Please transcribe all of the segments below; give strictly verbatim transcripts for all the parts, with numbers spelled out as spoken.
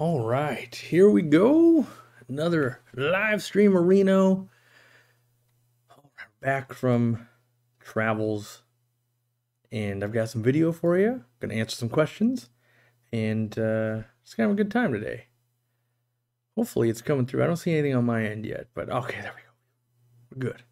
All right, here we go. Another live stream of Reno. Back from travels, and I've got some video for you. I'm gonna answer some questions, and uh, just gonna have a good time today. Hopefully it's coming through. I don't see anything on my end yet, but okay, there we go. We're good.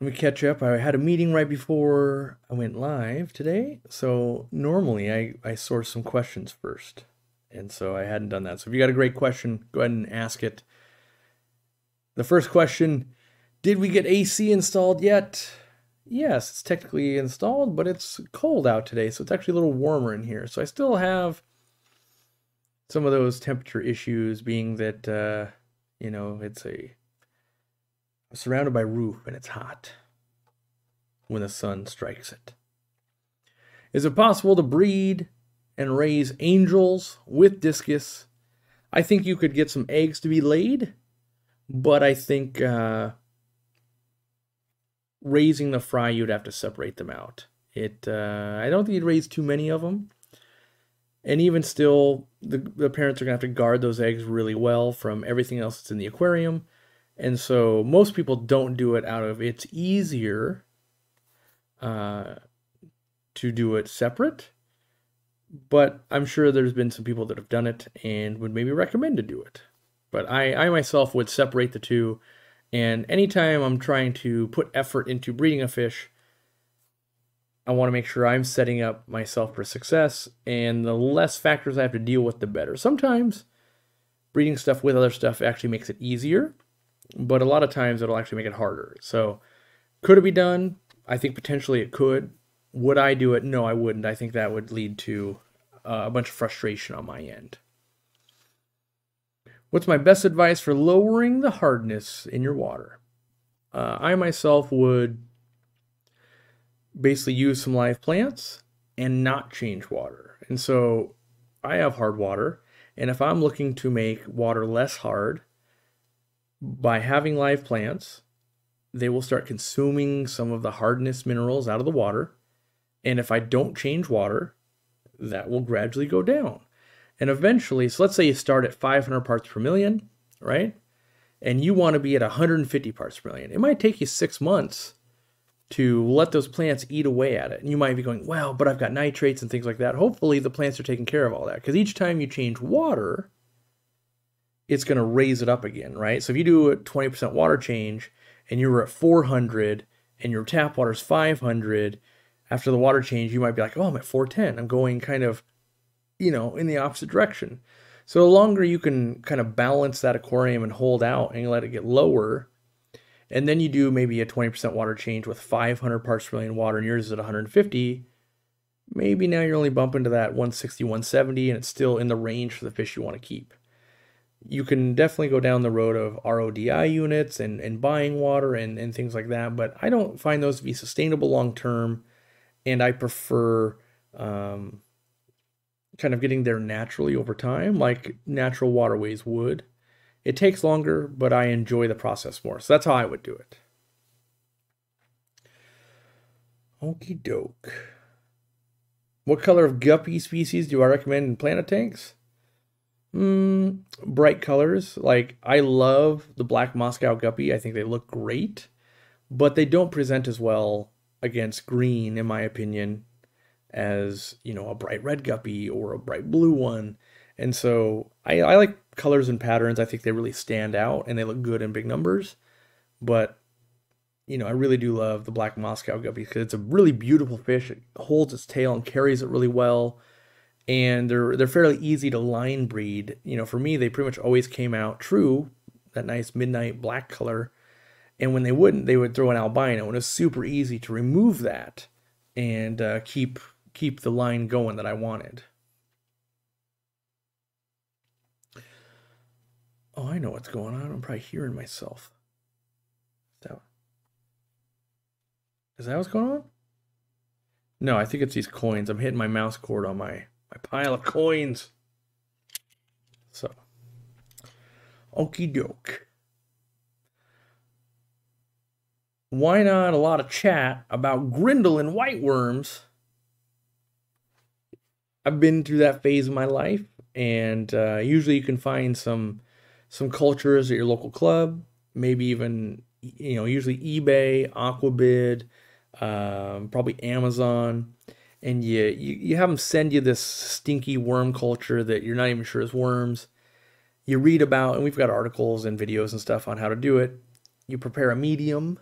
Let me catch up. I had a meeting right before I went live today, so normally I, I source some questions first, and so I hadn't done that. So if you got a great question, go ahead and ask it. The first question, did we get A C installed yet? Yes, it's technically installed, but it's cold out today, so it's actually a little warmer in here. So I still have some of those temperature issues, being that, uh, you know, it's a... I'm surrounded by roof, and it's hot when the sun strikes it. Is it possible to breed and raise angels with discus? I think you could get some eggs to be laid, but I think uh, raising the fry, you'd have to separate them out. It uh, I don't think you'd raise too many of them. And even still, the, the parents are going to have to guard those eggs really well from everything else that's in the aquarium. And so most people don't do it out of, it's easier uh, to do it separate. But I'm sure there's been some people that have done it and would maybe recommend to do it. But I, I myself would separate the two, and anytime I'm trying to put effort into breeding a fish, I want to make sure I'm setting up myself for success, and the less factors I have to deal with, the better. Sometimes breeding stuff with other stuff actually makes it easier, but a lot of times it'll actually make it harder. So could it be done? I think potentially it could. Would I do it? No, I wouldn't. I think that would lead to uh, a bunch of frustration on my end. What's my best advice for lowering the hardness in your water? Uh, I myself would basically use some live plants and not change water. And so I have hard water, and if I'm looking to make water less hard by having live plants, they will start consuming some of the hardness minerals out of the water. And if I don't change water, that will gradually go down. And eventually, so let's say you start at five hundred parts per million, right? And you want to be at one hundred fifty parts per million. It might take you six months to let those plants eat away at it. And you might be going, well, but I've got nitrates and things like that. Hopefully the plants are taking care of all that, because each time you change water, it's going to raise it up again, right? So if you do a twenty percent water change and you were at four hundred and your tap water is five hundred, after the water change, you might be like, oh, I'm at four ten. I'm going kind of, you know, in the opposite direction. So the longer you can kind of balance that aquarium and hold out and let it get lower, and then you do maybe a twenty percent water change with five hundred parts per million water and yours is at one hundred fifty, maybe now you're only bumping to that one sixty, one seventy, and it's still in the range for the fish you want to keep. You can definitely go down the road of R O D I units and, and buying water and, and things like that, but I don't find those to be sustainable long-term, and I prefer... Um, kind of getting there naturally over time, like natural waterways would. It takes longer, but I enjoy the process more. So that's how I would do it. Okie doke. What color of guppy species do I recommend in planet tanks? Mm, bright colors. Like, I love the black Moscow guppy. I think they look great, but they don't present as well against green, in my opinion, as, you know, a bright red guppy or a bright blue one. And so I, I like colors and patterns. I think they really stand out and they look good in big numbers. But, you know, I really do love the black Moscow guppy because it's a really beautiful fish. It holds its tail and carries it really well. And they're, they're fairly easy to line breed. You know, for me, they pretty much always came out true, that nice midnight black color. And when they wouldn't, they would throw an albino. And it was super easy to remove that and uh, keep... keep the line going that I wanted. Oh, I know what's going on. I'm probably hearing myself. Is that, is that what's going on? No, I think it's these coins. I'm hitting my mouse cord on my, my pile of coins. So, okie doke. Why not a lot of chat about Grindel and whiteworms? I've been through that phase of my life, and uh, usually you can find some some cultures at your local club, maybe even, you know, usually eBay, Aquabid, um, probably Amazon, and you, you, you have them send you this stinky worm culture that you're not even sure is worms. You read about, and we've got articles and videos and stuff on how to do it. You prepare a medium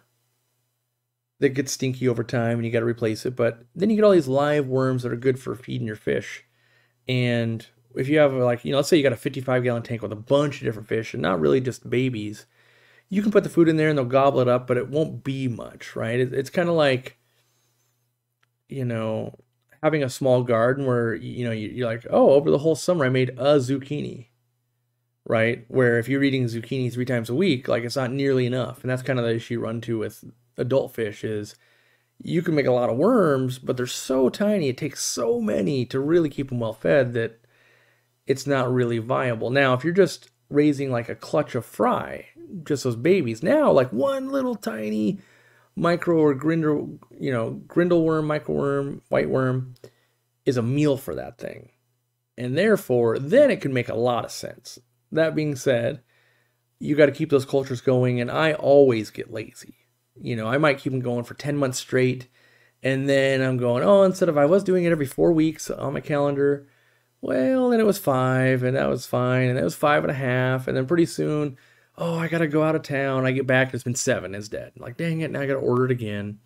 that gets stinky over time, and you got to replace it. But then you get all these live worms that are good for feeding your fish. And if you have, like, you know, let's say you got a fifty-five gallon tank with a bunch of different fish and not really just babies, you can put the food in there and they'll gobble it up, but it won't be much, right? It's kind of like, you know, having a small garden where, you know, you're like, oh, over the whole summer I made a zucchini, right? Where if you're eating zucchini three times a week, like, it's not nearly enough. And that's kind of the issue you run to with adult fish, is you can make a lot of worms, but they're so tiny, it takes so many to really keep them well fed that it's not really viable. Now, if you're just raising like a clutch of fry, just those babies, now like one little tiny micro or grindle, you know, grindle worm, micro worm, white worm is a meal for that thing. And therefore, then it can make a lot of sense. That being said, you got to keep those cultures going, and I always get lazy. You know, I might keep them going for ten months straight, and then I'm going, oh, instead of I was doing it every four weeks on my calendar, well, then it was five, and that was fine, and that was five and a half, and then pretty soon, oh, I got to go out of town. I get back, and it's been seven instead. I'm like, dang it, now I got to order it again.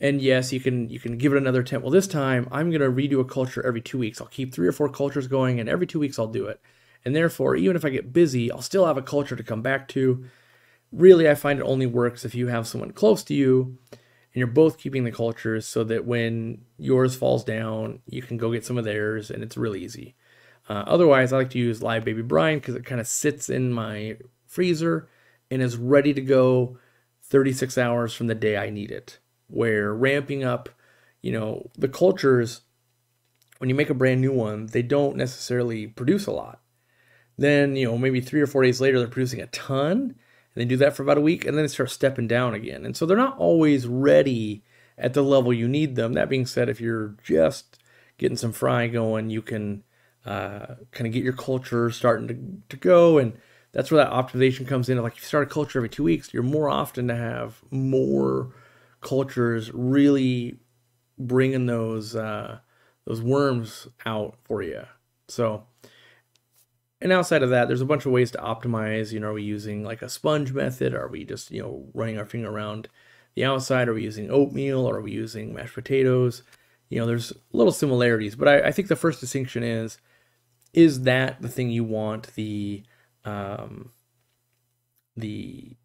And yes, you can you can give it another attempt. Well, this time, I'm going to redo a culture every two weeks. I'll keep three or four cultures going, and every two weeks I'll do it. And therefore, even if I get busy, I'll still have a culture to come back to. Really, I find it only works if you have someone close to you and you're both keeping the cultures, so that when yours falls down, you can go get some of theirs, and it's really easy. Uh, otherwise, I like to use live baby brine because it kind of sits in my freezer and is ready to go thirty-six hours from the day I need it. Where ramping up, you know, the cultures, when you make a brand new one, they don't necessarily produce a lot. Then, you know, maybe three or four days later, they're producing a ton. They do that for about a week, and then they start stepping down again. And so they're not always ready at the level you need them. That being said, if you're just getting some fry going, you can uh, kind of get your culture starting to, to go. And that's where that optimization comes in. Like, if you start a culture every two weeks, you're more often to have more cultures really bringing those, uh, those worms out for you. So... and outside of that, there's a bunch of ways to optimize. You know, are we using like a sponge method? Are we just, you know, running our finger around the outside? Are we using oatmeal? Are we using mashed potatoes? You know, there's little similarities. But I, I think the first distinction is, is that the thing you want, the, um, the,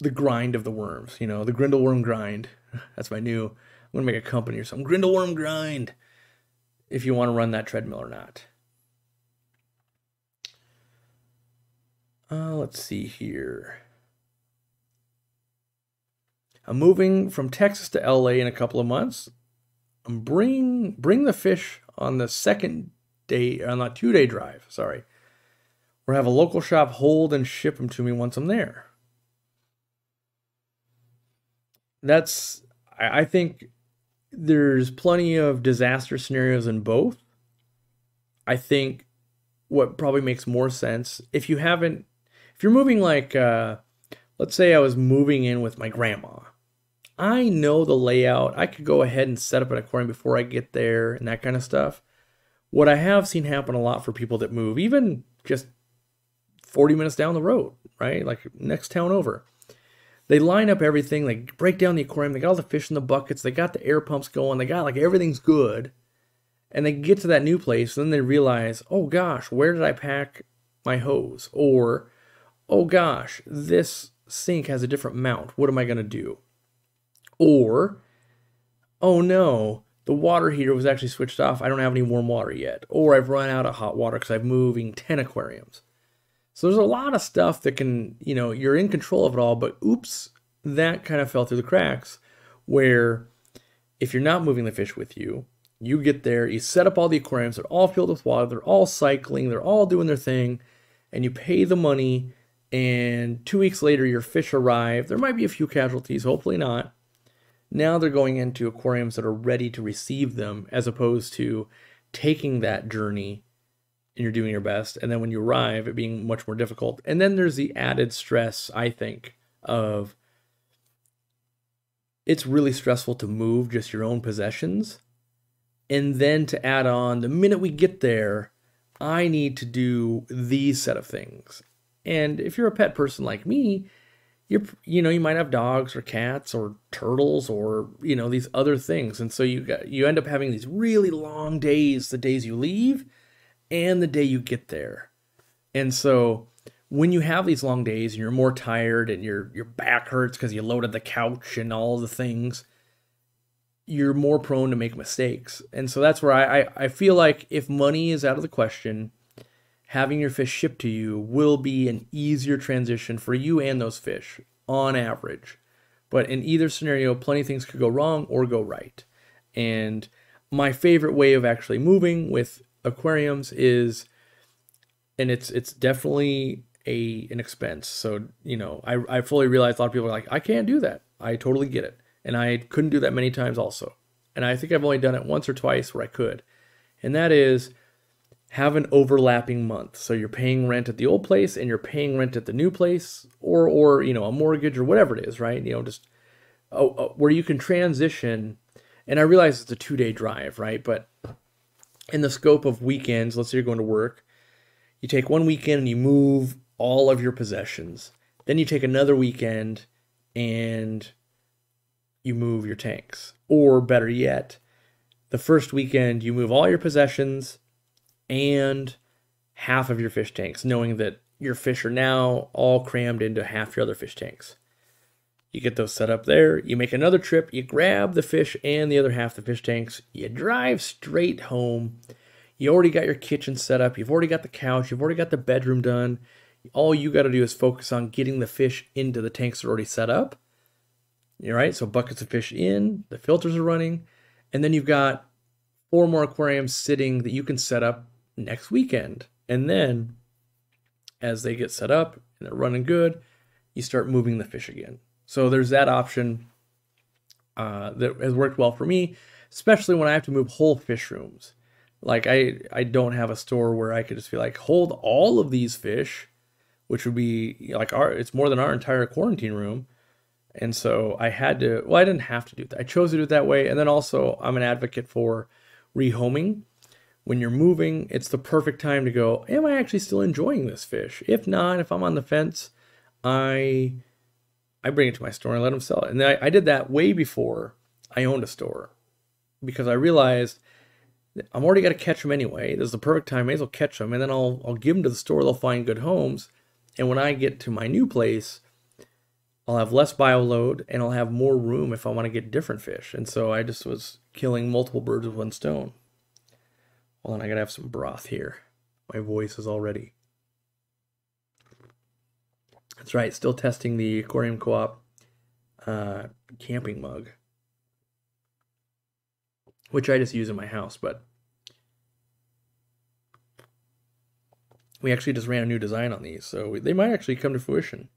the grind of the worms? You know, the grindleworm grind. That's my new, I'm going to make a company or something. Grindleworm grind. If you want to run that treadmill or not. Uh, let's see here. I'm moving from Texas to L A in a couple of months. I'm bringing bring the fish on the second day, on a two-day drive, sorry. Or have a local shop hold and ship them to me once I'm there. That's, I think there's plenty of disaster scenarios in both. I think what probably makes more sense, if you haven't, if you're moving, like, uh, let's say I was moving in with my grandma. I know the layout. I could go ahead and set up an aquarium before I get there and that kind of stuff. What I have seen happen a lot for people that move, even just forty minutes down the road, right? Like next town over. They line up everything. They break down the aquarium. They got all the fish in the buckets. They got the air pumps going. They got, like, everything's good. And they get to that new place, and then they realize, oh gosh, where did I pack my hose? Or, oh gosh, this sink has a different mount. What am I going to do? Or, oh no, the water heater was actually switched off. I don't have any warm water yet. Or I've run out of hot water because I'm moving ten aquariums. So there's a lot of stuff that can, you know, you're in control of it all, but oops, that kind of fell through the cracks, where if you're not moving the fish with you, you get there, you set up all the aquariums, they're all filled with water, they're all cycling, they're all doing their thing, and you pay the money, and two weeks later your fish arrive. There might be a few casualties, hopefully not. Now they're going into aquariums that are ready to receive them, as opposed to taking that journey and you're doing your best, and then when you arrive, it being much more difficult. And then there's the added stress, I think, of it's really stressful to move just your own possessions. And then to add on, the minute we get there, I need to do these set of things. And if you're a pet person like me, you're, you know, you might have dogs or cats or turtles or, you know, these other things. And so you got, you end up having these really long days, the days you leave and the day you get there. And so when you have these long days and you're more tired and your, your back hurts because you loaded the couch and all the things, you're more prone to make mistakes. And so that's where I, I, I feel like if money is out of the question, having your fish shipped to you will be an easier transition for you and those fish on average. But in either scenario, plenty of things could go wrong or go right. And my favorite way of actually moving with aquariums is, and it's it's definitely a an expense. So, you know, I, I fully realize a lot of people are like, I can't do that. I totally get it. And I couldn't do that many times also. And I think I've only done it once or twice where I could. And that is, have an overlapping month. So you're paying rent at the old place and you're paying rent at the new place, or, or you know, a mortgage or whatever it is, right? You know, just oh, oh, where you can transition. And I realize it's a two-day drive, right? But in the scope of weekends, let's say you're going to work, you take one weekend and you move all of your possessions. Then you take another weekend and you move your tanks. Or better yet, the first weekend you move all your possessions and half of your fish tanks, knowing that your fish are now all crammed into half your other fish tanks. You get those set up there, you make another trip, you grab the fish and the other half of the fish tanks, you drive straight home, you already got your kitchen set up, you've already got the couch, you've already got the bedroom done, all you got to do is focus on getting the fish into the tanks that are already set up. All right, so buckets of fish in, the filters are running, and then you've got four more aquariums sitting that you can set up next weekend. And then as they get set up and they're running good, you start moving the fish again. So there's that option uh, that has worked well for me, especially when I have to move whole fish rooms. Like I, I don't have a store where I could just be like, hold all of these fish, which would be like our, it's more than our entire quarantine room. And so I had to, well, I didn't have to do that. I chose to do it that way. And then also I'm an advocate for rehoming. When you're moving, it's the perfect time to go, am I actually still enjoying this fish? If not, if I'm on the fence, I I bring it to my store and let them sell it. And I, I did that way before I owned a store, because I realized I'm already got to catch them anyway. This is the perfect time. I may as well catch them. And then I'll, I'll give them to the store. They'll find good homes. And when I get to my new place, I'll have less bio load and I'll have more room if I want to get different fish. And so I just was killing multiple birds with one stone. Hold on, I gotta have some broth here. My voice is all ready. That's right, still testing the Aquarium Co-op uh, camping mug, which I just use in my house, but we actually just ran a new design on these, so they might actually come to fruition.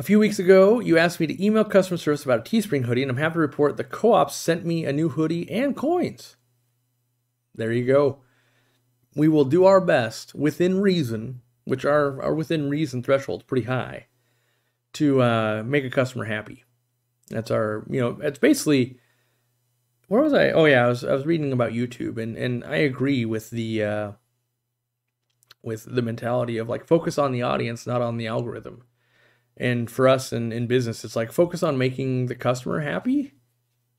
A few weeks ago, you asked me to email customer service about a Teespring hoodie, and I'm happy to report the co-op sent me a new hoodie and coins. There you go. We will do our best within reason, which our, our within reason threshold is pretty high, to uh, make a customer happy. That's our, you know, it's basically, where was I? Oh yeah, I was, I was reading about YouTube, and, and I agree with the, uh, with the mentality of like, focus on the audience, not on the algorithm. And for us in, in business, it's like focus on making the customer happy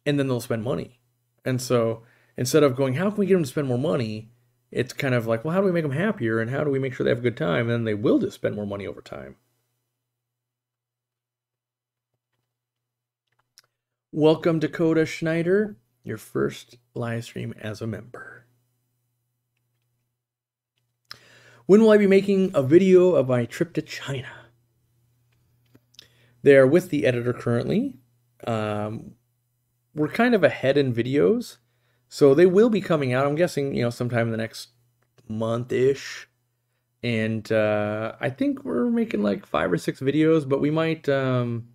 and then they'll spend money. And so instead of going, how can we get them to spend more money? It's kind of like, well, how do we make them happier and how do we make sure they have a good time? And then they will just spend more money over time. Welcome, Dakota Schneider, your first live stream as a member. When will I be making a video of my trip to China? They're with the editor currently. Um, we're kind of ahead in videos, so they will be coming out, I'm guessing, you know, sometime in the next month-ish. And uh, I think we're making like five or six videos, but we might um,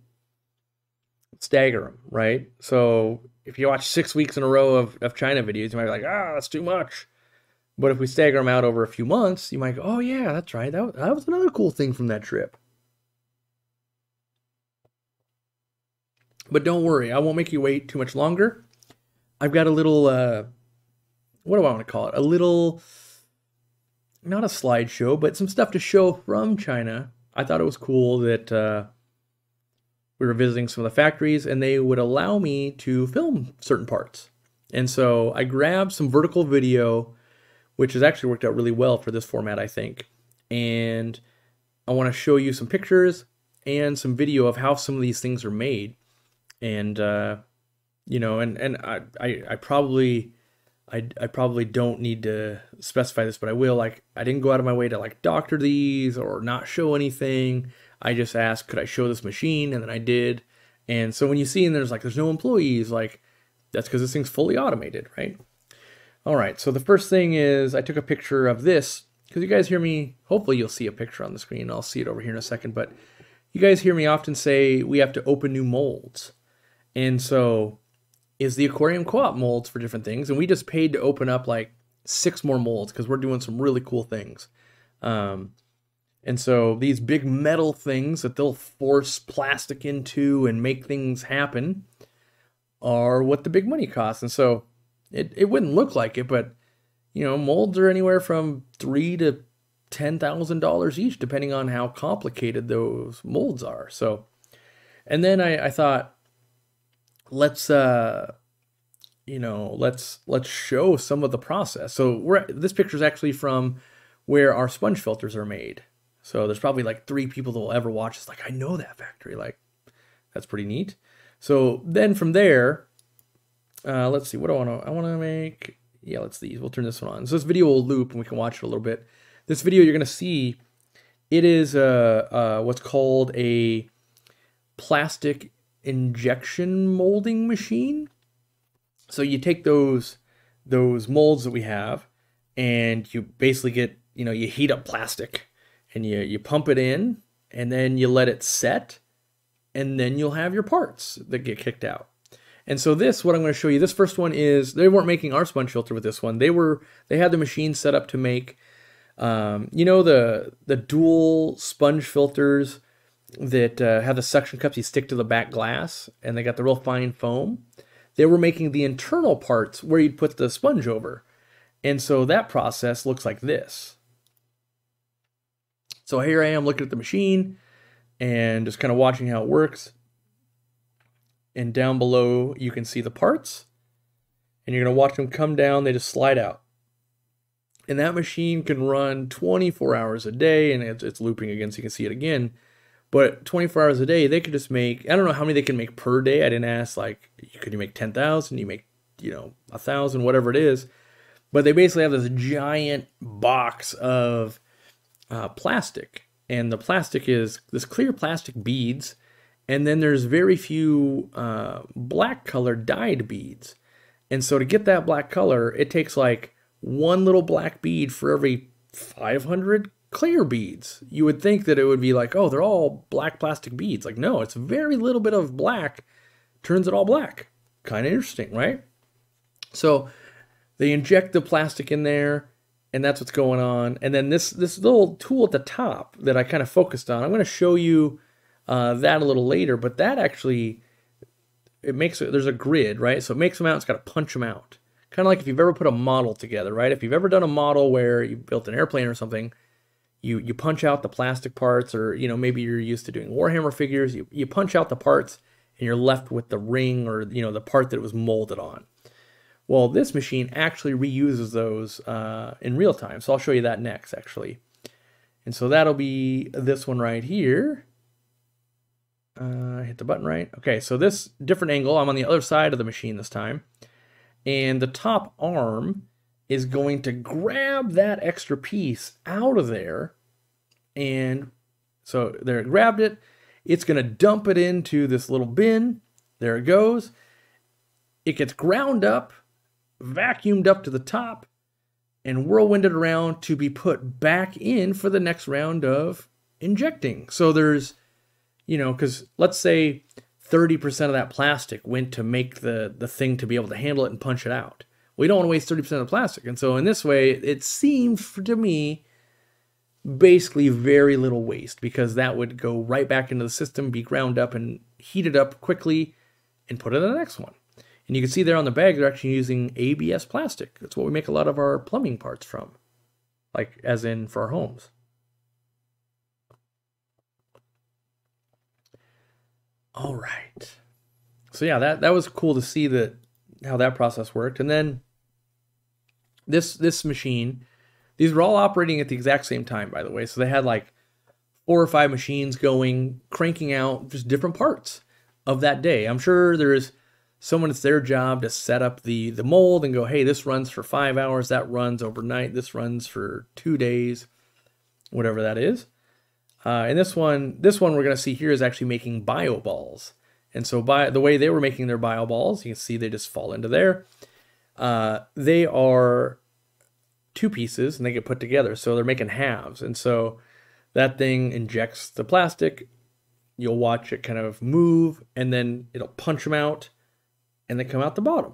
stagger them, right? So if you watch six weeks in a row of, of China videos, you might be like, ah, that's too much. But if we stagger them out over a few months, you might go, oh, yeah, that's right. That was, that was another cool thing from that trip. But don't worry, I won't make you wait too much longer. I've got a little, uh, what do I want to call it? A little... not a slideshow, but some stuff to show from China. I thought it was cool that uh, we were visiting some of the factories and they would allow me to film certain parts. And so I grabbed some vertical video, which has actually worked out really well for this format, I think. And I want to show you some pictures and some video of how some of these things are made. And, uh, you know, and, and I, I, I probably... I, I probably don't need to specify this, but I will. Like, I didn't go out of my way to like doctor these or not show anything. I just asked, could I show this machine? And then I did. And so when you see, and there's like, there's no employees, like that's because this thing's fully automated, right? All right. So the first thing is I took a picture of this because you guys hear me. Hopefully you'll see a picture on the screen. I'll see it over here in a second, but you guys hear me often say we have to open new molds. And so is the Aquarium Co-op molds for different things. And we just paid to open up like six more molds because we're doing some really cool things. Um, and so these big metal things that they'll force plastic into and make things happen are what the big money costs. And so it, it wouldn't look like it, but you know, molds are anywhere from three to ten thousand dollars each, depending on how complicated those molds are. So, and then I, I thought, let's, uh, you know, let's, let's show some of the process. So we're, this picture is actually from where our sponge filters are made. So there's probably like three people that will ever watch this. Like, I know that factory, like that's pretty neat. So then from there, uh, let's see, what do I want to, I want to make, yeah, let's see, we'll turn this one on. So this video will loop and we can watch it a little bit. This video you're going to see, it is, uh, uh, what's called a plastic injection molding machine. So you take those those molds that we have and you basically get, you know, you heat up plastic and you, you pump it in and then you let it set and then you'll have your parts that get kicked out. And so this, what I'm going to show you, this first one is, they weren't making our sponge filter with this one. They were, they had the machine set up to make, um, you know, the, the dual sponge filters that uh, have the suction cups you stick to the back glass and they got the real fine foam. They were making the internal parts where you'd put the sponge over. And so that process looks like this. So here I am looking at the machine and just kind of watching how it works. And down below you can see the parts and you're going to watch them come down. They just slide out. And that machine can run twenty-four hours a day and it's, it's looping again so you can see it again. But twenty-four hours a day, they could just make, I don't know how many they can make per day. I didn't ask, like, could you make ten thousand? You make, you know, one thousand, whatever it is. But they basically have this giant box of uh, plastic. And the plastic is this clear plastic beads. And then there's very few uh, black color dyed beads. And so to get that black color, it takes like one little black bead for every five hundred clear beads. You would think that it would be like, oh, they're all black plastic beads. Like, no, it's a very little bit of black, turns it all black. Kind of interesting, right? So they inject the plastic in there, and that's what's going on. And then this, this little tool at the top that I kind of focused on, I'm going to show you uh, that a little later, but that actually, it makes it, there's a grid, right? So it makes them out, it's got to punch them out. Kind of like if you've ever put a model together, right? If you've ever done a model where you built an airplane or something, You, you punch out the plastic parts, or, you know, maybe you're used to doing Warhammer figures. You, you punch out the parts and you're left with the ring or, you know, the part that it was molded on. Well, this machine actually reuses those uh, in real time. So I'll show you that next, actually. And so that'll be this one right here. Uh, hit the button, right? Okay, so this different angle, I'm on the other side of the machine this time. And the top arm is going to grab that extra piece out of there. And so there it grabbed it. It's going to dump it into this little bin. There it goes. It gets ground up, vacuumed up to the top, and whirlwinded around to be put back in for the next round of injecting. So there's, you know, because let's say thirty percent of that plastic went to make the, the thing to be able to handle it and punch it out. We don't want to waste thirty percent of the plastic. And so in this way, it seems to me basically very little waste, because that would go right back into the system, be ground up and heated up quickly and put in the next one. And you can see there on the bag, they're actually using A B S plastic. That's what we make a lot of our plumbing parts from, like as in for our homes. All right. So yeah, that, that was cool to see that how that process worked. And then this, this machine, these were all operating at the exact same time, by the way. So they had like four or five machines going, cranking out just different parts of that day. I'm sure there's someone, it's their job to set up the, the mold and go, hey, this runs for five hours, that runs overnight, this runs for two days, whatever that is. Uh, and this one, this one we're going to see here is actually making bio balls. And so by the way they were making their bio balls, you can see they just fall into there. Uh, they are two pieces and they get put together. So they're making halves. And so that thing injects the plastic. You'll watch it kind of move and then it'll punch them out. And they come out the bottom.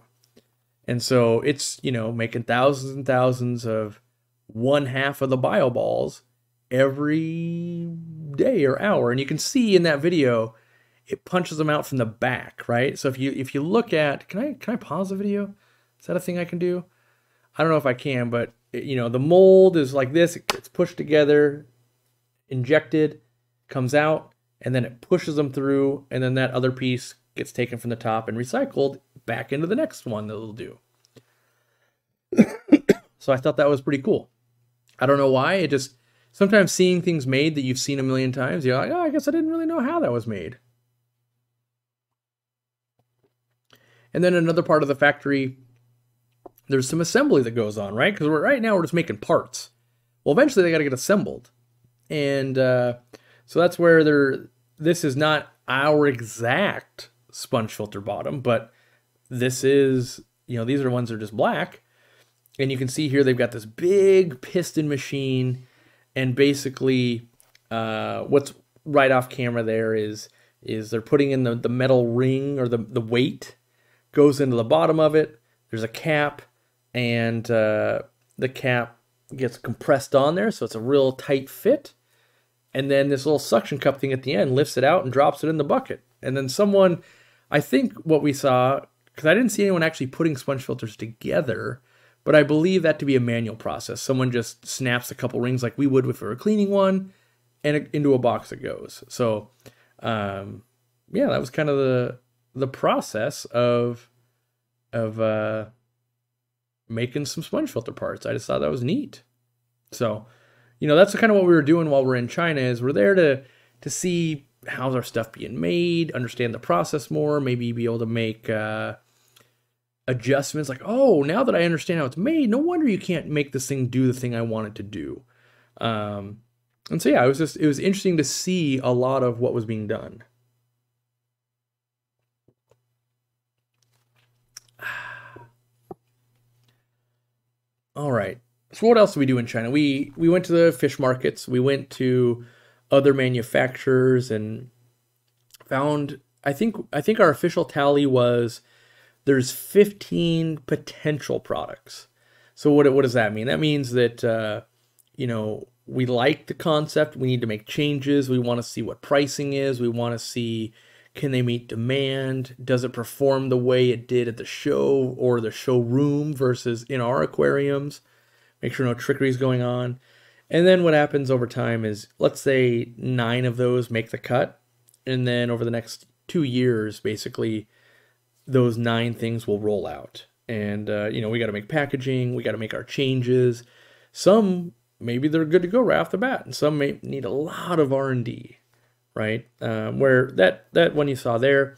And so it's, you know, making thousands and thousands of one half of the bio balls every day or hour. And you can see in that video, it punches them out from the back, right? So if you if you look at, can I can I pause the video? Is that a thing I can do? I don't know if I can, but it, you know, the mold is like this, it gets pushed together, injected, comes out, and then it pushes them through, and then that other piece gets taken from the top and recycled back into the next one that it'll do. So I thought that was pretty cool. I don't know why. It just, sometimes seeing things made that you've seen a million times, you're like, oh, I guess I didn't really know how that was made. And then another part of the factory, there's some assembly that goes on, right? Because we're right now we're just making parts. Well, eventually they got to get assembled. And uh, so that's where they're, this is not our exact sponge filter bottom, but this is, you know, these are ones that are just black. And you can see here, they've got this big piston machine. And basically uh, what's right off camera there is, is they're putting in the, the metal ring, or the, the weight goes into the bottom of it. There's a cap, and uh, the cap gets compressed on there. So it's a real tight fit. And then this little suction cup thing at the end lifts it out and drops it in the bucket. And then someone, I think what we saw, because I didn't see anyone actually putting sponge filters together, but I believe that to be a manual process. Someone just snaps a couple rings like we would if we were cleaning one, and it, into a box it goes. So, um, yeah, that was kind of the the process of of uh, making some sponge filter parts. I just thought that was neat. So, you know, that's kind of what we were doing while we're in China. Is we're there to to see how's our stuff being made, understand the process more, maybe be able to make uh, adjustments. Like, oh, now that I understand how it's made, no wonder you can't make this thing do the thing I want it to do. Um, and so, yeah, it was just, it was interesting to see a lot of what was being done. All right. So what else did we do in China? We, we went to the fish markets. We went to other manufacturers and found, I think I think our official tally was there's fifteen potential products. So what what does that mean? That means that uh, you know, we like the concept, we need to make changes, we want to see what pricing is, we want to see can they meet demand, does it perform the way it did at the show or the showroom versus in our aquariums, make sure no trickery is going on. And then what happens over time is, let's say nine of those make the cut. And then over the next two years, basically, those nine things will roll out. And, uh, you know, we got to make packaging. We got to make our changes. Some, maybe they're good to go right off the bat. And some may need a lot of R and D, right? Um, where that, that one you saw there,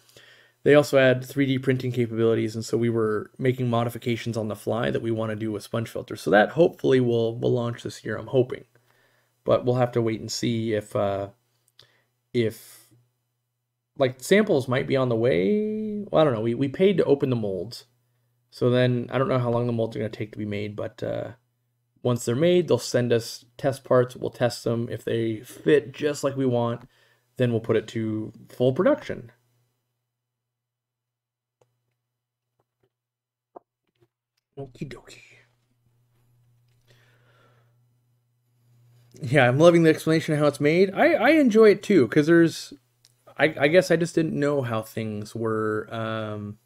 they also had three D printing capabilities. And so we were making modifications on the fly that we want to do with sponge filters. So that hopefully will, will launch this year, I'm hoping. But we'll have to wait and see if, uh, if like samples might be on the way. Well, I don't know. We, we paid to open the molds. So then I don't know how long the molds are going to take to be made, but uh, Once they're made, they'll send us test parts. We'll test them. If they fit just like we want, then we'll put it to full production. Okie dokie. Yeah, I'm loving the explanation of how it's made. I, I enjoy it too, because there's... I, I guess I just didn't know how things were um,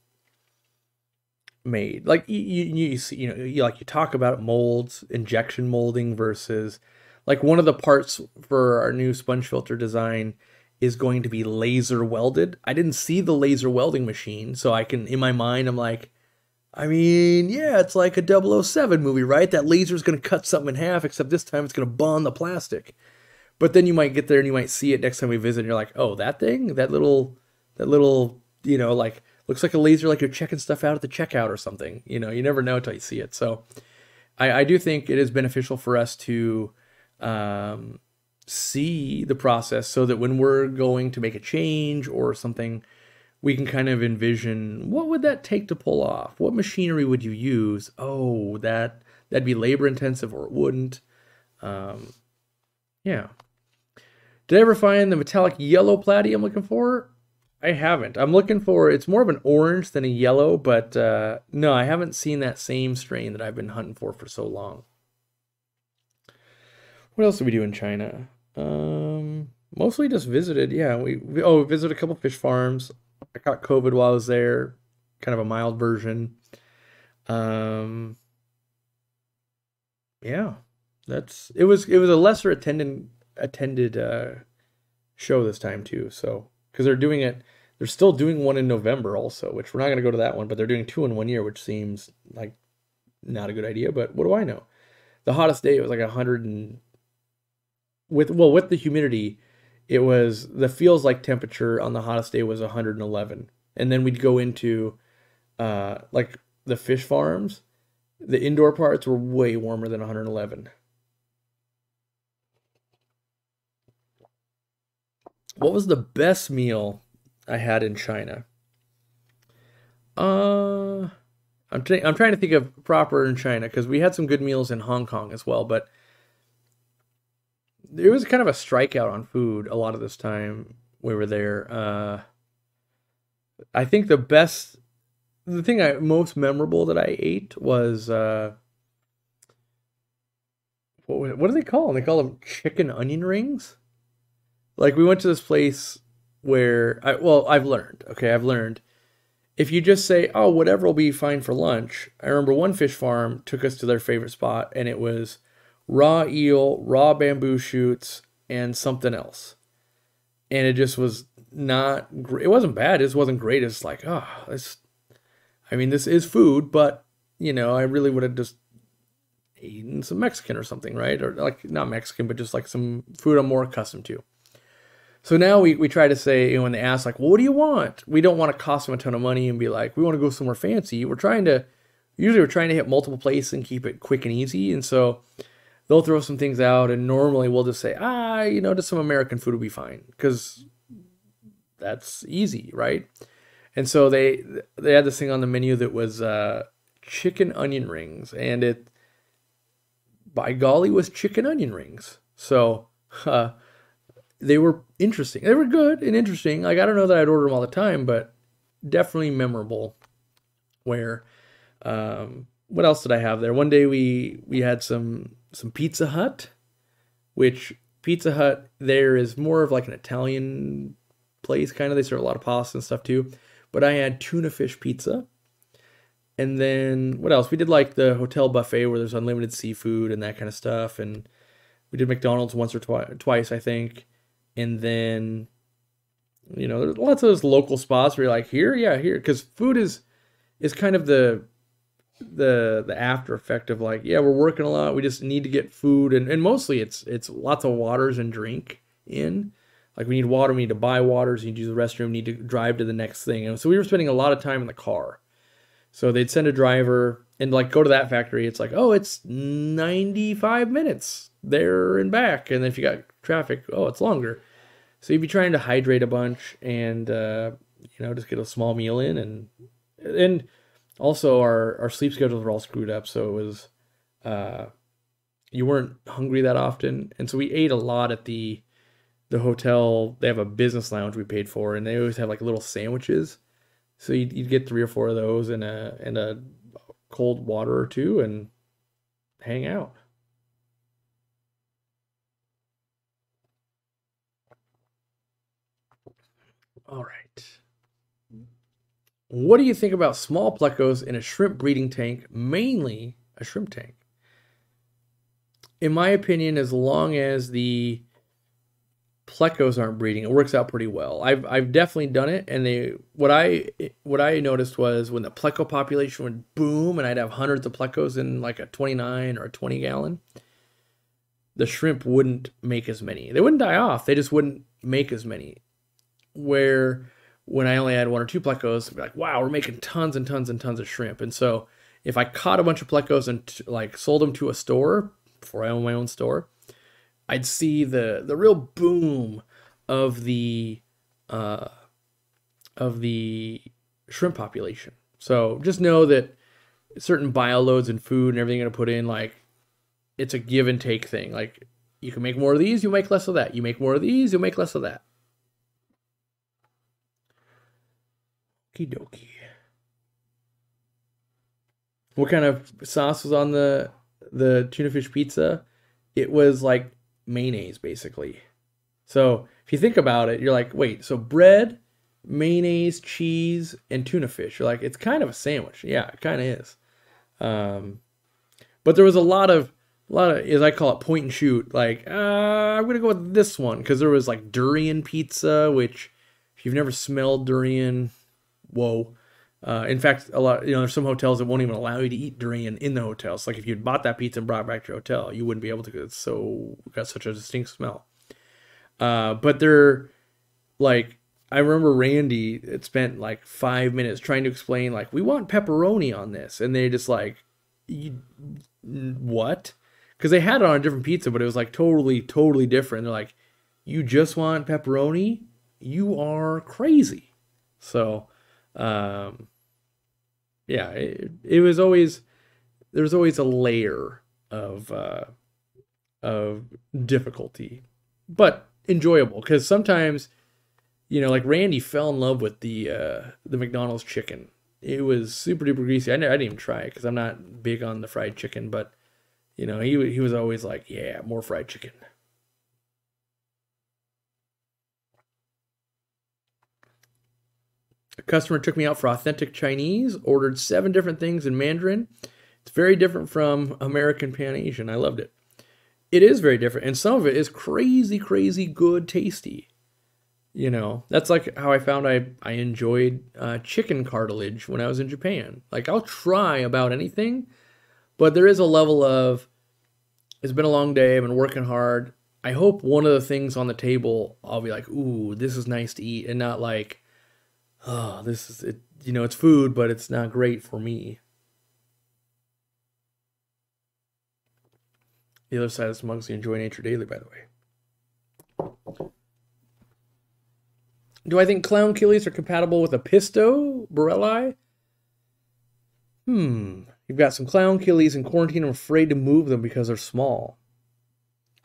made. Like you, you, you see, you know, you, like you talk about molds, injection molding versus, like one of the parts for our new sponge filter design is going to be laser welded. I didn't see the laser welding machine, so I can in my mind I'm like, I mean, yeah, it's like a double oh seven movie, right? That laser is going to cut something in half, except this time it's going to bond the plastic. But then you might get there and you might see it next time we visit and you're like, oh, that thing? That little, that little, you know, like, looks like a laser, like you're checking stuff out at the checkout or something. You know, you never know until you see it. So I, I do think it is beneficial for us to um, see the process so that when we're going to make a change or something, we can kind of envision, what would that take to pull off? What machinery would you use? Oh, that, that'd be labor intensive or it wouldn't. Um, yeah. Did I ever find the metallic yellow platy I'm looking for? I haven't. I'm looking for, it's more of an orange than a yellow, but uh, no, I haven't seen that same strain that I've been hunting for for so long. What else did we do in China? Um, mostly just visited. Yeah, we, we oh, we visited a couple fish farms. I caught COVID while I was there, kind of a mild version. Um, yeah, that's, it was, it was a lesser attendant attended uh show this time too, so because they're doing it they're still doing one in November also, which we're not going to go to that one, but they're doing two in one year, which seems like not a good idea, but what do I know? The hottest day it was like a hundred, and with well with the humidity it was the feels like temperature on the hottest day was a hundred and eleven, and then we'd go into uh like the fish farms, the indoor parts were way warmer than a hundred and eleven. What was the best meal I had in China? Uh, I'm, t I'm trying to think of proper in China, because we had some good meals in Hong Kong as well, but it was kind of a strikeout on food a lot of this time we were there. Uh, I think the best, the thing I most memorable that I ate was, uh, what, what do they call them? They call them chicken onion rings? Like, we went to this place where, I, well, I've learned, okay, I've learned, if you just say, oh, whatever will be fine for lunch, I remember one fish farm took us to their favorite spot, and it was raw eel, raw bamboo shoots, and something else. And it just was not, it wasn't bad, it just wasn't great, it's like, oh, it's, I mean, this is food, but, you know, I really would have just eaten some Mexican or something, right? Or, like, not Mexican, but just, like, some food I'm more accustomed to. So now we, we try to say, you know, when they ask, like, well, what do you want? We don't want to cost them a ton of money and be like, we want to go somewhere fancy. We're trying to, usually we're trying to hit multiple places and keep it quick and easy. And so they'll throw some things out, and normally we'll just say, ah, you know, just some American food will be fine, because that's easy, right? And so they they had this thing on the menu that was uh, chicken onion rings. And it, by golly, was chicken onion rings. So, uh they were interesting. They were good and interesting. Like, I don't know that I'd order them all the time, but definitely memorable. Where, um, what else did I have there? One day we, we had some, some Pizza Hut, which Pizza Hut there is more of like an Italian place, kind of. They serve a lot of pasta and stuff too. But I had tuna fish pizza. And then what else? We did like the hotel buffet where there's unlimited seafood and that kind of stuff. And we did McDonald's once or twi twice, I think. And then, you know, there's lots of those local spots where you're like, here, yeah, here. Because food is is kind of the the the after effect of like, yeah, we're working a lot. We just need to get food. And, and mostly it's it's lots of waters and drink in. Like, we need water. We need to buy waters. You need to use the restroom. Need to drive to the next thing. And so we were spending a lot of time in the car. So they'd send a driver and, like, go to that factory. It's like, oh, it's ninety-five minutes there and back. And then if you got traffic, oh, it's longer. So you'd be trying to hydrate a bunch and, uh, you know, just get a small meal in. And and also our, our sleep schedules were all screwed up. So it was, uh, you weren't hungry that often. And so we ate a lot at the the hotel. They have a business lounge we paid for, and they always have like little sandwiches. So you'd, you'd get three or four of those and a, and a cold water or two and hang out. All right. What do you think about small plecos in a shrimp breeding tank, mainly a shrimp tank? In my opinion, as long as the plecos aren't breeding, it works out pretty well. I've I've definitely done it, and they what I what I noticed was when the pleco population would boom, and I'd have hundreds of plecos in like a twenty-nine or a twenty gallon, the shrimp wouldn't make as many. They wouldn't die off. They just wouldn't make as many. Where when I only had one or two plecos, I'd be like, wow, we're making tons and tons and tons of shrimp. And so if I caught a bunch of plecos and t like sold them to a store, before I owned my own store, I'd see the the real boom of the uh, of the shrimp population. So just know that certain bio loads and food and everything you're gonna put in, like it's a give and take thing. Like you can make more of these, you make less of that. You make more of these, you make less of that. Okie dokie. What kind of sauce was on the the tuna fish pizza? It was like mayonnaise, basically. So if you think about it, you're like, wait, so bread, mayonnaise, cheese, and tuna fish. You're like, it's kind of a sandwich. Yeah, it kind of is. Um, but there was a lot of, a lot of, as I call it, point and shoot. Like, uh, I'm going to go with this one. Because there was like durian pizza, which if you've never smelled durian, whoa. Uh, in fact, a lot, you know, there's some hotels that won't even allow you to eat durian in the hotel. So like if you'd bought that pizza and brought it back to your hotel, you wouldn't be able to, because it's so, got such a distinct smell. Uh, but they're like, I remember Randy had spent like five minutes trying to explain, like, we want pepperoni on this. And they just like, you, what? Because they had it on a different pizza, but it was like totally, totally different. They're like, you just want pepperoni? You are crazy. So... Um, yeah, it, it was always, there's always a layer of, uh, of difficulty, but enjoyable. Cause sometimes, you know, like Randy fell in love with the, uh, the McDonald's chicken. It was super duper greasy. I, I didn't even try it cause I'm not big on the fried chicken, but you know, he, he was always like, yeah, more fried chicken. A customer took me out for authentic Chinese, ordered seven different things in Mandarin. It's very different from American Pan Asian. I loved it. It is very different. And some of it is crazy, crazy good, tasty. You know, that's like how I found I, I enjoyed uh, chicken cartilage when I was in Japan. Like, I'll try about anything, but there is a level of, it's been a long day, I've been working hard. I hope one of the things on the table, I'll be like, ooh, this is nice to eat, and not like, oh, this is it, you know, it's food, but it's not great for me. The other side is monks who enjoy nature daily, by the way. Do I think clown killies are compatible with a pisto borrelii? Hmm. You've got some clown killies in quarantine. I'm afraid to move them because they're small.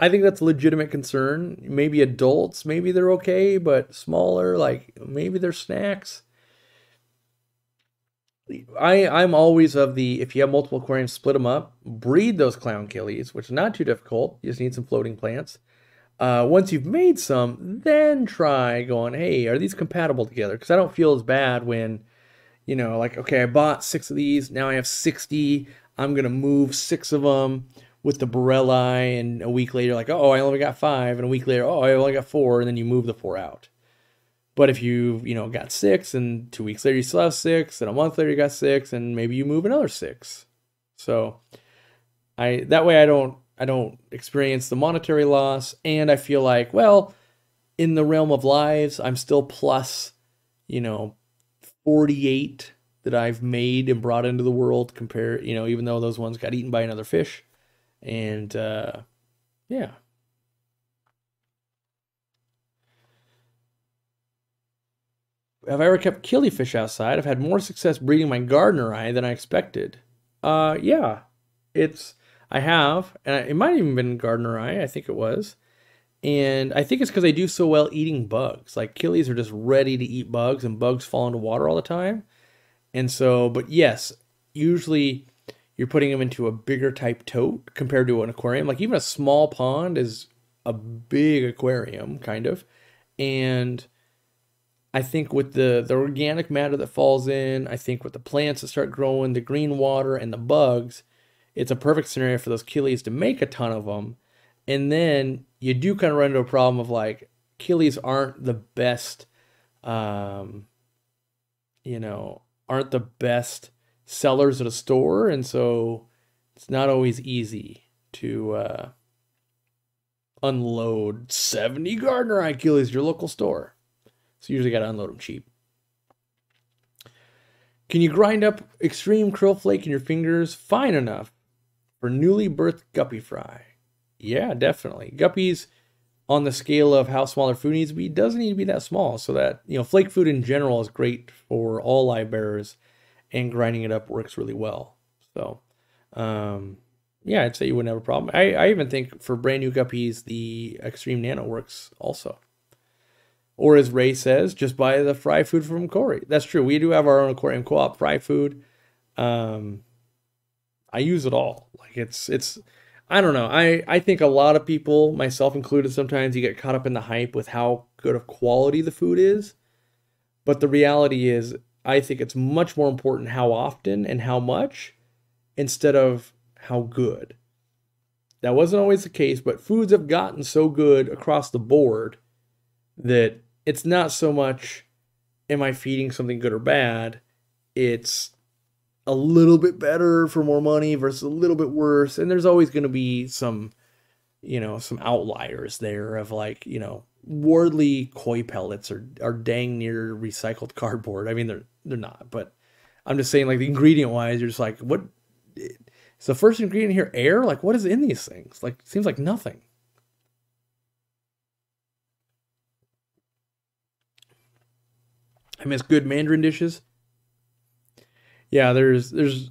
I think that's a legitimate concern. Maybe adults, maybe they're okay, but smaller, like maybe they're snacks. I, I'm always of the, if you have multiple aquariums, split them up, breed those clown killies, which is not too difficult. You just need some floating plants. Uh, once you've made some, then try going, hey, are these compatible together? Because I don't feel as bad when, you know, like, okay, I bought six of these. Now I have sixty. I'm going to move six of them with the borrelii, and a week later, like, oh, I only got five, and a week later, oh, I only got four, and then you move the four out. But if you've, you know, got six, and two weeks later you still have six, and a month later you got six, and maybe you move another six. So I that way I don't I don't experience the monetary loss, and I feel like, well, in the realm of lives, I'm still plus, you know, forty-eight that I've made and brought into the world, compare, you know, even though those ones got eaten by another fish. And, uh, yeah. Have I ever kept killifish outside? I've had more success breeding my gardener eye than I expected. Uh, yeah. It's, I have, and it might have even been Gardeneri, I think it was. And I think it's because they do so well eating bugs. Like, killies are just ready to eat bugs, and bugs fall into water all the time. And so, but yes, usually you're putting them into a bigger type tote compared to an aquarium. Like, even a small pond is a big aquarium, kind of. And I think with the, the organic matter that falls in, I think with the plants that start growing, the green water, and the bugs, it's a perfect scenario for those killies to make a ton of them. And then you do kind of run into a problem of, like, killies aren't the best, um, you know, aren't the best sellers at a store. And so it's not always easy to uh, unload seventy Gardeneri killies at your local store. So you usually got to unload them cheap. Can you grind up extreme krill flake in your fingers fine enough for newly birthed guppy fry? Yeah, definitely. Guppies, on the scale of how small their food needs to be, doesn't need to be that small. So that, you know, flake food in general is great for all live bearers, and grinding it up works really well. So, um, yeah, I'd say you wouldn't have a problem. I, I even think for brand new guppies, the Extreme Nano works also. Or as Ray says, just buy the fry food from Corey. That's true. We do have our own Aquarium Co-op fry food. Um, I use it all. Like, it's, it's, I don't know. I, I think a lot of people, myself included, sometimes you get caught up in the hype with how good of quality the food is. But the reality is, I think it's much more important how often and how much instead of how good. That wasn't always the case, but foods have gotten so good across the board that it's not so much, am I feeding something good or bad? It's a little bit better for more money versus a little bit worse. And there's always going to be some, you know, some outliers there of, like, you know, Wardley koi pellets are, are dang near recycled cardboard. I mean, they're, they're not, but I'm just saying, like, the ingredient wise, you're just like, what is the first ingredient here? Air? Like, what is in these things? Like, seems like nothing. I miss good Mandarin dishes. Yeah, there's there's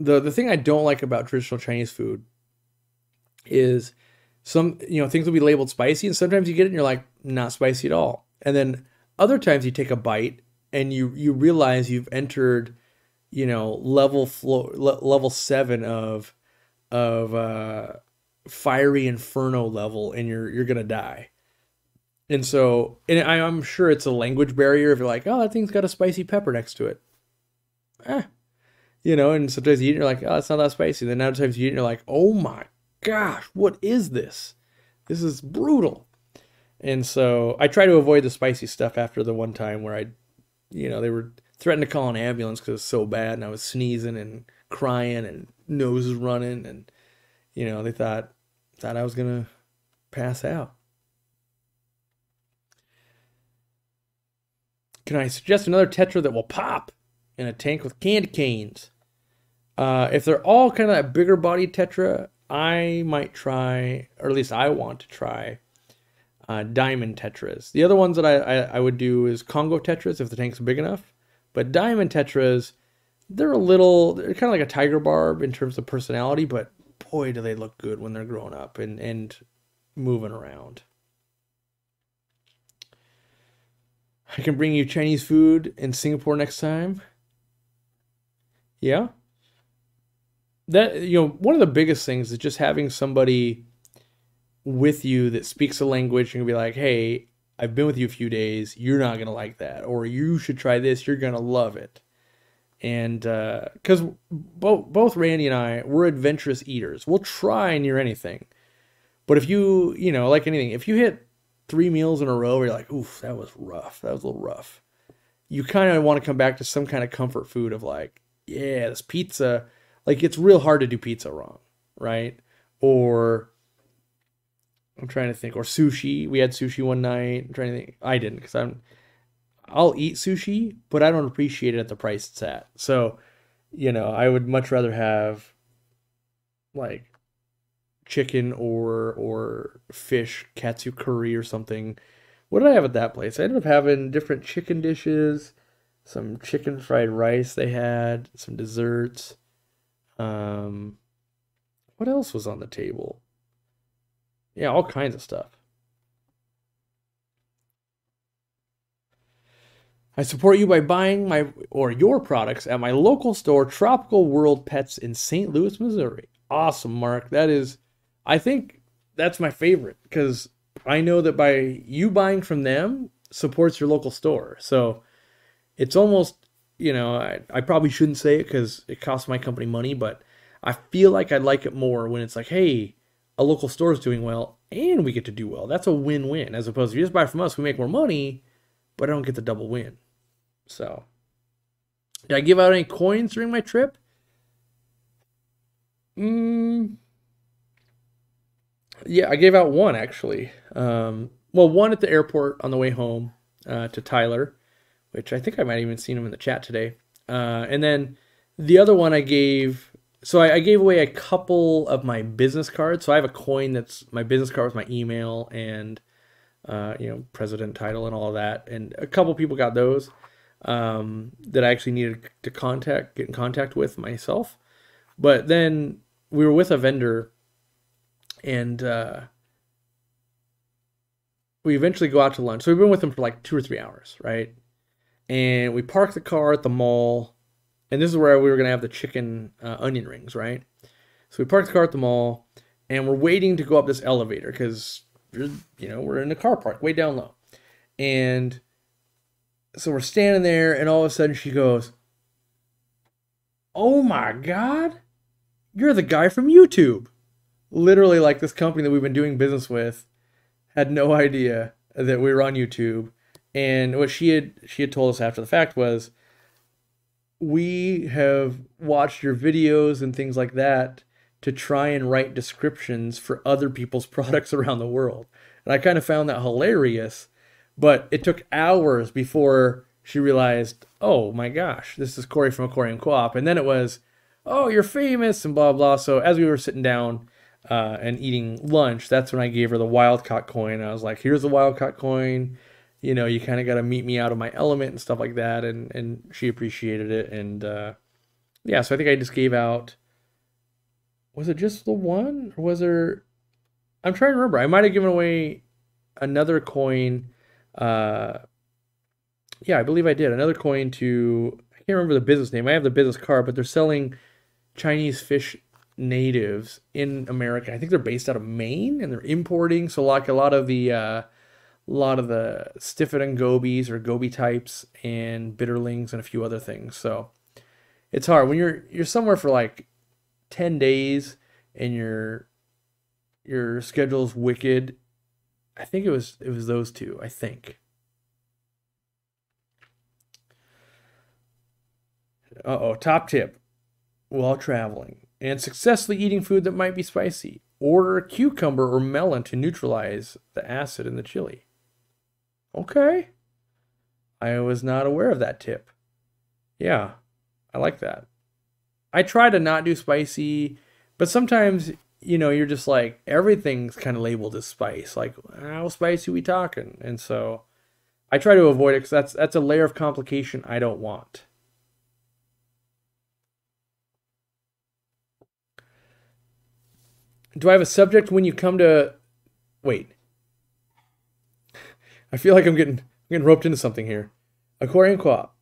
the the thing I don't like about traditional Chinese food is some, you know, things will be labeled spicy, and sometimes you get it and you're like, not spicy at all. And then other times you take a bite and you you realize you've entered, you know, level flow le level seven of of uh, fiery inferno level, and you're you're gonna die. And so, and I, I'm sure it's a language barrier if you're like, oh, that thing's got a spicy pepper next to it. Eh. You know, and sometimes you eat it and you're like, oh, it's not that spicy. Then other times you eat it and you're like, oh my gosh, what is this? This is brutal. And so I try to avoid the spicy stuff after the one time where I, you know, they were threatening to call an ambulance because it was so bad, and I was sneezing and crying and noses running, and, you know, they thought, thought I was going to pass out. Can I suggest another tetra that will pop in a tank with candy canes? Uh, if they're all kind of that bigger body tetra, I might try, or at least I want to try, uh, diamond tetras. The other ones that I, I, I would do is Congo tetras if the tank's big enough. But diamond tetras, they're a little, they're kind of like a tiger barb in terms of personality, but boy, do they look good when they're growing up and, and moving around. I can bring you Chinese food in Singapore next time. Yeah. That, you know, one of the biggest things is just having somebody with you that speaks a language and can be like, hey, I've been with you a few days. You're not going to like that. Or you should try this. You're going to love it. And because uh, both, both Randy and I, we're adventurous eaters. We'll try near anything. But if you, you know, like anything, if you hit three meals in a row where you're like, oof, that was rough. That was a little rough. You kind of want to come back to some kind of comfort food of, like, yeah, this pizza. Like, it's real hard to do pizza wrong, right? Or, I'm trying to think, or sushi. We had sushi one night. I'm trying to think. I didn't, because I'm, I'll eat sushi, but I don't appreciate it at the price it's at. So, you know, I would much rather have, like, chicken or or fish katsu curry or something. What did I have at that place? I ended up having different chicken dishes, some chicken fried rice they had, some desserts. Um, What else was on the table? Yeah, all kinds of stuff. I support you by buying my or your products at my local store, Tropical World Pets in Saint Louis, Missouri. Awesome, Mark. That is, I think that's my favorite, because I know that by you buying from them supports your local store. So it's almost, you know, I, I probably shouldn't say it because it costs my company money, but I feel like I'd like it more when it's like, hey, a local store is doing well and we get to do well. That's a win-win, as opposed to you just buy from us, we make more money, but I don't get the double win. So, did I give out any coins during my trip? Mm, yeah, I gave out one, actually. Um, well, one at the airport on the way home uh, to Tyler, which I think I might have even seen him in the chat today. Uh, and then the other one I gave... So I, I gave away a couple of my business cards. So I have a coin that's my business card with my email and... Uh, you know, president title and all that. And a couple people got those um, that I actually needed to contact, get in contact with myself. But then we were with a vendor, and uh, we eventually go out to lunch. So we've been with them for like two or three hours, right? And we parked the car at the mall, and this is where we were going to have the chicken uh, onion rings, right? So we parked the car at the mall, and we're waiting to go up this elevator because... you know, we're in a car park way down low. And so we're standing there, and all of a sudden she goes, "Oh my God, you're the guy from YouTube." Literally, like, this company that we've been doing business with had no idea that we were on YouTube. And what she had, she had told us after the fact was, "We have watched your videos and things like that to try and write descriptions for other people's products around the world." And I kind of found that hilarious, but it took hours before she realized, oh my gosh, this is Corey from Aquarium Co-op. And then it was, oh, you're famous and blah, blah. So as we were sitting down uh, and eating lunch, that's when I gave her the wild caught coin. I was like, here's the wild caught coin. You know, you kind of got to meet me out of my element and stuff like that. And, and she appreciated it. And uh, yeah, so I think I just gave out... Was it just the one? Or was there... I'm trying to remember. I might have given away another coin. Uh, yeah, I believe I did. Another coin to... I can't remember the business name. I have the business card, but they're selling Chinese fish natives in America. I think they're based out of Maine, and they're importing. So like a lot of the uh, a lot of the stiffet and gobies, or goby types, and bitterlings, and a few other things. So it's hard. When you're you're somewhere for like... ten days and your your schedule's wicked. I think it was it was those two, I think. Uh-oh, top tip. While traveling and successfully eating food that might be spicy, order a cucumber or melon to neutralize the acid in the chili. Okay. I was not aware of that tip. Yeah, I like that. I try to not do spicy, but sometimes, you know, you're just like, everything's kind of labeled as spice. Like, how spicy we talking? And so I try to avoid it, because that's, that's a layer of complication I don't want. Do I have a subject when you come to... Wait. I feel like I'm getting, I'm getting roped into something here. Aquarium Co-op.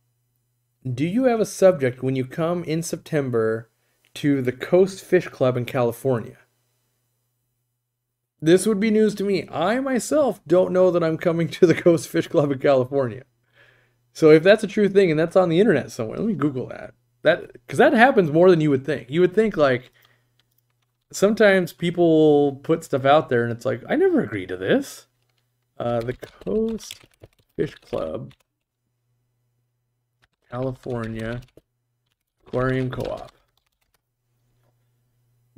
Do you have a subject when you come in September to the Coast Fish Club in California? This would be news to me. I myself don't know that I'm coming to the Coast Fish Club in California. So if that's a true thing and that's on the internet somewhere, let me Google that. That, because that happens more than you would think. You would think, like, sometimes people put stuff out there and it's like, I never agreed to this. Uh, the Coast Fish Club, California, Aquarium Co-op.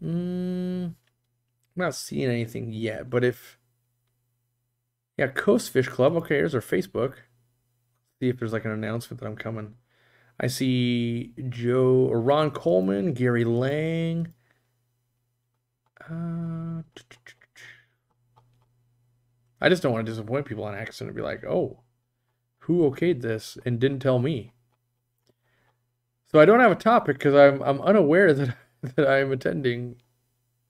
Mm, I'm not seeing anything yet, but if... Yeah, Coast Fish Club. Okay, here's our Facebook. See if there's like an announcement that I'm coming. I see Joe or Ron Coleman, Gary Lang. Uh, I just don't want to disappoint people on accident and be like, oh, who okayed this and didn't tell me? So I don't have a topic because I'm I'm unaware that that I'm attending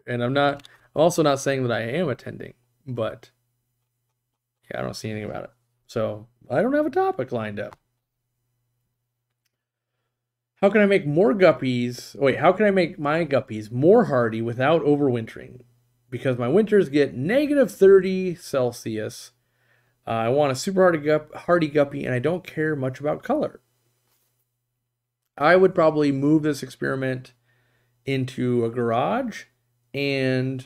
And I'm not, I'm also not saying that I am attending, but yeah, I don't see anything about it. So I don't have a topic lined up. How can I make more guppies? Oh, wait, how can I make my guppies more hardy without overwintering? Because my winters get negative thirty Celsius. Uh, I want a super hardy, gup, hardy guppy, and I don't care much about color. I would probably move this experiment into a garage, and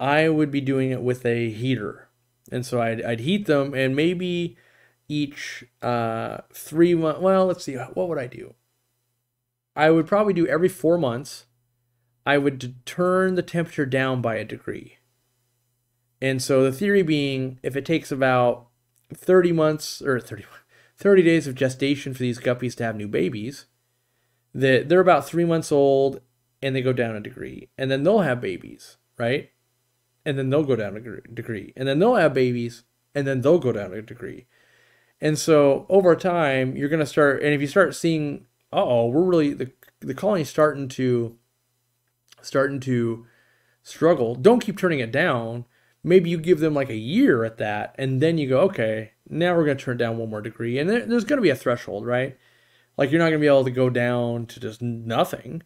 I would be doing it with a heater. And so I'd, I'd heat them, and maybe each uh, three months, well, let's see, what would I do? I would probably do every four months, I would turn the temperature down by a degree. And so the theory being, if it takes about thirty months or thirty, thirty days of gestation for these guppies to have new babies, that they're about three months old and they go down a degree, and then they'll have babies, right? And then they'll go down a degree, and then they'll have babies, and then they'll go down a degree. And so over time, you're going to start, and if you start seeing, uh-oh, we're really, the, the colony's starting to, starting to struggle, don't keep turning it down. Maybe you give them like a year at that, and then you go, okay, now we're going to turn down one more degree. And there, there's going to be a threshold, right? Like, you're not going to be able to go down to just nothing,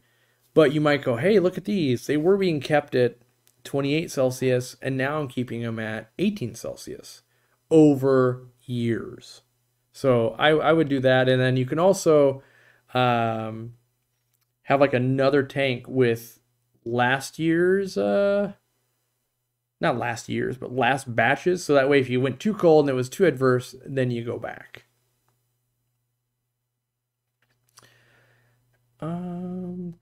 but you might go, hey, look at these. They were being kept at twenty-eight Celsius, and now I'm keeping them at eighteen Celsius over years. So I, I would do that. And then you can also um, have like another tank with last year's... Uh, Not last year's, but last batches. So that way, if you went too cold and it was too adverse, then you go back. Um,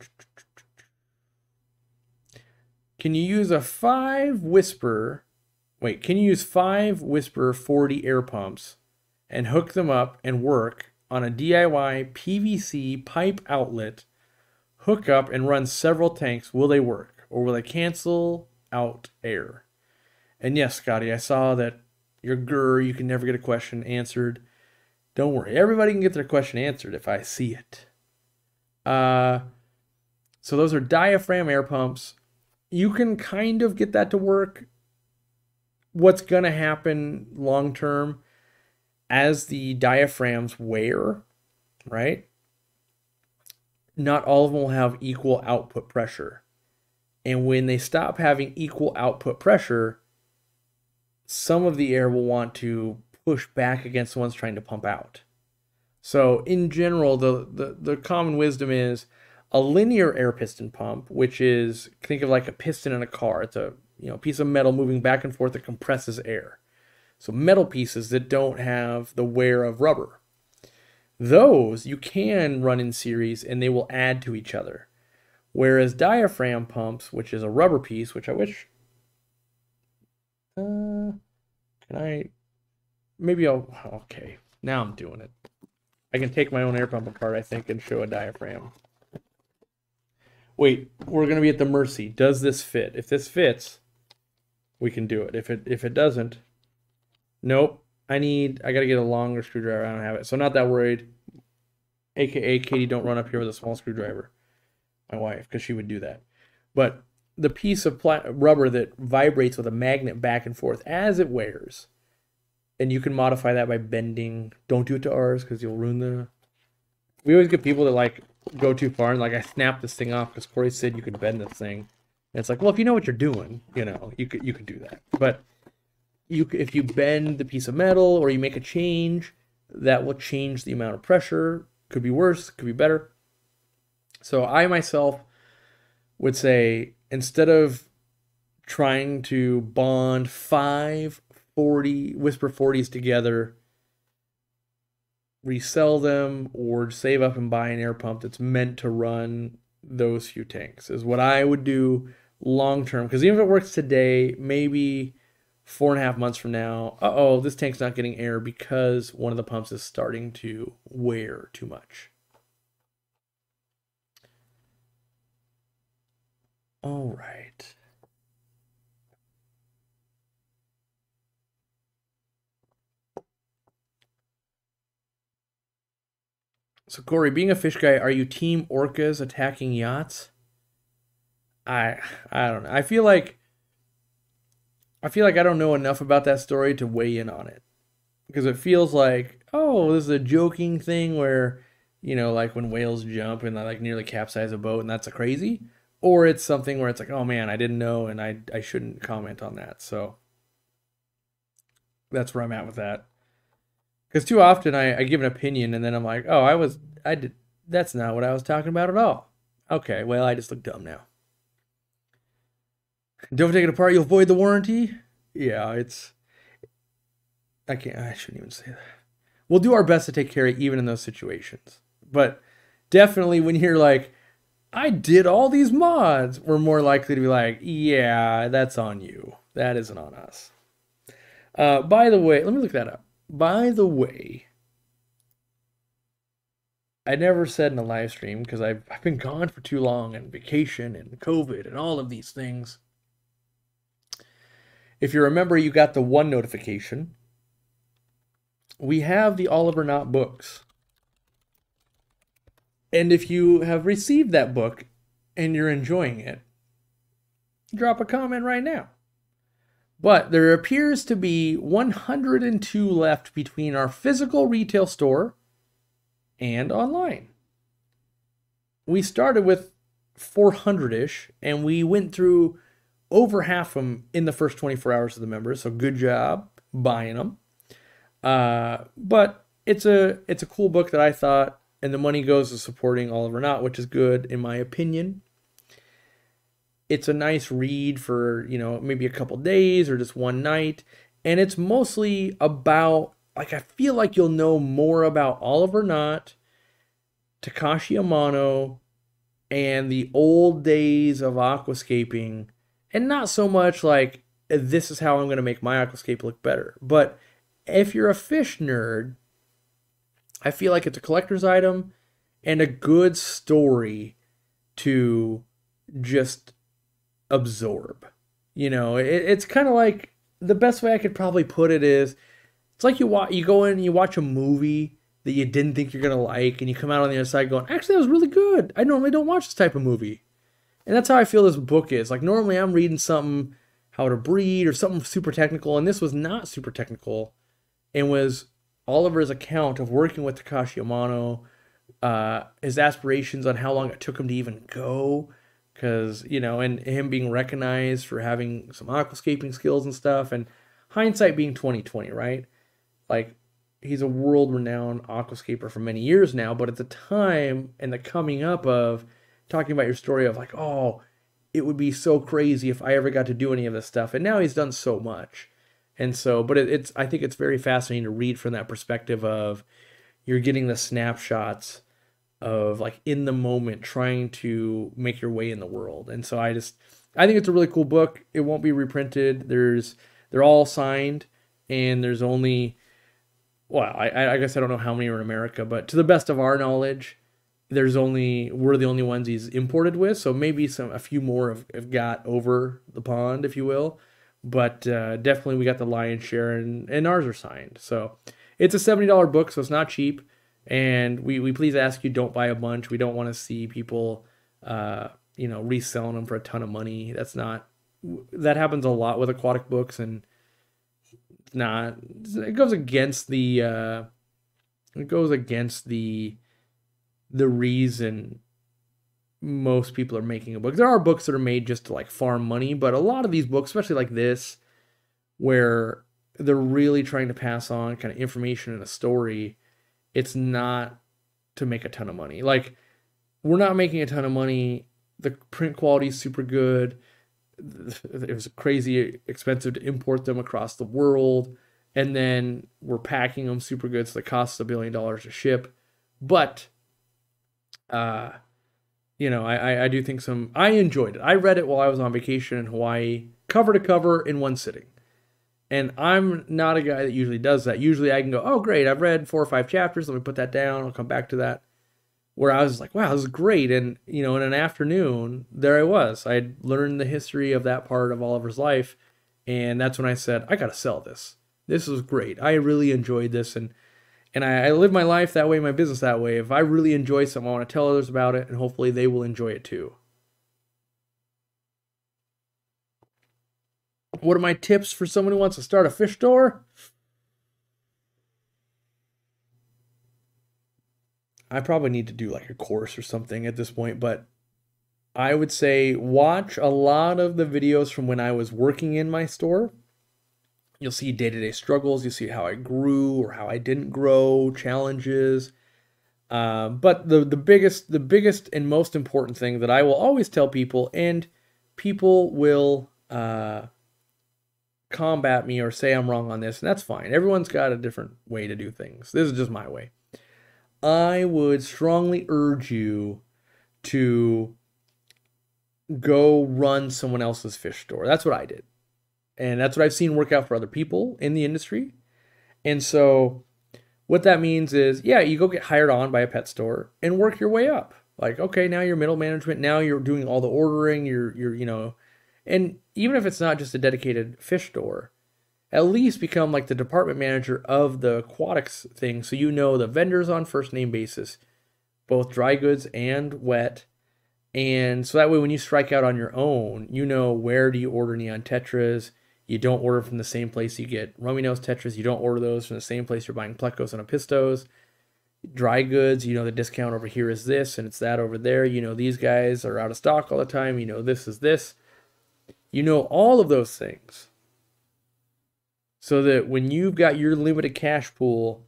can you use a five whisper? Wait, can you use five whisper forty air pumps and hook them up and work on a D I Y P V C pipe outlet, hook up and run several tanks? Will they work, or will they cancel out air? And yes, Scotty, I saw that your grr, you can never get a question answered. Don't worry. Everybody can get their question answered if I see it. Uh, so those are diaphragm air pumps. You can kind of get that to work. What's going to happen long term as the diaphragms wear, right? Not all of them will have equal output pressure. And when they stop having equal output pressure, some of the air will want to push back against the ones trying to pump out. So in general, the, the, the common wisdom is a linear air piston pump, which is, think of like a piston in a car. It's a you know piece of metal moving back and forth that compresses air. So metal pieces that don't have the wear of rubber. Those you can run in series and they will add to each other. Whereas diaphragm pumps, which is a rubber piece, which I wish, uh, can I, maybe I'll, okay, now I'm doing it. I can take my own air pump apart, I think, and show a diaphragm. Wait, we're going to be at the mercy. Does this fit? If this fits, we can do it. If it, if it doesn't, nope, I need, I got to get a longer screwdriver. I don't have it. So I'm not that worried. A K A Katie, don't run up here with a small screwdriver. My wife, because she would do that. But the piece of pla rubber that vibrates with a magnet back and forth as it wears, and you can modify that by bending. Don't do it to ours because you'll ruin the... We always get people that like go too far and like, I snapped this thing off because Corey said you could bend this thing. And it's like, well, if you know what you're doing, you know, you could, you could do that. But you, if you bend the piece of metal or you make a change, that will change the amount of pressure. Could be worse, could be better. So I myself would say, instead of trying to bond five forty Whisper forties together, resell them, or save up and buy an air pump that's meant to run those few tanks is what I would do long term. Because even if it works today, maybe four and a half months from now, uh-oh, this tank's not getting air because one of the pumps is starting to wear too much. All right. So Corey, being a fish guy, are you team orcas attacking yachts? I I don't know. I feel like I feel like I don't know enough about that story to weigh in on it, because it feels like, oh, this is a joking thing where, you know, like when whales jump and they like nearly capsize a boat, and that's a crazy, or it's something where it's like, oh man, I didn't know, and I I shouldn't comment on that. So that's where I'm at with that. Because too often I, I give an opinion and then I'm like, oh, I was I did that's not what I was talking about at all. Okay, well, I just look dumb now. Don't take it apart, you'll void the warranty. Yeah, it's... I can't... I shouldn't even say that. We'll do our best to take care of even in those situations. But definitely when you're like, I did all these mods, we're more likely to be like, yeah, that's on you. That isn't on us. Uh, by the way, let me look that up. By the way... I never said in a live stream because I've, I've been gone for too long, and vacation and COVID and all of these things. If you remember, you got the one notification. We have the Oliver Knott books. And if you have received that book and you're enjoying it, drop a comment right now. But there appears to be one hundred two left between our physical retail store and online. We started with four hundred-ish, and we went through over half of them in the first twenty-four hours of the members, so good job buying them. Uh, but it's a it's a cool book that I thought, and the money goes to supporting Oliver Knott, which is good in my opinion. It's a nice read for, you know, maybe a couple days or just one night, and it's mostly about... Like, I feel like you'll know more about Oliver Knott, Takashi Amano, and the old days of aquascaping. And not so much like, this is how I'm going to make my aquascape look better. But if you're a fish nerd, I feel like it's a collector's item and a good story to just absorb. You know, it, it's kind of like, the best way I could probably put it is, it's like you watch, you go in and you watch a movie that you didn't think you're going to like, and you come out on the other side going, actually, that was really good. I normally don't watch this type of movie. And that's how I feel this book is. Like, normally I'm reading something, How to Breed, or something super technical, and this was not super technical, and was Oliver's account of working with Takashi Amano, uh, his aspirations on how long it took him to even go, because, you know, and him being recognized for having some aquascaping skills and stuff, and hindsight being twenty twenty, right? Like, he's a world-renowned aquascaper for many years now, but at the time, and the coming up of, talking about your story of like, oh, it would be so crazy if I ever got to do any of this stuff, and now he's done so much. And so, but it, it's, I think it's very fascinating to read from that perspective of, you're getting the snapshots of, like, in the moment, trying to make your way in the world. And so I just, I think it's a really cool book. It won't be reprinted. There's, they're all signed, and there's only... Well, I, I guess I don't know how many are in America, but to the best of our knowledge, there's only we're the only ones he's imported with. So maybe some a few more have, have got over the pond, if you will. But uh, definitely we got the lion's share, and, and ours are signed. So it's a seventy dollar book, so it's not cheap. And we, we please ask you, don't buy a bunch. We don't want to see people, uh, you know, reselling them for a ton of money. That's not that happens a lot with aquatic books, and not it goes against the uh it goes against the the reason most people are making a book. There are books that are made just to like farm money, but a lot of these books, especially like this, where they're really trying to pass on kind of information and a story, it's not to make a ton of money. Like, we're not making a ton of money. The print quality is super good. It was crazy expensive to import them across the world, and then we're packing them super good, so it costs a billion dollars to ship. But uh you know, I I do think some I enjoyed it. I read it while I was on vacation in Hawaii, cover to cover in one sitting, and I'm not a guy that usually does that. Usually I can go, oh great, I've read four or five chapters, let me put that down, I'll come back to that. Where I was like, wow, this is great. And, you know, in an afternoon, there I was. I had learned the history of that part of Oliver's life. And that's when I said, I got to sell this. This was great. I really enjoyed this. And and I, I live my life that way, my business that way. If I really enjoy something, I want to tell others about it, and hopefully they will enjoy it too. what are my tips for someone who wants to start a fish store? I probably need to do like a course or something at this point, but I would say watch a lot of the videos from when I was working in my store. You'll see day-to-day struggles. You'll see how I grew or how I didn't grow, challenges. Uh, but the, the biggest the biggest and most important thing that I will always tell people, and people will uh, combat me or say I'm wrong on this, and that's fine. Everyone's got a different way to do things. This is just my way. I would strongly urge you to go run someone else's fish store. That's what I did. And that's what I've seen work out for other people in the industry. And so what that means is, yeah, you go get hired on by a pet store and work your way up. Like, okay, now you're middle management. Now you're doing all the ordering. You're, you're, you know, and even if it's not just a dedicated fish store, at least become like the department manager of the aquatics thing. So you know the vendors on first name basis, both dry goods and wet. And so that way when you strike out on your own, you know, where do you order neon tetras? You don't order from the same place you get rummy nose tetras. You don't order those from the same place you're buying plecos and apistos. Dry goods, you know, the discount over here is this and it's that over there. You know, these guys are out of stock all the time. You know, this is this. You know, all of those things. So that when you've got your limited cash pool,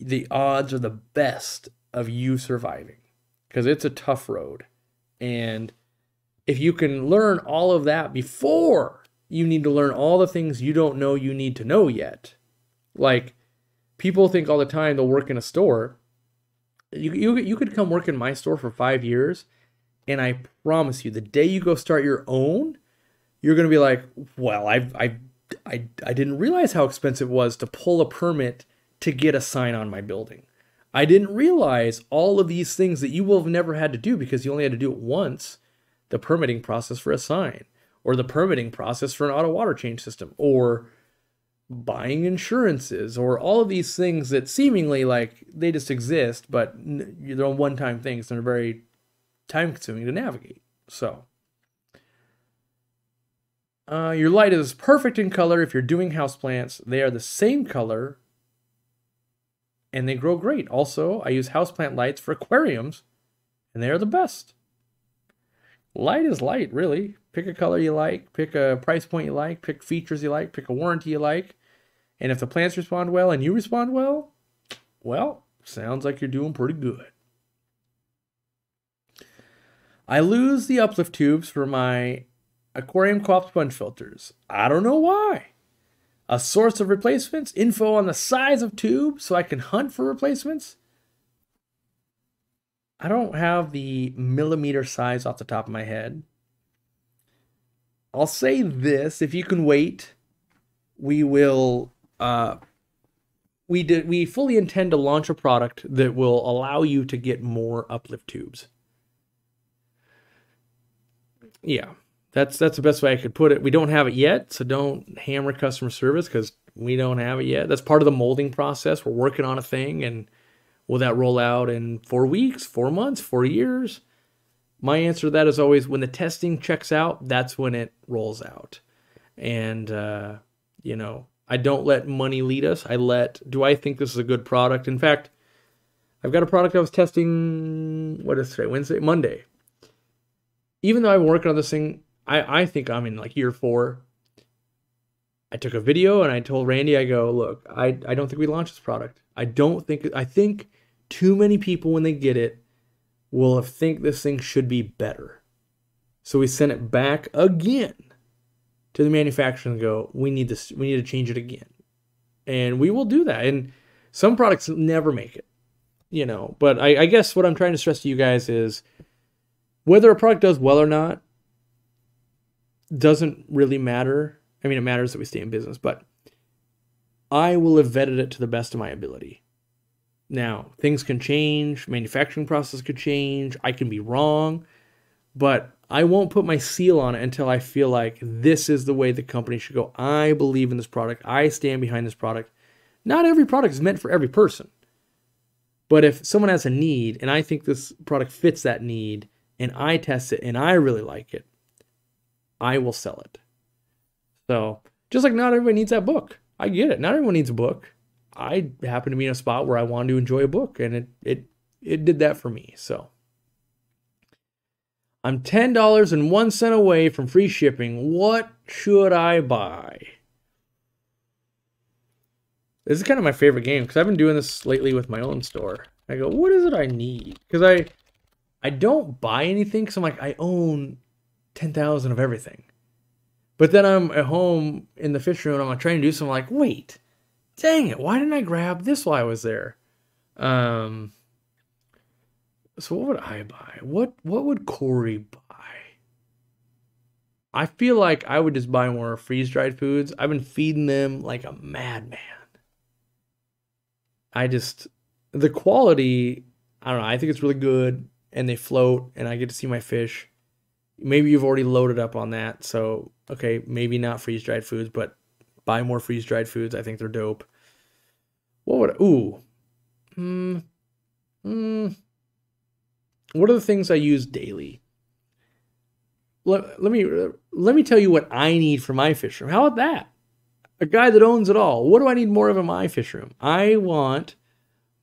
the odds are the best of you surviving, because it's a tough road. And if you can learn all of that before... you need to learn all the things you don't know you need to know yet. Like, people think all the time they'll work in a store. You, you, you could come work in my store for five years, and I promise you, the day you go start your own, you're going to be like, well, I, I, I, I didn't realize how expensive it was to pull a permit to get a sign on my building. I didn't realize all of these things that you will have never had to do because you only had to do it once, the permitting process for a sign, or the permitting process for an auto water change system, or buying insurances, or all of these things that seemingly like they just exist, but they're one-time things. They're very time-consuming to navigate. So uh, your light is perfect in color if you're doing houseplants. They are the same color and they grow great. Also, I use houseplant lights for aquariums and they are the best. Light is light, really. Pick a color you like, pick a price point you like, pick features you like, pick a warranty you like. And if the plants respond well and you respond well, well, sounds like you're doing pretty good. I lose the uplift tubes for my Aquarium Co-op sponge filters. I don't know why. A source of replacements, info on the size of tubes so I can hunt for replacements. I don't have the millimeter size off the top of my head. I'll say this, if you can wait, we will, uh, we did, we fully intend to launch a product that will allow you to get more uplift tubes. Yeah, that's, that's the best way I could put it. We don't have it yet, so don't hammer customer service because we don't have it yet. That's part of the molding process. We're working on a thing, and will that roll out in four weeks, four months, four years? My answer to that is always when the testing checks out, that's when it rolls out. And, uh, you know, I don't let money lead us. I let, do I think this is a good product? In fact, I've got a product I was testing, what is today? Wednesday, Monday. Even though I'm working on this thing, I, I think I'm in like year four. I took a video and I told Randy, I go, look, I, I don't think we launched this product. I don't think, I think too many people when they get it, will have think this thing should be better. So we sent it back again to the manufacturer and go, we need this, we need to change it again. And we will do that. And some products never make it, you know, but I, I guess what I'm trying to stress to you guys is whether a product does well or not doesn't really matter. I mean, it matters that we stay in business, but I will have vetted it to the best of my ability. Now, things can change, manufacturing process could change, I can be wrong, but I won't put my seal on it until I feel like this is the way the company should go. I believe in this product, I stand behind this product. Not every product is meant for every person, but if someone has a need and I think this product fits that need and I test it and I really like it, I will sell it. So just like not everybody needs that book. I get it. Not everyone needs a book. I happen to be in a spot where I wanted to enjoy a book, and it it it did that for me. So I'm ten dollars and one cent away from free shipping. What should I buy? This is kind of my favorite game because I've been doing this lately with my own store. I go, what is it I need? Because I I don't buy anything because I'm like, I own ten thousand of everything. But then I'm at home in the fish room and I'm like trying to do something like, wait, dang it, why didn't I grab this while I was there? Um, so what would I buy? What what would Corey buy? I feel like I would just buy more freeze-dried foods. I've been feeding them like a madman. I just, the quality, I don't know, I think it's really good and they float and I get to see my fish. Maybe you've already loaded up on that, so okay, maybe not freeze-dried foods, but buy more freeze-dried foods. I think they're dope. What would, ooh. Hmm. Hmm. What are the things I use daily? Let, let me let me tell you what I need for my fish room. How about that? A guy that owns it all. What do I need more of in my fish room? I want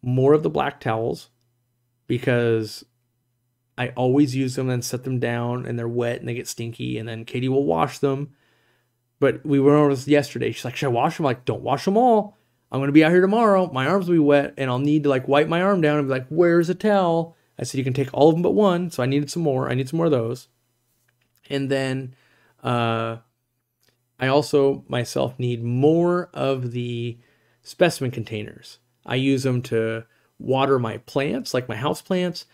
more of the black towels because I always use them and set them down and they're wet and they get stinky and then Katie will wash them. But we went over this yesterday. She's like, should I wash them? I'm like, don't wash them all. I'm going to be out here tomorrow. My arms will be wet and I'll need to like wipe my arm down and be like, where's a towel? I said, you can take all of them but one. So I needed some more. I need some more of those. And then uh, I also myself need more of the specimen containers. I use them to water my plants, like my house plants.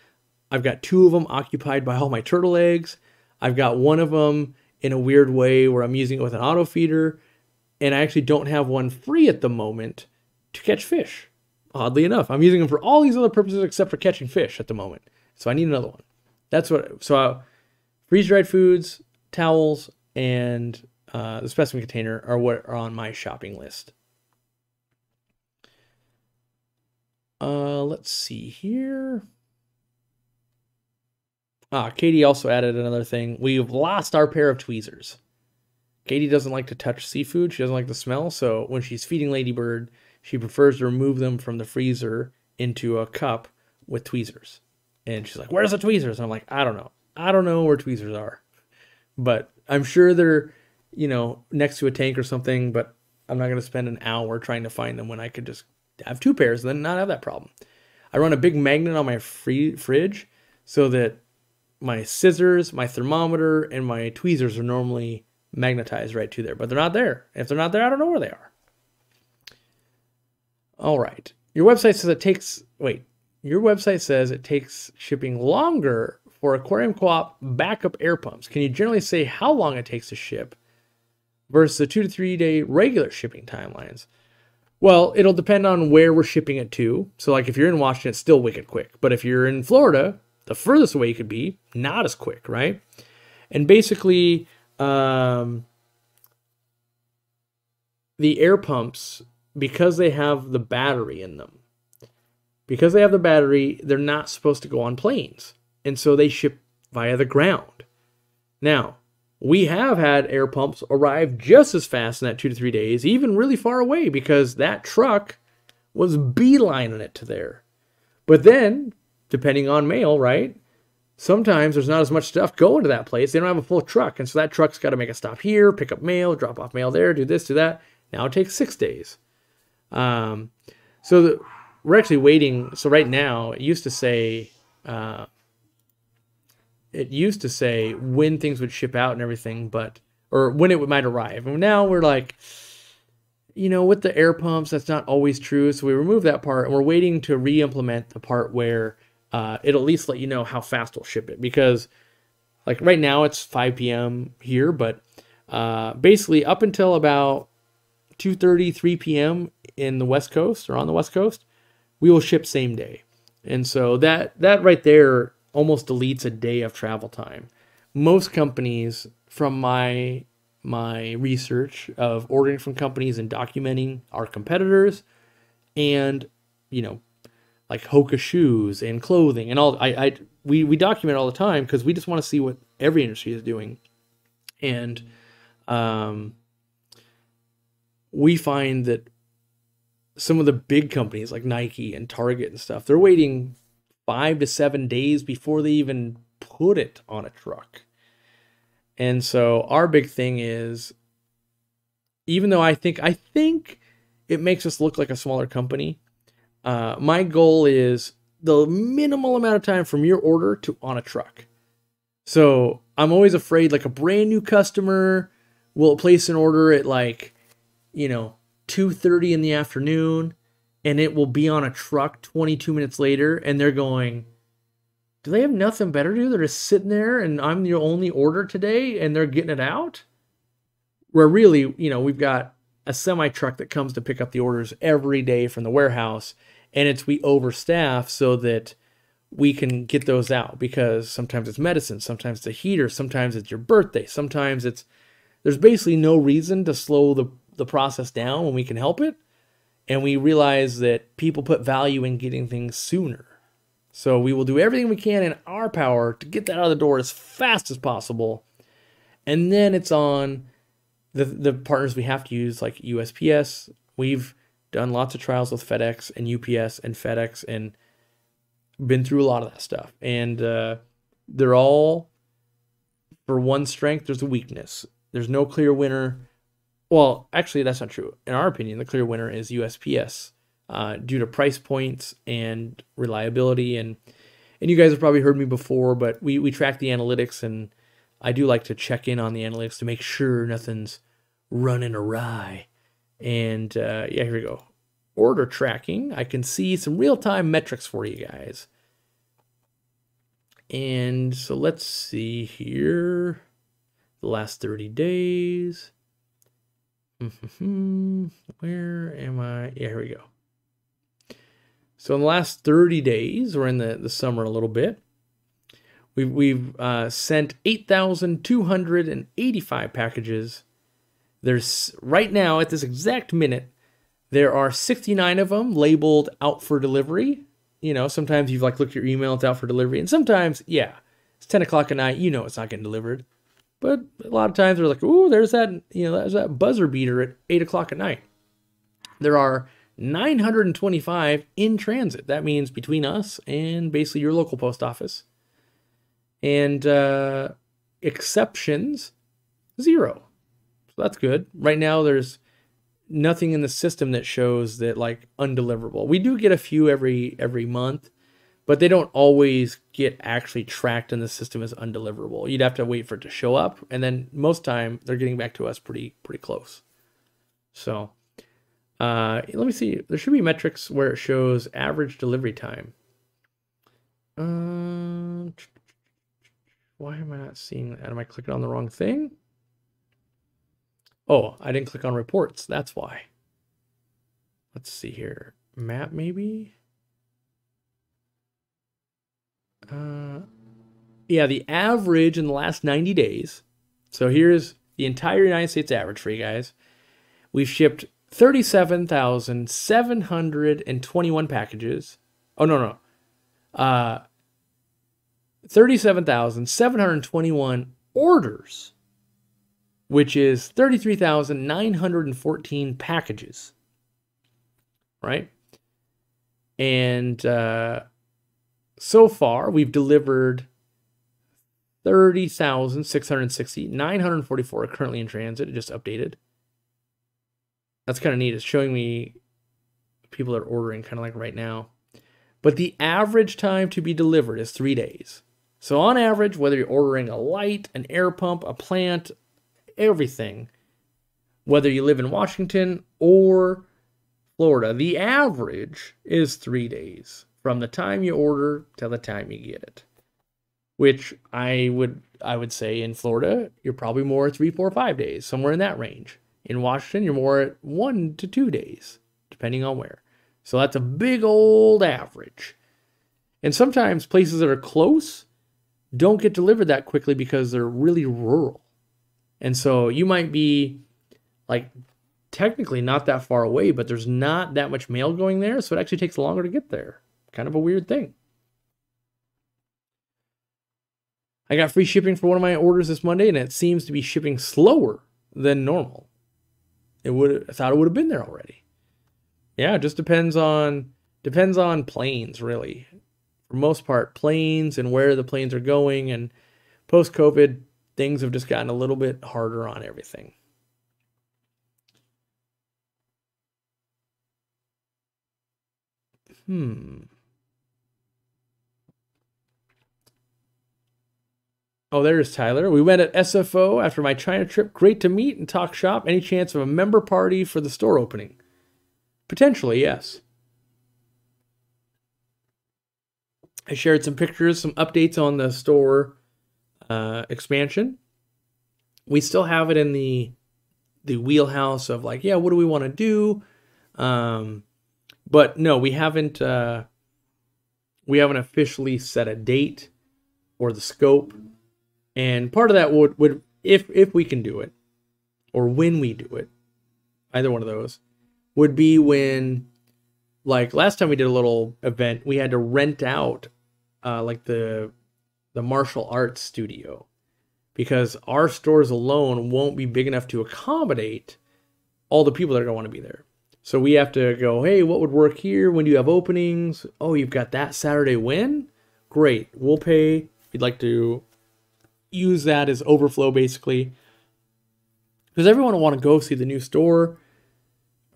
I've got two of them occupied by all my turtle eggs. I've got one of them in a weird way where I'm using it with an auto feeder. And I actually don't have one free at the moment to catch fish. Oddly enough, I'm using them for all these other purposes except for catching fish at the moment. So I need another one. That's what, so I, freeze-dried foods, towels, and uh, the specimen container are what are on my shopping list. Uh, let's see here. Ah, Katie also added another thing. We've lost our pair of tweezers. Katie doesn't like to touch seafood. She doesn't like the smell. So when she's feeding Ladybird, she prefers to remove them from the freezer into a cup with tweezers. And she's like, where's the tweezers? And I'm like, I don't know. I don't know where tweezers are. But I'm sure they're, you know, next to a tank or something. But I'm not going to spend an hour trying to find them when I could just have two pairs and then not have that problem. I run a big magnet on my free fridge so that my scissors, my thermometer, and my tweezers are normally magnetized right to there, but they're not there. If they're not there, I don't know where they are. All right. Your website says it takes, wait, your website says it takes shipping longer for Aquarium Co-op backup air pumps. Can you generally say how long it takes to ship versus the two to three day regular shipping timelines? Well, it'll depend on where we're shipping it to. So like if you're in Washington, it's still wicked quick, but if you're in Florida, the furthest away you could be, not as quick, right? And basically, um, the air pumps, because they have the battery in them, because they have the battery, they're not supposed to go on planes. And so they ship via the ground. Now, we have had air pumps arrive just as fast in that two to three days, even really far away, because that truck was beelining it to there. But then, depending on mail, right? Sometimes there's not as much stuff going to that place. They don't have a full truck. And so that truck's got to make a stop here, pick up mail, drop off mail there, do this, do that. Now it takes six days. Um, so the, we're actually waiting. So right now it used to say, uh, it used to say when things would ship out and everything, but, or when it might arrive. And now we're like, you know, with the air pumps, that's not always true. So we remove that part and we're waiting to re-implement the part where Uh, it'll at least let you know how fast we'll ship it, because like right now it's five P M here, but uh, basically up until about two thirty, three P M in the West Coast or on the West Coast, we will ship same day. And so that, that right there almost deletes a day of travel time. Most companies, from my, my research of ordering from companies and documenting our competitors and, you know, like Hoka shoes and clothing and all, I, I we, we document all the time because we just want to see what every industry is doing. And um, we find that some of the big companies like Nike and Target and stuff, they're waiting five to seven days before they even put it on a truck. And so our big thing is, even though I think, I think it makes us look like a smaller company, uh, my goal is the minimal amount of time from your order to on a truck. So I'm always afraid, like, a brand new customer will place an order at, like, you know, two thirty in the afternoon, and it will be on a truck twenty-two minutes later, and they're going, do they have nothing better to do? They're just sitting there, and I'm the only order today, and they're getting it out? Where really, you know, we've got a semi-truck that comes to pick up the orders every day from the warehouse, and it's we overstaff so that we can get those out, because sometimes it's medicine, sometimes it's a heater, sometimes it's your birthday, sometimes it's, there's basically no reason to slow the, the process down when we can help it. And we realize that people put value in getting things sooner. So we will do everything we can in our power to get that out of the door as fast as possible. And then it's on the, the partners we have to use, like U S P S. We've done lots of trials with FedEx and U P S and FedEx, and been through a lot of that stuff. And uh, they're all, for one strength, there's a weakness. There's no clear winner. Well, actually, that's not true. In our opinion, the clear winner is U S P S. Uh, due to price points and reliability. And and you guys have probably heard me before, but we, we track the analytics, and I do like to check in on the analytics to make sure nothing's running awry. And uh, yeah, here we go. Order tracking. I can see some real-time metrics for you guys. And so let's see here. The last thirty days. Where am I? Yeah, here we go. So in the last thirty days, we're in the, the summer a little bit, we've, we've uh, sent eight thousand two hundred eighty-five packages. There's, right now, at this exact minute, there are sixty-nine of them labeled out for delivery. You know, sometimes you've, like, looked at your email, it's out for delivery. And sometimes, yeah, it's ten o'clock at night, you know it's not getting delivered. But a lot of times they're like, ooh, there's that, you know, there's that buzzer beater at eight o'clock at night. There are nine hundred twenty-five in transit. That means between us and basically your local post office. And uh, exceptions, zero. So that's good. Right now, there's nothing in the system that shows that, like, undeliverable. We do get a few every every month, but they don't always get actually tracked in the system as undeliverable. You'd have to wait for it to show up, and then most time they're getting back to us pretty pretty close. So. Uh, let me see. There should be metrics where it shows average delivery time. Um, why am I not seeing that? Am I clicking on the wrong thing? Oh, I didn't click on reports. That's why. Let's see here. Map, maybe? Uh, yeah, the average in the last ninety days. So here's the entire United States average for you guys. We've shipped thirty-seven thousand seven hundred twenty-one packages. Oh, no, no. Uh, thirty-seven thousand seven hundred twenty-one orders, which is thirty-three thousand nine hundred fourteen packages, right? And uh, so far, we've delivered thirty thousand six hundred sixty. nine hundred forty-four are currently in transit. It just updated. That's kind of neat. It's showing me people that are ordering kind of like right now. But the average time to be delivered is three days. So on average, whether you're ordering a light, an air pump, a plant, everything, whether you live in Washington or Florida, the average is three days from the time you order to the time you get it. Which I would I would say in Florida, you're probably more three, four, five days, somewhere in that range. In Washington, you're more at one to two days, depending on where. So that's a big old average. And sometimes places that are close don't get delivered that quickly because they're really rural. And so you might be, like, technically not that far away, but there's not that much mail going there, so it actually takes longer to get there. Kind of a weird thing. I got free shipping for one of my orders this Monday, and it seems to be shipping slower than normal. It would I thought it would have been there already. Yeah, it just depends on depends on planes, really. For the most part, planes and where the planes are going, and post-COVID, things have just gotten a little bit harder on everything. Hmm. Oh, there's Tyler. We went at S F O after my China trip. Great to meet and talk shop. Any chance of a member party for the store opening? Potentially, yes. I shared some pictures, some updates on the store uh, expansion. We still have it in the the wheelhouse of like, yeah, what do we want to do? Um, but no, we haven't uh, we haven't officially set a date or the scope. And part of that would, would if, if we can do it, or when we do it, either one of those, would be when, like last time we did a little event, we had to rent out uh, like the, the martial arts studio, because our stores alone won't be big enough to accommodate all the people that are going to want to be there. So we have to go, hey, what would work here? When do you have openings? Oh, you've got that Saturday when? Great, we'll pay. We'd like to use that as overflow, basically, because everyone will want to go see the new store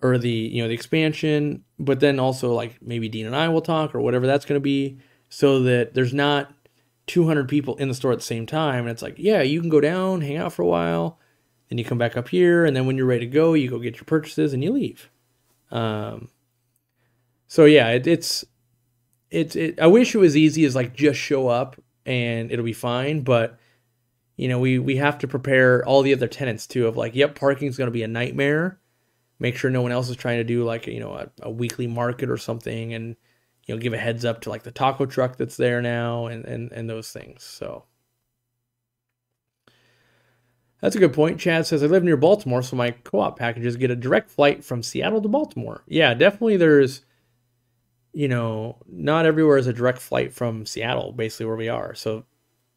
or the, you know, the expansion, but then also like maybe Dean and I will talk or whatever that's going to be, so that there's not two hundred people in the store at the same time. And it's like, yeah, you can go down, hang out for a while, then you come back up here. And then when you're ready to go, you go get your purchases and you leave. Um, so yeah, it, it's, it's, it, I wish it was easy as like just show up and it'll be fine. But you know, we, we have to prepare all the other tenants too of like, yep, parking is going to be a nightmare. Make sure no one else is trying to do like, you know, a, a weekly market or something, and, you know, give a heads up to like the taco truck that's there now and, and, and those things. So that's a good point. Chad says, I live near Baltimore, so my co-op packages get a direct flight from Seattle to Baltimore. Yeah, definitely. There's, you know, not everywhere is a direct flight from Seattle, basically where we are. So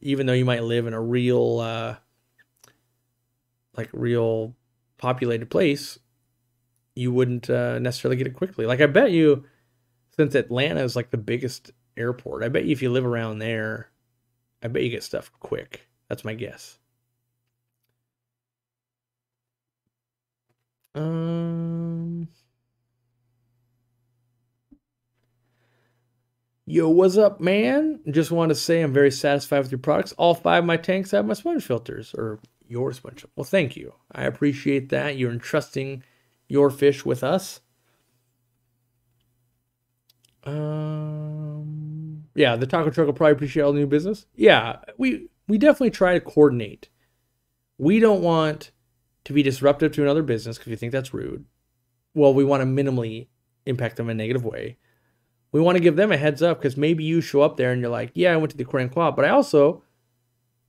even though you might live in a real, uh, like real populated place, you wouldn't uh, necessarily get it quickly. Like I bet you, since Atlanta is like the biggest airport, I bet you if you live around there, I bet you get stuff quick. That's my guess. Um, Yo, what's up, man? Just want to say I'm very satisfied with your products. All five of my tanks have my sponge filters, or your sponge. Well, thank you. I appreciate that. You're entrusting your fish with us. Um, yeah, the taco truck will probably appreciate all the new business. Yeah, we, we definitely try to coordinate. We don't want to be disruptive to another business because we think that's rude. Well, we want to minimally impact them in a negative way. We want to give them a heads up because maybe you show up there and you're like, yeah, I went to the Aquarium Co-op, but I also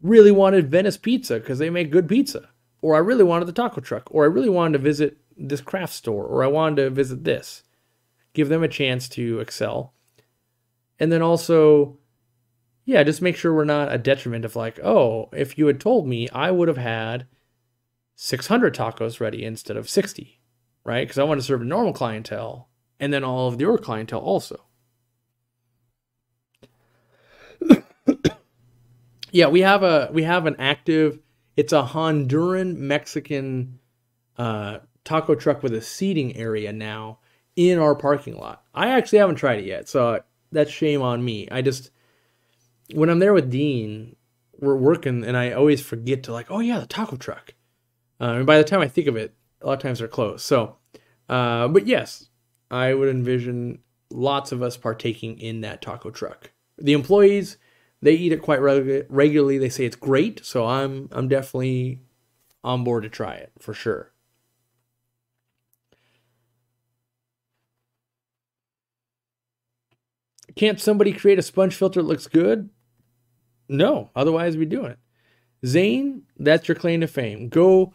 really wanted Venice Pizza because they make good pizza. Or I really wanted the taco truck. Or I really wanted to visit this craft store, or I wanted to visit this. Give them a chance to excel. And then also, yeah, just make sure we're not a detriment of like, oh, if you had told me, I would have had six hundred tacos ready instead of sixty, right? Because I want to serve a normal clientele and then all of your clientele also. Yeah, we have a we have an active, it's a Honduran Mexican uh taco truck with a seating area now in our parking lot. I actually haven't tried it yet, so that's shame on me. I just, when I'm there with Dean, we're working, and I always forget to like, oh yeah, the taco truck. Uh, and by the time I think of it, a lot of times they're closed. So, uh, but yes, I would envision lots of us partaking in that taco truck. The employees, they eat it quite regu regularly. They say it's great, so I'm I'm definitely on board to try it for sure. Can't somebody create a sponge filter that looks good? No, otherwise we'd be doing it. Zane, that's your claim to fame. Go,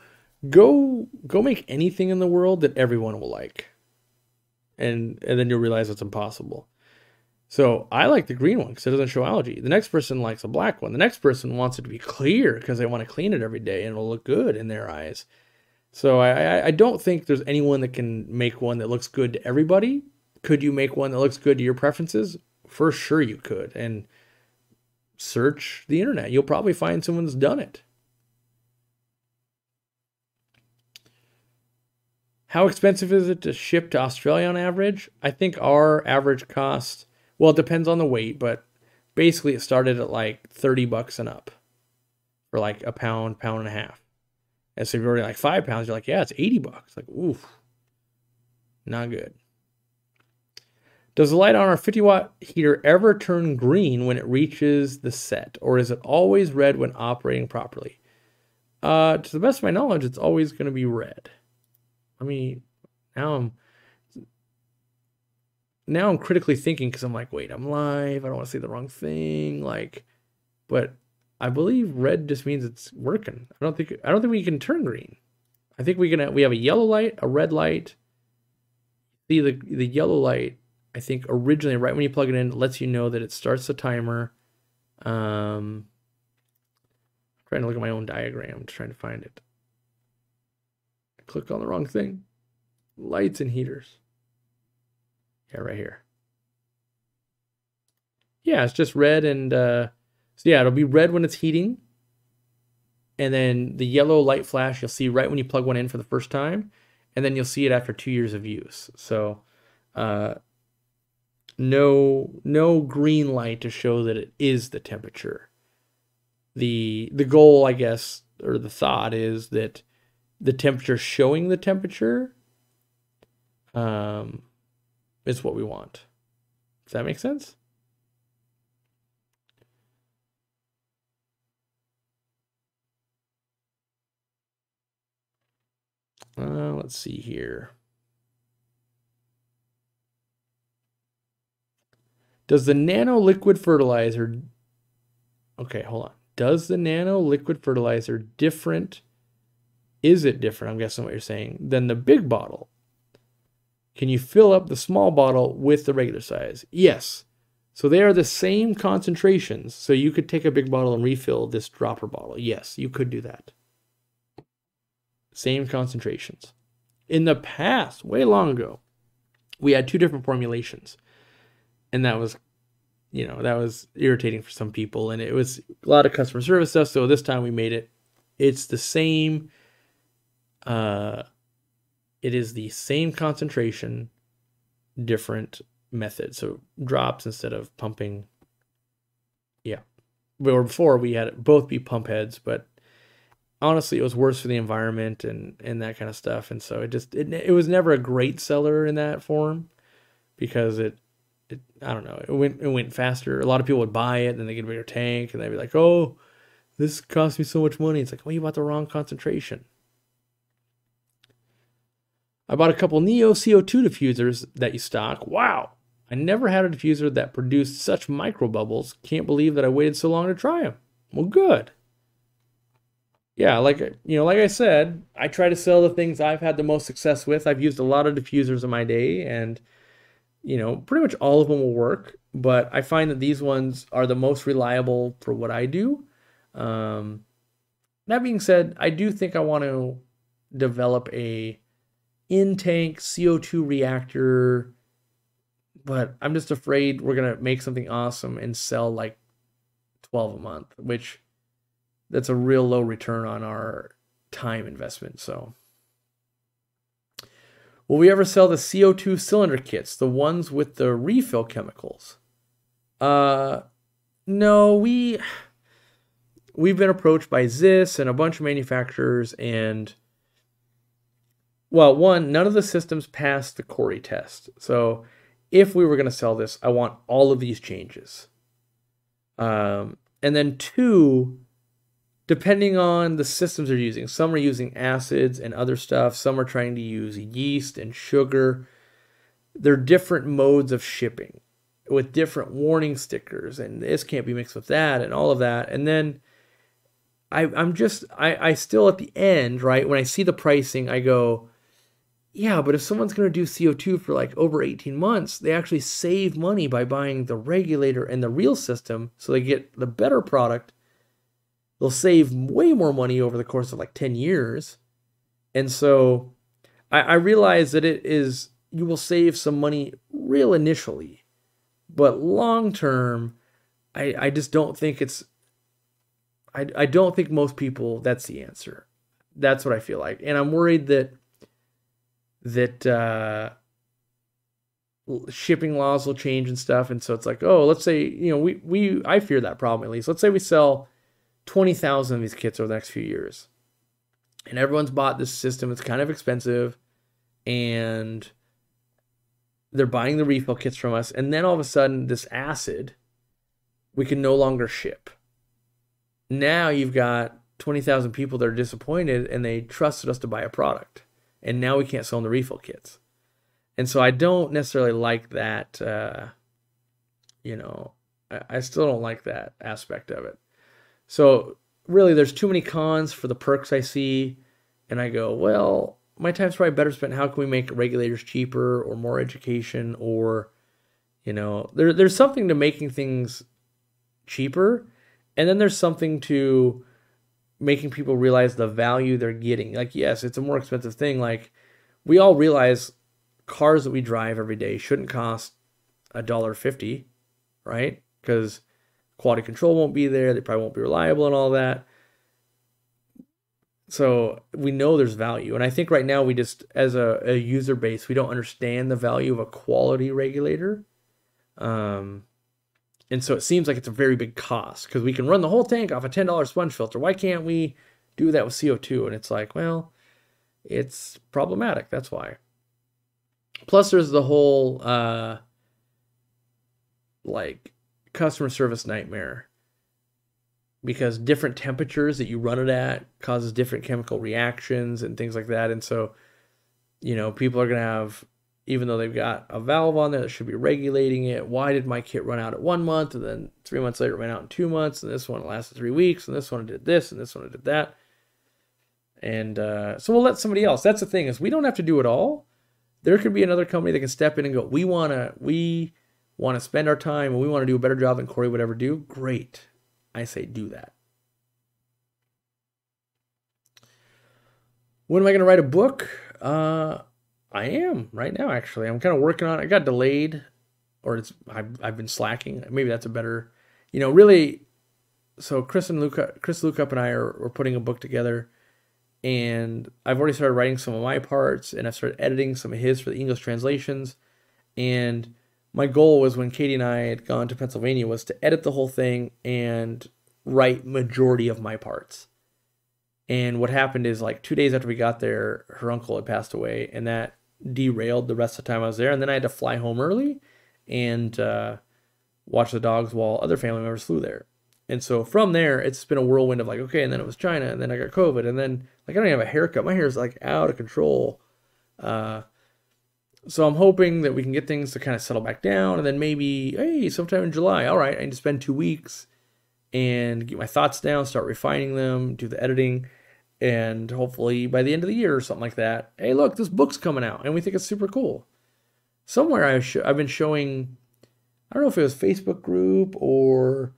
go, go make anything in the world that everyone will like. And, and then you'll realize it's impossible. So I like the green one because it doesn't show algae. The next person likes a black one. The next person wants it to be clear because they want to clean it every day and it'll look good in their eyes. So I, I don't think there's anyone that can make one that looks good to everybody. Could you make one that looks good to your preferences? For sure you could. And search the internet. You'll probably find someone's done it. How expensive is it to ship to Australia on average? I think our average cost, well, it depends on the weight, but basically it started at like thirty bucks and up for like a pound, pound and a half. And so if you're already like five pounds, you're like, yeah, it's eighty bucks. Like, oof, not good. Does the light on our fifty watt heater ever turn green when it reaches the set, or is it always red when operating properly? Uh, to the best of my knowledge, it's always going to be red. Let me, now I'm, now I'm critically thinking because I'm like, wait, I'm live. I don't want to say the wrong thing. Like, but I believe red just means it's working. I don't think, I don't think we can turn green. I think we can, we have a yellow light, a red light. See the, the yellow light, I think originally right when you plug it in, it lets you know that it starts the timer. Um, I'm trying to look at my own diagram, I'm trying to find it. I clicked on the wrong thing. Lights and heaters. Yeah, right here. Yeah, it's just red and, uh, so yeah, it'll be red when it's heating. And then the yellow light flash, you'll see right when you plug one in for the first time. And then you'll see it after two years of use. So uh, no no green light to show that it is the temperature. The, the goal, I guess, or the thought is that the temperature showing the temperature um, is what we want. Does that make sense? Uh, let's see here. Does the nano liquid fertilizer, okay, hold on. Does the nano liquid fertilizer different, is it different, I'm guessing what you're saying, than the big bottle? Can you fill up the small bottle with the regular size? Yes. So they are the same concentrations. So you could take a big bottle and refill this dropper bottle. Yes, you could do that. Same concentrations. In the past, way long ago, we had two different formulations. And that was, you know, that was irritating for some people. And it was a lot of customer service stuff. So this time we made it. It's the same. Uh, it is the same concentration, different method. So drops instead of pumping. Yeah. Where before we had it both be pump heads, but honestly, it was worse for the environment and, and that kind of stuff. And so it just, it, it was never a great seller in that form because it, it, I don't know, it went, it went faster. A lot of people would buy it and then they get a bigger tank and they'd be like, oh, this cost me so much money. It's like, well, you bought the wrong concentration. I bought a couple Neo C O two diffusers that you stock. Wow. I never had a diffuser that produced such micro bubbles. Can't believe that I waited so long to try them. Well, good. Yeah, like, you know, like I said, I try to sell the things I've had the most success with. I've used a lot of diffusers in my day and, you know, pretty much all of them will work. But I find that these ones are the most reliable for what I do. Um, that being said, I do think I want to develop a in-tank C O two reactor, but I'm just afraid we're going to make something awesome and sell like twelve a month, which... that's a real low return on our time investment. So will we ever sell the C O two cylinder kits, the ones with the refill chemicals? Uh, no, we, we've been approached by Zis and a bunch of manufacturers and, well, one, none of the systems passed the Cori test. So if we were going to sell this, I want all of these changes. Um, and then two, depending on the systems they're using. Some are using acids and other stuff. Some are trying to use yeast and sugar. They're different modes of shipping with different warning stickers. And this can't be mixed with that and all of that. And then I, I'm just, I, I still at the end, right, when I see the pricing, I go, yeah, but if someone's going to do C O two for like over eighteen months, they actually save money by buying the regulator and the real system so they get the better product. They'll save way more money over the course of like ten years. And so I, I realize that it is, you will save some money real initially, but long term, I, I just don't think it's, I, I don't think most people, that's the answer. That's what I feel like. And I'm worried that, that uh, shipping laws will change and stuff. And so it's like, oh, let's say, you know, we, we I fear that problem at least. Let's say we sell twenty thousand of these kits over the next few years. And everyone's bought this system. It's kind of expensive. And they're buying the refill kits from us. And then all of a sudden, this acid, we can no longer ship. Now you've got twenty thousand people that are disappointed and they trusted us to buy a product. And now we can't sell them the refill kits. And so I don't necessarily like that, uh, you know, I, I still don't like that aspect of it. So really there's too many cons for the perks I see. And I go, well, my time's probably better spent. How can we make regulators cheaper or more education or, you know, there, there's something to making things cheaper. And then there's something to making people realize the value they're getting. Like, yes, it's a more expensive thing. Like we all realize cars that we drive every day shouldn't cost a dollar fifty, right? Because quality control won't be there. They probably won't be reliable and all that. So we know there's value. And I think right now we just, as a, a user base, we don't understand the value of a quality regulator. Um, and so it seems like it's a very big cost because we can run the whole tank off a ten dollar sponge filter. Why can't we do that with C O two? And it's like, well, it's problematic. That's why. Plus, there's the whole, uh, like, customer service nightmare. Because different temperatures that you run it at causes different chemical reactions and things like that. And so, you know, people are going to have, even though they've got a valve on there that should be regulating it, why did my kit run out at one month? And then three months later, it ran out in two months. And this one lasted three weeks. And this one did this. And this one did that. And uh, so we'll let somebody else. That's the thing is we don't have to do it all. There could be another company that can step in and go, we want to we want to spend our time and we want to do a better job than Corey would ever do. Great. I say do that. When am I going to write a book? Uh, I am right now, actually. I'm kind of working on it. I got delayed or it's I've, I've been slacking. Maybe that's a better, you know, really. So Chris and Luca, Chris Luca and I are, are putting a book together. And I've already started writing some of my parts, and I've started editing some of his for the English translations. And my goal was when Katie and I had gone to Pennsylvania was to edit the whole thing and write majority of my parts. And what happened is like two days after we got there, her uncle had passed away, and that derailed the rest of the time I was there. And then I had to fly home early and uh, watch the dogs while other family members flew there. And so from there, it's been a whirlwind of like, okay, and then it was China, and then I got COVID, and then like I don't even have a haircut. My hair is like out of control. Uh, so I'm hoping that we can get things to kind of settle back down, and then maybe, hey, sometime in July, all right, I need to spend two weeks and get my thoughts down, start refining them, do the editing, and hopefully by the end of the year or something like that, hey, look, this book's coming out, and we think it's super cool. Somewhere I sh- I've been showing, I don't know if it was Facebook group or...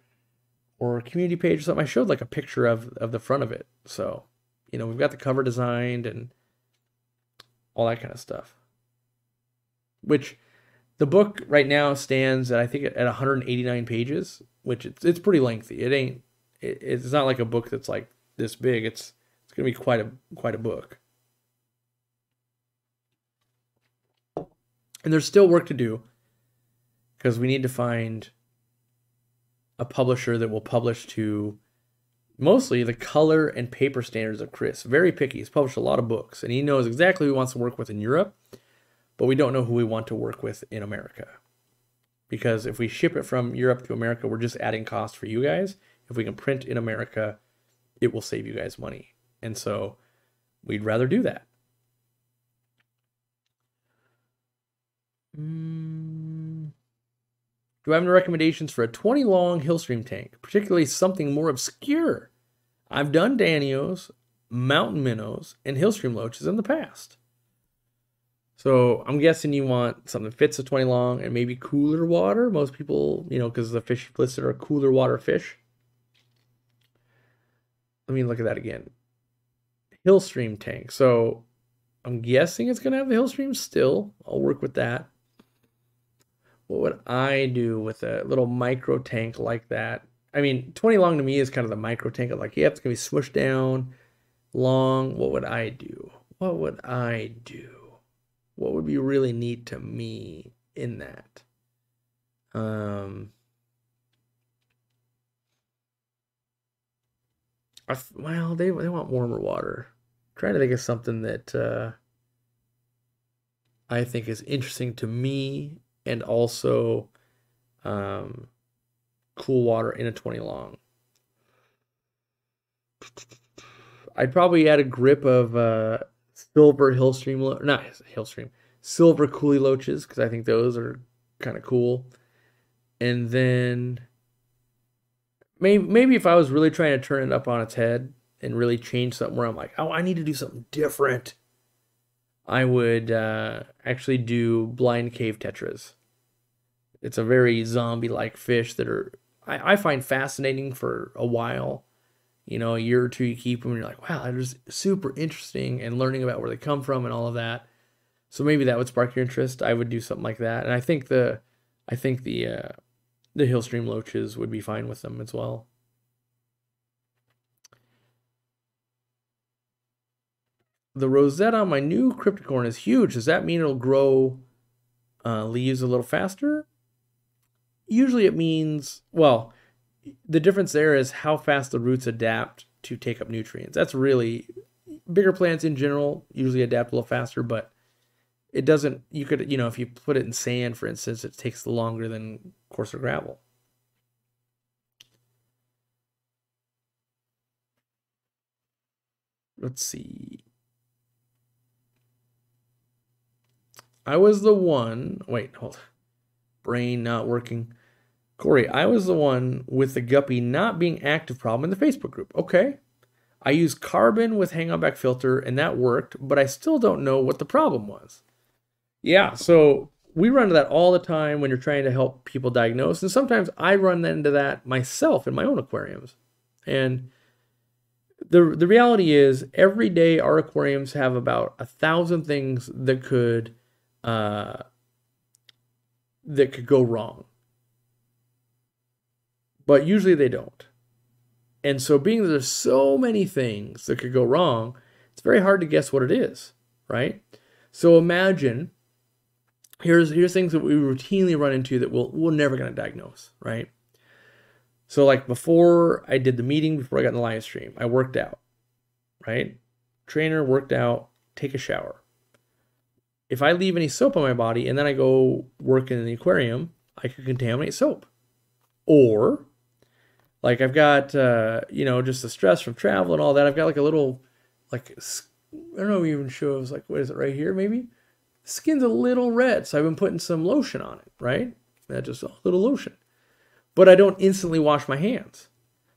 or a community page or something. I showed like a picture of, of the front of it. So, you know, we've got the cover designed and all that kind of stuff. Which the book right now stands at, I think, at one hundred eighty-nine pages, which it's, it's pretty lengthy. It ain't, it, it's not like a book that's like this big. It's, it's going to be quite a, quite a book. And there's still work to do because we need to find a publisher that will publish to mostly the color and paper standards of Chris. Very picky. He's published a lot of books, and he knows exactly who he wants to work with in Europe, but we don't know who we want to work with in America. Because if we ship it from Europe to America, we're just adding cost for you guys. If we can print in America, it will save you guys money. And so we'd rather do that. Mm. Do I have any recommendations for a twenty long Hillstream tank, particularly something more obscure? I've done Danios, Mountain Minnows, and Hillstream Loaches in the past. So I'm guessing you want something that fits a twenty long and maybe cooler water. Most people, you know, because the fish listed are cooler water fish. Let me look at that again. Hillstream tank. So I'm guessing it's going to have the Hillstream still. I'll work with that. What would I do with a little micro tank like that? I mean, twenty long to me is kind of the micro tank. I'm like, yep, it's going to be swished down, long. What would I do? What would I do? What would be really neat to me in that? Um, I, well, they, they want warmer water. I'm trying to think of something that uh, I think is interesting to me and also um, cool water in a twenty long. I'd probably add a grip of... Uh, Silver Hillstream, lo not Hillstream, Silver Coolie Loaches, because I think those are kind of cool. And then maybe, maybe if I was really trying to turn it up on its head and really change something where I'm like, oh, I need to do something different, I would uh, actually do Blind Cave Tetras. It's a very zombie-like fish that are I, I find fascinating for a while. You know, a year or two you keep them and you're like, wow, they're just super interesting and learning about where they come from and all of that. So maybe that would spark your interest. I would do something like that. And I think the, I think the, uh, the Hillstream Loaches would be fine with them as well. The Rosetta on my new Cryptocorn is huge. Does that mean it'll grow uh, leaves a little faster? Usually it means, well... the difference there is how fast the roots adapt to take up nutrients. That's really bigger plants in general usually adapt a little faster, but it doesn't, you could, you know, if you put it in sand, for instance, it takes longer than coarser gravel. Let's see. I was the one, wait, hold on. Brain not working. Corey, I was the one with the guppy not being active problem in the Facebook group. Okay. I used carbon with hang on back filter and that worked, but I still don't know what the problem was. Yeah, so we run into that all the time when you're trying to help people diagnose. And sometimes I run into that myself in my own aquariums. And the, the reality is every day our aquariums have about a thousand things that could, uh, that could go wrong. But usually they don't. And so being that there's so many things that could go wrong, it's very hard to guess what it is, right? So imagine, here's, here's things that we routinely run into that we'll, we're never going to diagnose, right? So like before I did the meeting, before I got in the live stream, I worked out, right? Trainer, worked out, take a shower. If I leave any soap on my body and then I go work in the aquarium, I could contaminate soap. Or, like I've got, uh, you know, just the stress from travel and all that. I've got like a little, like, I don't know if you even show, it was like, what is it right here maybe? The skin's a little red, so I've been putting some lotion on it, right? That's just a little lotion. But I don't instantly wash my hands.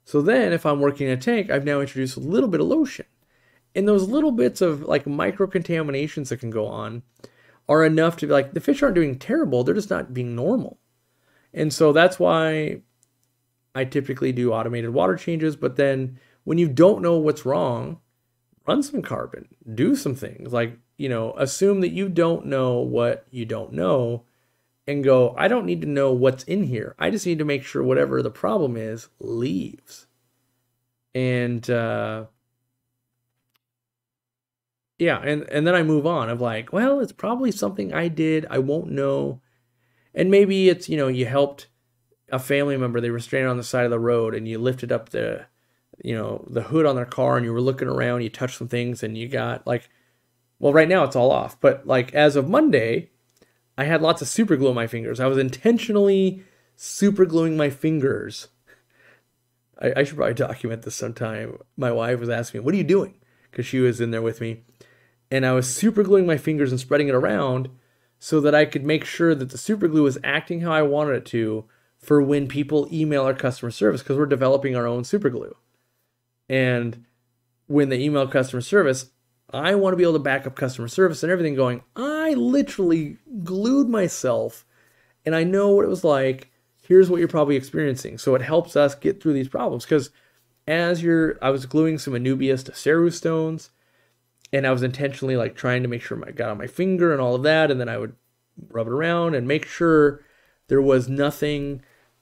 So then if I'm working in a tank, I've now introduced a little bit of lotion. And those little bits of like micro-contaminations that can go on are enough to be like, the fish aren't doing terrible, they're just not being normal. And so that's why I typically do automated water changes. But then when you don't know what's wrong, run some carbon, do some things like, you know, assume that you don't know what you don't know and go, I don't need to know what's in here. I just need to make sure whatever the problem is leaves. And, uh, yeah. And, and then I move on of like, well, it's probably something I did. I won't know. And maybe it's, you know, you helped a family member, they were stranded on the side of the road and you lifted up the, you know, the hood on their car and you were looking around, you touched some things and you got like, well, right now it's all off. But like as of Monday, I had lots of super glue on my fingers. I was intentionally super gluing my fingers. I, I should probably document this sometime. My wife was asking me, what are you doing? Because she was in there with me. And I was super gluing my fingers and spreading it around so that I could make sure that the super glue was acting how I wanted it to for when people email our customer service, because we're developing our own super glue. And when they email customer service, I want to be able to back up customer service and everything going, I literally glued myself and I know what it was like. Here's what you're probably experiencing. So it helps us get through these problems because as you're, I was gluing some Anubias to Ceru stones. And I was intentionally like trying to make sure I got on my finger and all of that. And then I would rub it around and make sure there was nothing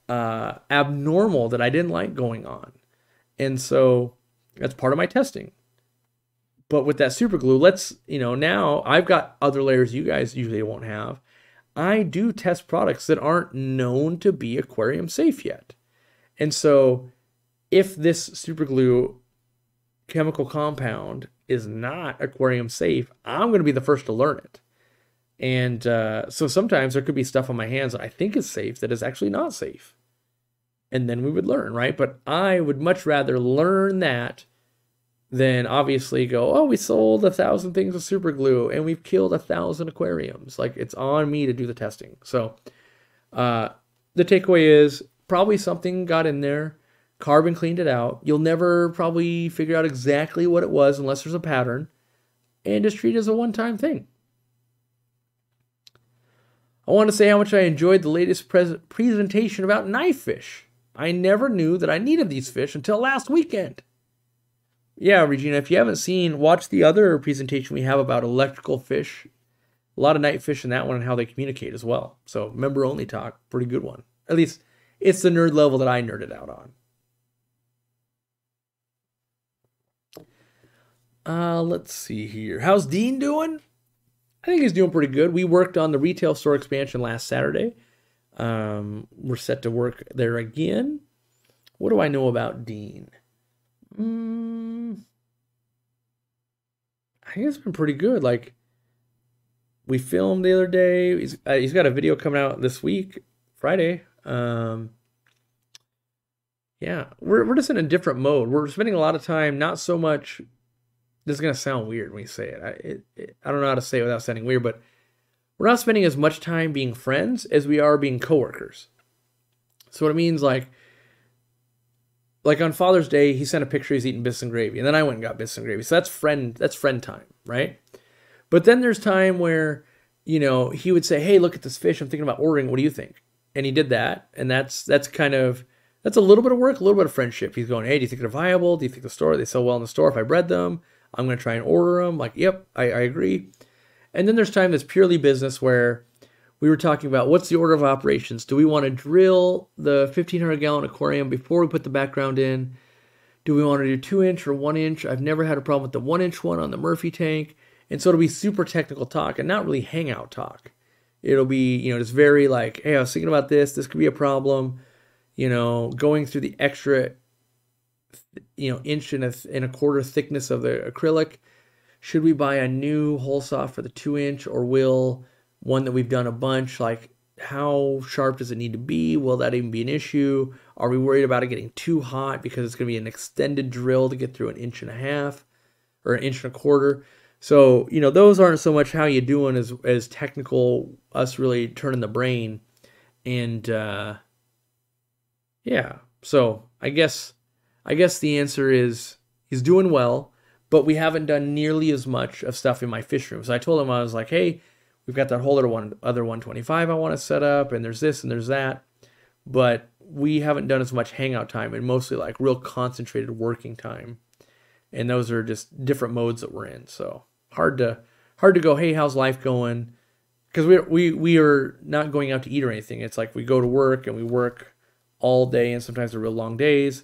uh, abnormal that I didn't like going on. And so that's part of my testing. But with that super glue, let's, you know, now I've got other layers you guys usually won't have. I do test products that aren't known to be aquarium safe yet. And so if this super glue chemical compound is not aquarium safe, I'm going to be the first to learn it. And uh, so sometimes there could be stuff on my hands that I think is safe that is actually not safe. And then we would learn, right? But I would much rather learn that than obviously go, oh, we sold a thousand things with super glue and we've killed a thousand aquariums. Like, it's on me to do the testing. So uh, the takeaway is probably something got in there. Carbon cleaned it out. You'll never probably figure out exactly what it was unless there's a pattern. And just treat it as a one-time thing. I want to say how much I enjoyed the latest pre- presentation about knife fish. I never knew that I needed these fish until last weekend. Yeah, Regina, if you haven't seen, watch the other presentation we have about electrical fish. A lot of night fish in that one and how they communicate as well. So member-only talk, pretty good one. At least it's the nerd level that I nerded out on. Uh, let's see here. How's Dean doing? I think he's doing pretty good. We worked on the retail store expansion last Saturday. Um, we're set to work there again. What do I know about Dean? Mm, I think it's been pretty good. Like, we filmed the other day. He's, uh, he's got a video coming out this week, Friday. Um, yeah, we're, we're just in a different mode. We're spending a lot of time, not so much... This is going to sound weird when you say it. I, it, it. I don't know how to say it without sounding weird, but we're not spending as much time being friends as we are being coworkers. So what it means, like, like on Father's Day, he sent a picture he's eating biscuits and gravy, and then I went and got biscuits and gravy. So that's friend, that's friend time, right? But then there's time where, you know, he would say, hey, look at this fish. I'm thinking about ordering. What do you think? And he did that, and that's that's kind of... That's a little bit of work, a little bit of friendship. He's going, hey, do you think they're viable? Do you think the store, they sell well in the store if I bred them? I'm going to try and order them. Like, yep, I, I agree. And then there's time that's purely business where we were talking about what's the order of operations? Do we want to drill the fifteen hundred gallon aquarium before we put the background in? Do we want to do two inch or one inch? I've never had a problem with the one inch one on the Murphy tank. And so it'll be super technical talk and not really hangout talk. It'll be, you know, just very like, hey, I was thinking about this. This could be a problem. You know, going through the extra... you know, inch and a, and a quarter thickness of the acrylic. Should we buy a new hole saw for the two inch or will one that we've done a bunch? Like, how sharp does it need to be? Will that even be an issue? Are we worried about it getting too hot because it's going to be an extended drill to get through an inch and a half or an inch and a quarter? So, you know, those aren't so much how you doing as, as technical, us really turning the brain. And, uh, yeah. So I guess... I guess the answer is he's doing well, but we haven't done nearly as much of stuff in my fish room. So I told him, I was like, hey, we've got that whole other, one, other one twenty-five I want to set up, and there's this and there's that. But we haven't done as much hangout time and mostly like real concentrated working time. And those are just different modes that we're in. So hard to hard to go, hey, how's life going? Because we, we, we are not going out to eat or anything. It's like we go to work and we work all day, and sometimes they're real long days.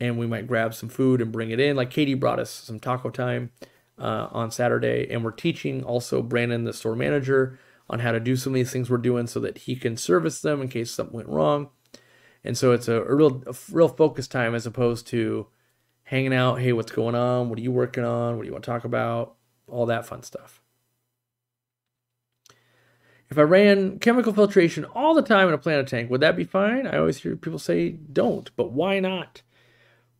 And we might grab some food and bring it in. Like Katie brought us some taco time uh, on Saturday. And we're teaching also Brandon, the store manager, on how to do some of these things we're doing so that he can service them in case something went wrong. And so it's a, a real a real focus time as opposed to hanging out. Hey, what's going on? What are you working on? What do you want to talk about? All that fun stuff. If I ran chemical filtration all the time in a planet tank, would that be fine? I always hear people say don't, but why not?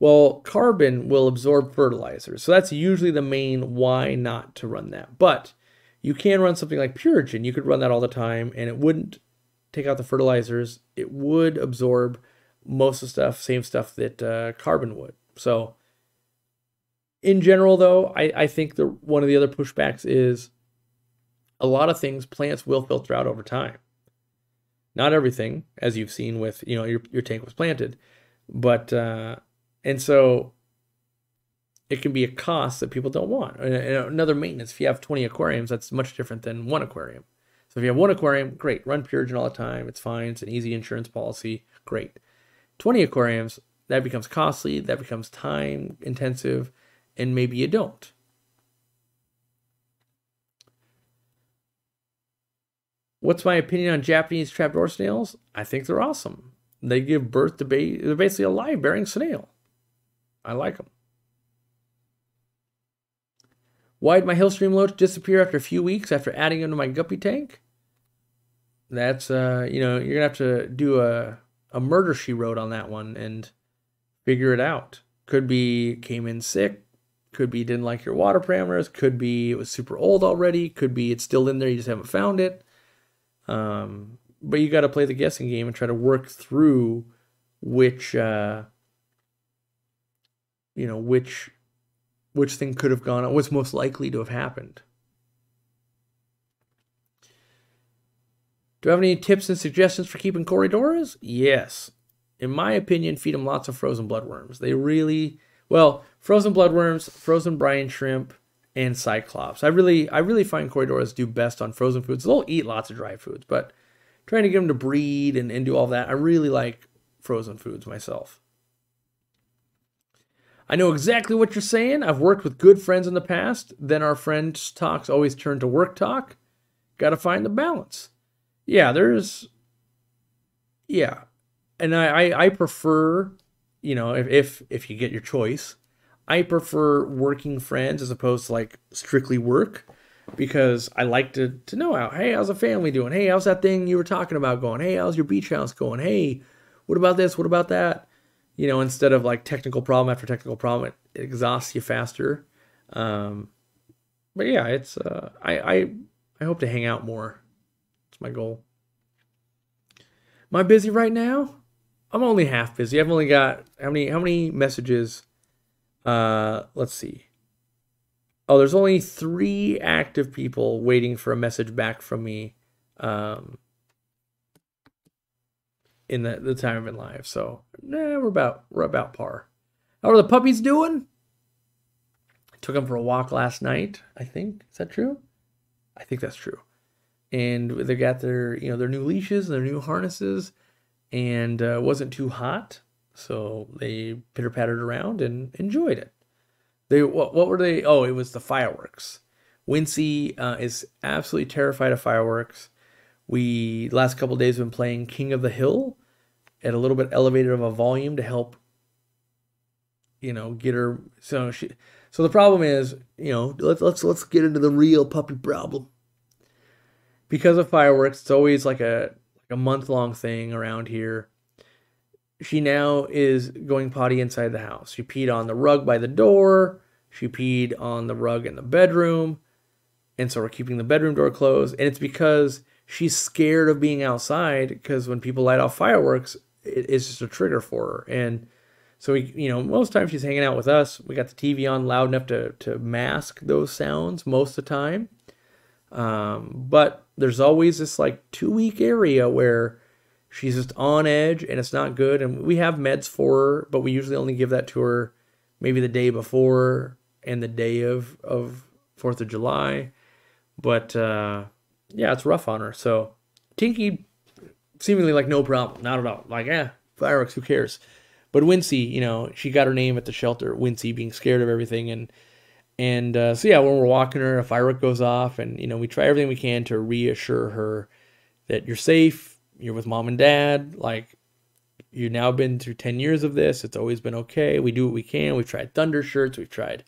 Well, carbon will absorb fertilizer. So that's usually the main why not to run that. But you can run something like Purigen. You could run that all the time, and it wouldn't take out the fertilizers. It would absorb most of the stuff, same stuff that uh, carbon would. So in general, though, I, I think the, one of the other pushbacks is a lot of things plants will filter out over time. Not everything, as you've seen with, you know, your, your tank was planted. But... Uh, And so it can be a cost that people don't want. And another maintenance, if you have twenty aquariums, that's much different than one aquarium. So if you have one aquarium, great, run Purigen all the time, it's fine, it's an easy insurance policy, great. twenty aquariums, that becomes costly, that becomes time intensive, and maybe you don't. What's my opinion on Japanese trapdoor snails? I think they're awesome. They give birth to baby, they're basically a live bearing snail. I like them. Why did my hillstream loach disappear after a few weeks after adding them to my guppy tank? That's, uh, you know, you're going to have to do a, a murder she wrote on that one and figure it out. Could be came in sick. Could be didn't like your water parameters. Could be it was super old already. Could be it's still in there. You just haven't found it. Um, but you got to play the guessing game and try to work through which, uh, you know, which... which thing could have gone on, what's most likely to have happened. Do I have any tips and suggestions for keeping corydoras? Yes. In my opinion, feed them lots of frozen bloodworms. They really, well, frozen bloodworms, frozen brine shrimp, and cyclops. I really, I really find corydoras do best on frozen foods. They'll eat lots of dry foods, but trying to get them to breed and, and do all that, I really like frozen foods myself. I know exactly what you're saying. I've worked with good friends in the past. Then our friends' talks always turn to work talk. Got to find the balance. Yeah, there's... Yeah. And I, I, I prefer, you know, if, if, if you get your choice, I prefer working friends as opposed to, like, strictly work. Because I like to, to know how, hey, how's the family doing? Hey, how's that thing you were talking about going? Hey, how's your beach house going? Hey, what about this? What about that? You know, instead of like technical problem after technical problem, it, it exhausts you faster. Um, but yeah, it's uh, I, I I hope to hang out more. It's my goal. Am I busy right now? I'm only half busy. I've only got how many how many messages? Uh, let's see. Oh, there's only three active people waiting for a message back from me. Um, in the, the time I've been live. So, nah, we're about, we're about par. How are the puppies doing? I took them for a walk last night, I think. Is that true? I think that's true. And they got their, you know, their new leashes, their new harnesses, and uh, wasn't too hot. So they pitter-pattered around and enjoyed it. They, what, what were they? Oh, it was the fireworks. Wincy uh, is absolutely terrified of fireworks. We, last couple of days, have been playing King of the Hill at a little bit elevated of a volume to help, you know, get her. So she, so the problem is, you know, let's, let's, let's get into the real puppy problem. Because of fireworks, it's always like a, like a month-long thing around here. She now is going potty inside the house. She peed on the rug by the door. She peed on the rug in the bedroom. And so we're keeping the bedroom door closed. And it's because... she's scared of being outside because when people light off fireworks, it, it's just a trigger for her. And so, we, you know, most times she's hanging out with us. We got the T V on loud enough to, to mask those sounds most of the time. Um, but there's always this, like, two-week area where she's just on edge and it's not good. And we have meds for her, but we usually only give that to her maybe the day before and the day of, of fourth of July. But... uh yeah, it's rough on her. So Tinky, seemingly like no problem, not at all. Like, eh, fireworks, who cares? But Wincy, you know, she got her name at the shelter, Wincy, being scared of everything. And and uh, so, yeah, when we're walking her, a firework goes off. And, you know, we try everything we can to reassure her that you're safe, you're with mom and dad. Like, you've now been through ten years of this. It's always been okay. We do what we can. We've tried thunder shirts. We've tried,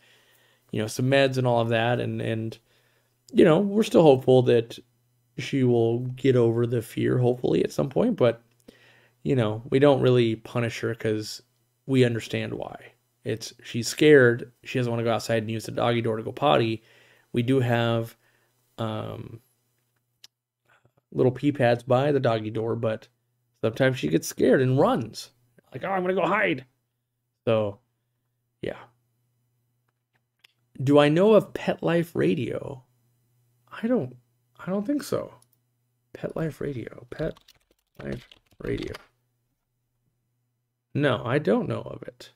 you know, some meds and all of that. And, and you know, we're still hopeful that... she will get over the fear, hopefully, at some point. But, you know, we don't really punish her because we understand why. It's she's scared. She doesn't want to go outside and use the doggy door to go potty. We do have um, little pee pads by the doggy door, but sometimes she gets scared and runs. Like, oh, I'm going to go hide. So, yeah. Do I know of Pet Life Radio? I don't. I don't think so. Pet Life Radio. Pet Life Radio. No, I don't know of it.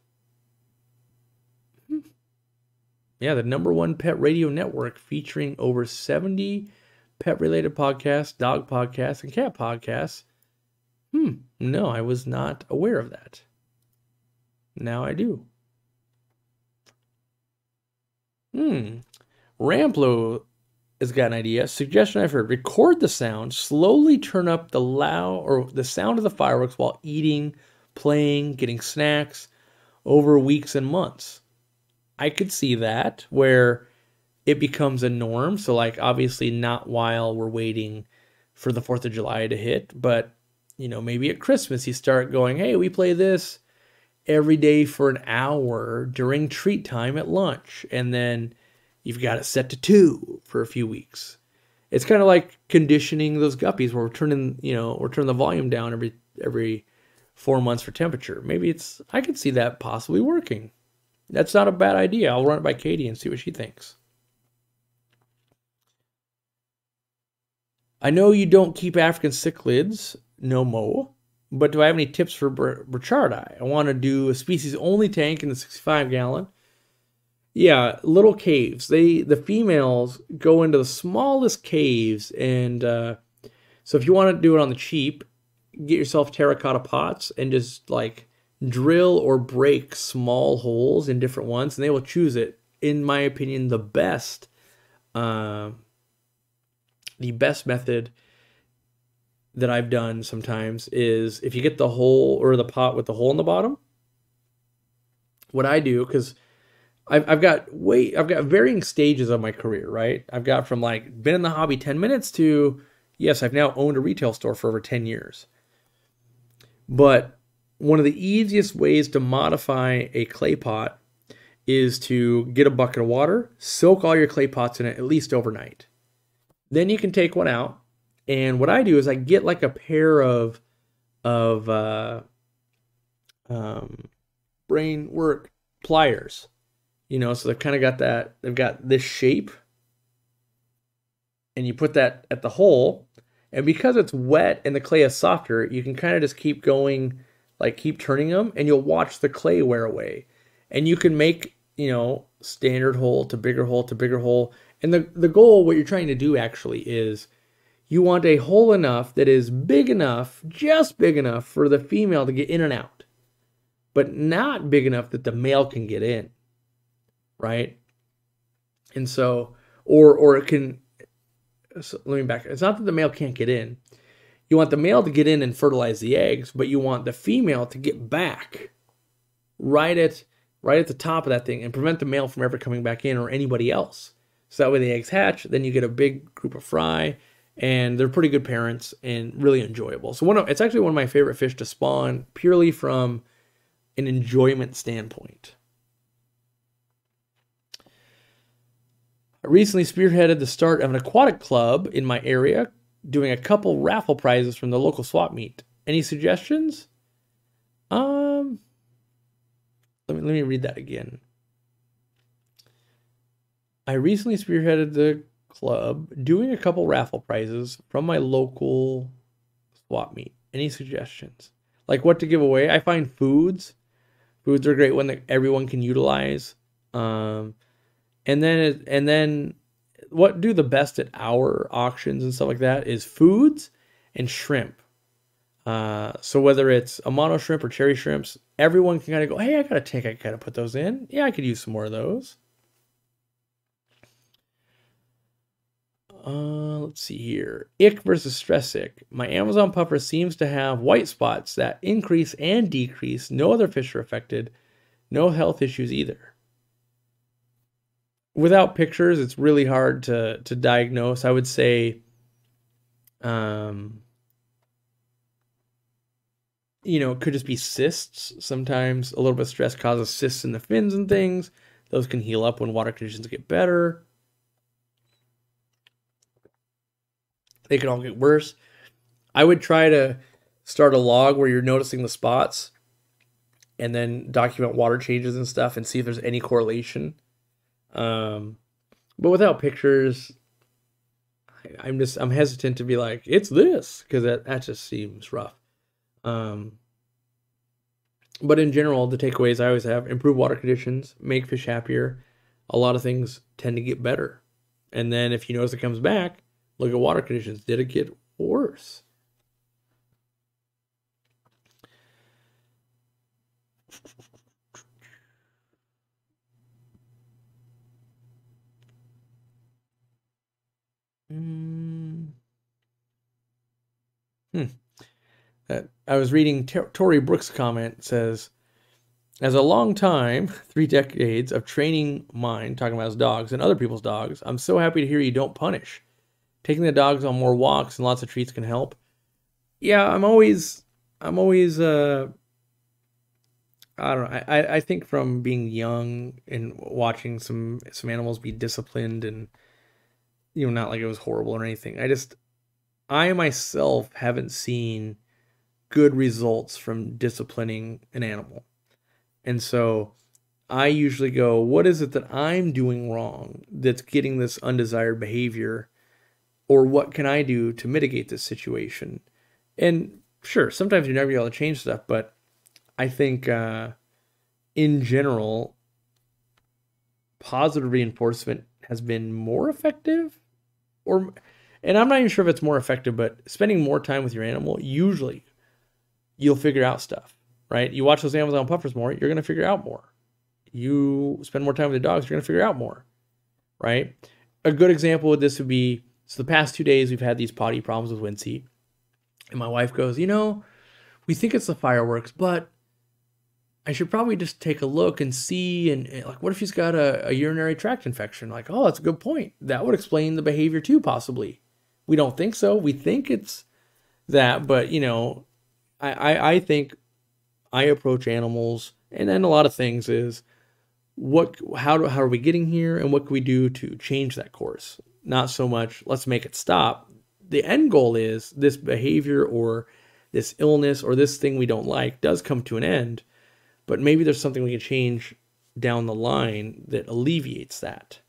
Yeah, the number one pet radio network, featuring over seventy pet-related podcasts, dog podcasts, and cat podcasts. Hmm, no, I was not aware of that. Now I do. Hmm. Ramplo has got an idea. Suggestion I've heard. Record the sound. Slowly turn up the loud or the sound of the fireworks while eating, playing, getting snacks over weeks and months. I could see that where it becomes a norm. So like obviously not while we're waiting for the fourth of July to hit, but you know, maybe at Christmas you start going, hey, we play this every day for an hour during treat time at lunch. And then you've got it set to two for a few weeks. It's kind of like conditioning those guppies where we're turning, you know, we're turning the volume down every, every four months for temperature. Maybe it's, I could see that possibly working. That's not a bad idea. I'll run it by Katie and see what she thinks. I know you don't keep African cichlids, no more, but do I have any tips for Burchardi? I want to do a species-only tank in the sixty-five gallon. Yeah, little caves. They the females go into the smallest caves, and uh, so if you want to do it on the cheap, get yourself terracotta pots and just like drill or break small holes in different ones, and they will choose it. In my opinion, the best, uh, the best method that I've done sometimes is if you get the hole or the pot with the hole in the bottom. What I do, because I've, I've got way I've got varying stages of my career, right? I've got from like been in the hobby ten minutes to yes, I've now owned a retail store for over ten years. But one of the easiest ways to modify a clay pot is to get a bucket of water, soak all your clay pots in it at least overnight. Then you can take one out. And what I do is I get like a pair of, of uh, um, brain work pliers, you know, so they've kind of got that, they've got this shape, and you put that at the hole, and because it's wet and the clay is softer, you can kind of just keep going, like keep turning them, and you'll watch the clay wear away. And you can make, you know, standard hole to bigger hole to bigger hole. And the, the goal, what you're trying to do actually is, you want a hole enough that is big enough, just big enough for the female to get in and out, but not big enough that the male can get in, right? And so, or or it can, so let me back, it's not that the male can't get in. You want the male to get in and fertilize the eggs, but you want the female to get back right at, right at the top of that thing and prevent the male from ever coming back in or anybody else. So that way the eggs hatch, then you get a big group of fry, and they're pretty good parents and really enjoyable. So one of, it's actually one of my favorite fish to spawn purely from an enjoyment standpoint. I recently spearheaded the start of an aquatic club in my area, doing a couple raffle prizes from the local swap meet. Any suggestions? Um, let me, let me read that again. I recently spearheaded the club doing a couple raffle prizes from my local swap meet. Any suggestions? Like what to give away? I find foods. Foods are a great one that everyone can utilize. Um, and then it, and then what do the best at our auctions and stuff like that is foods and shrimp. Uh, so whether it's Amano shrimp or cherry shrimps, everyone can kind of go, hey, I got a tank. I got to put those in. Yeah, I could use some more of those. Uh, let's see here. Ick versus stress ick. My Amazon puffer seems to have white spots that increase and decrease. No other fish are affected. No health issues either. Without pictures, it's really hard to, to diagnose. I would say, um, you know, it could just be cysts. Sometimes a little bit of stress causes cysts in the fins and things. Those can heal up when water conditions get better. They can all get worse. I would try to start a log where you're noticing the spots and then document water changes and stuff and see if there's any correlation. Um, but without pictures, I, I'm just, I'm hesitant to be like, it's this, because that, that just seems rough. Um, but in general, the takeaways I always have: improve water conditions, make fish happier, a lot of things tend to get better. And then if you notice it comes back, look at water conditions. Did it get worse? Hmm. Uh, I was reading T Tory Brooks' comment. Says, as a long time, three decades of training mine, talking about his dogs and other people's dogs, I'm so happy to hear you don't punish. Taking the dogs on more walks and lots of treats can help. Yeah, I'm always, I'm always, uh, I don't know. I, I think from being young and watching some, some animals be disciplined and, you know, not like it was horrible or anything. I just, I myself haven't seen good results from disciplining an animal. And so I usually go, what is it that I'm doing wrong that's getting this undesired behavior? Or what can I do to mitigate this situation? And sure, sometimes you're never able to change stuff, but I think uh, in general, positive reinforcement has been more effective. Or, and I'm not even sure if it's more effective, but spending more time with your animal, usually you'll figure out stuff, right? You watch those Amazon puffers more, you're going to figure out more. You spend more time with your dogs, you're going to figure out more, right? A good example of this would be, so the past two days we've had these potty problems with Wincy. And my wife goes, you know, we think it's the fireworks, but I should probably just take a look and see. And, and like, what if he's got a, a urinary tract infection? Like, oh, that's a good point. That would explain the behavior too, possibly. We don't think so. We think it's that, but you know, I, I, I think I approach animals and then a lot of things is what, how do, how are we getting here and what can we do to change that course? Not so much, let's make it stop. The end goal is this behavior or this illness or this thing we don't like does come to an end, but maybe there's something we can change down the line that alleviates that.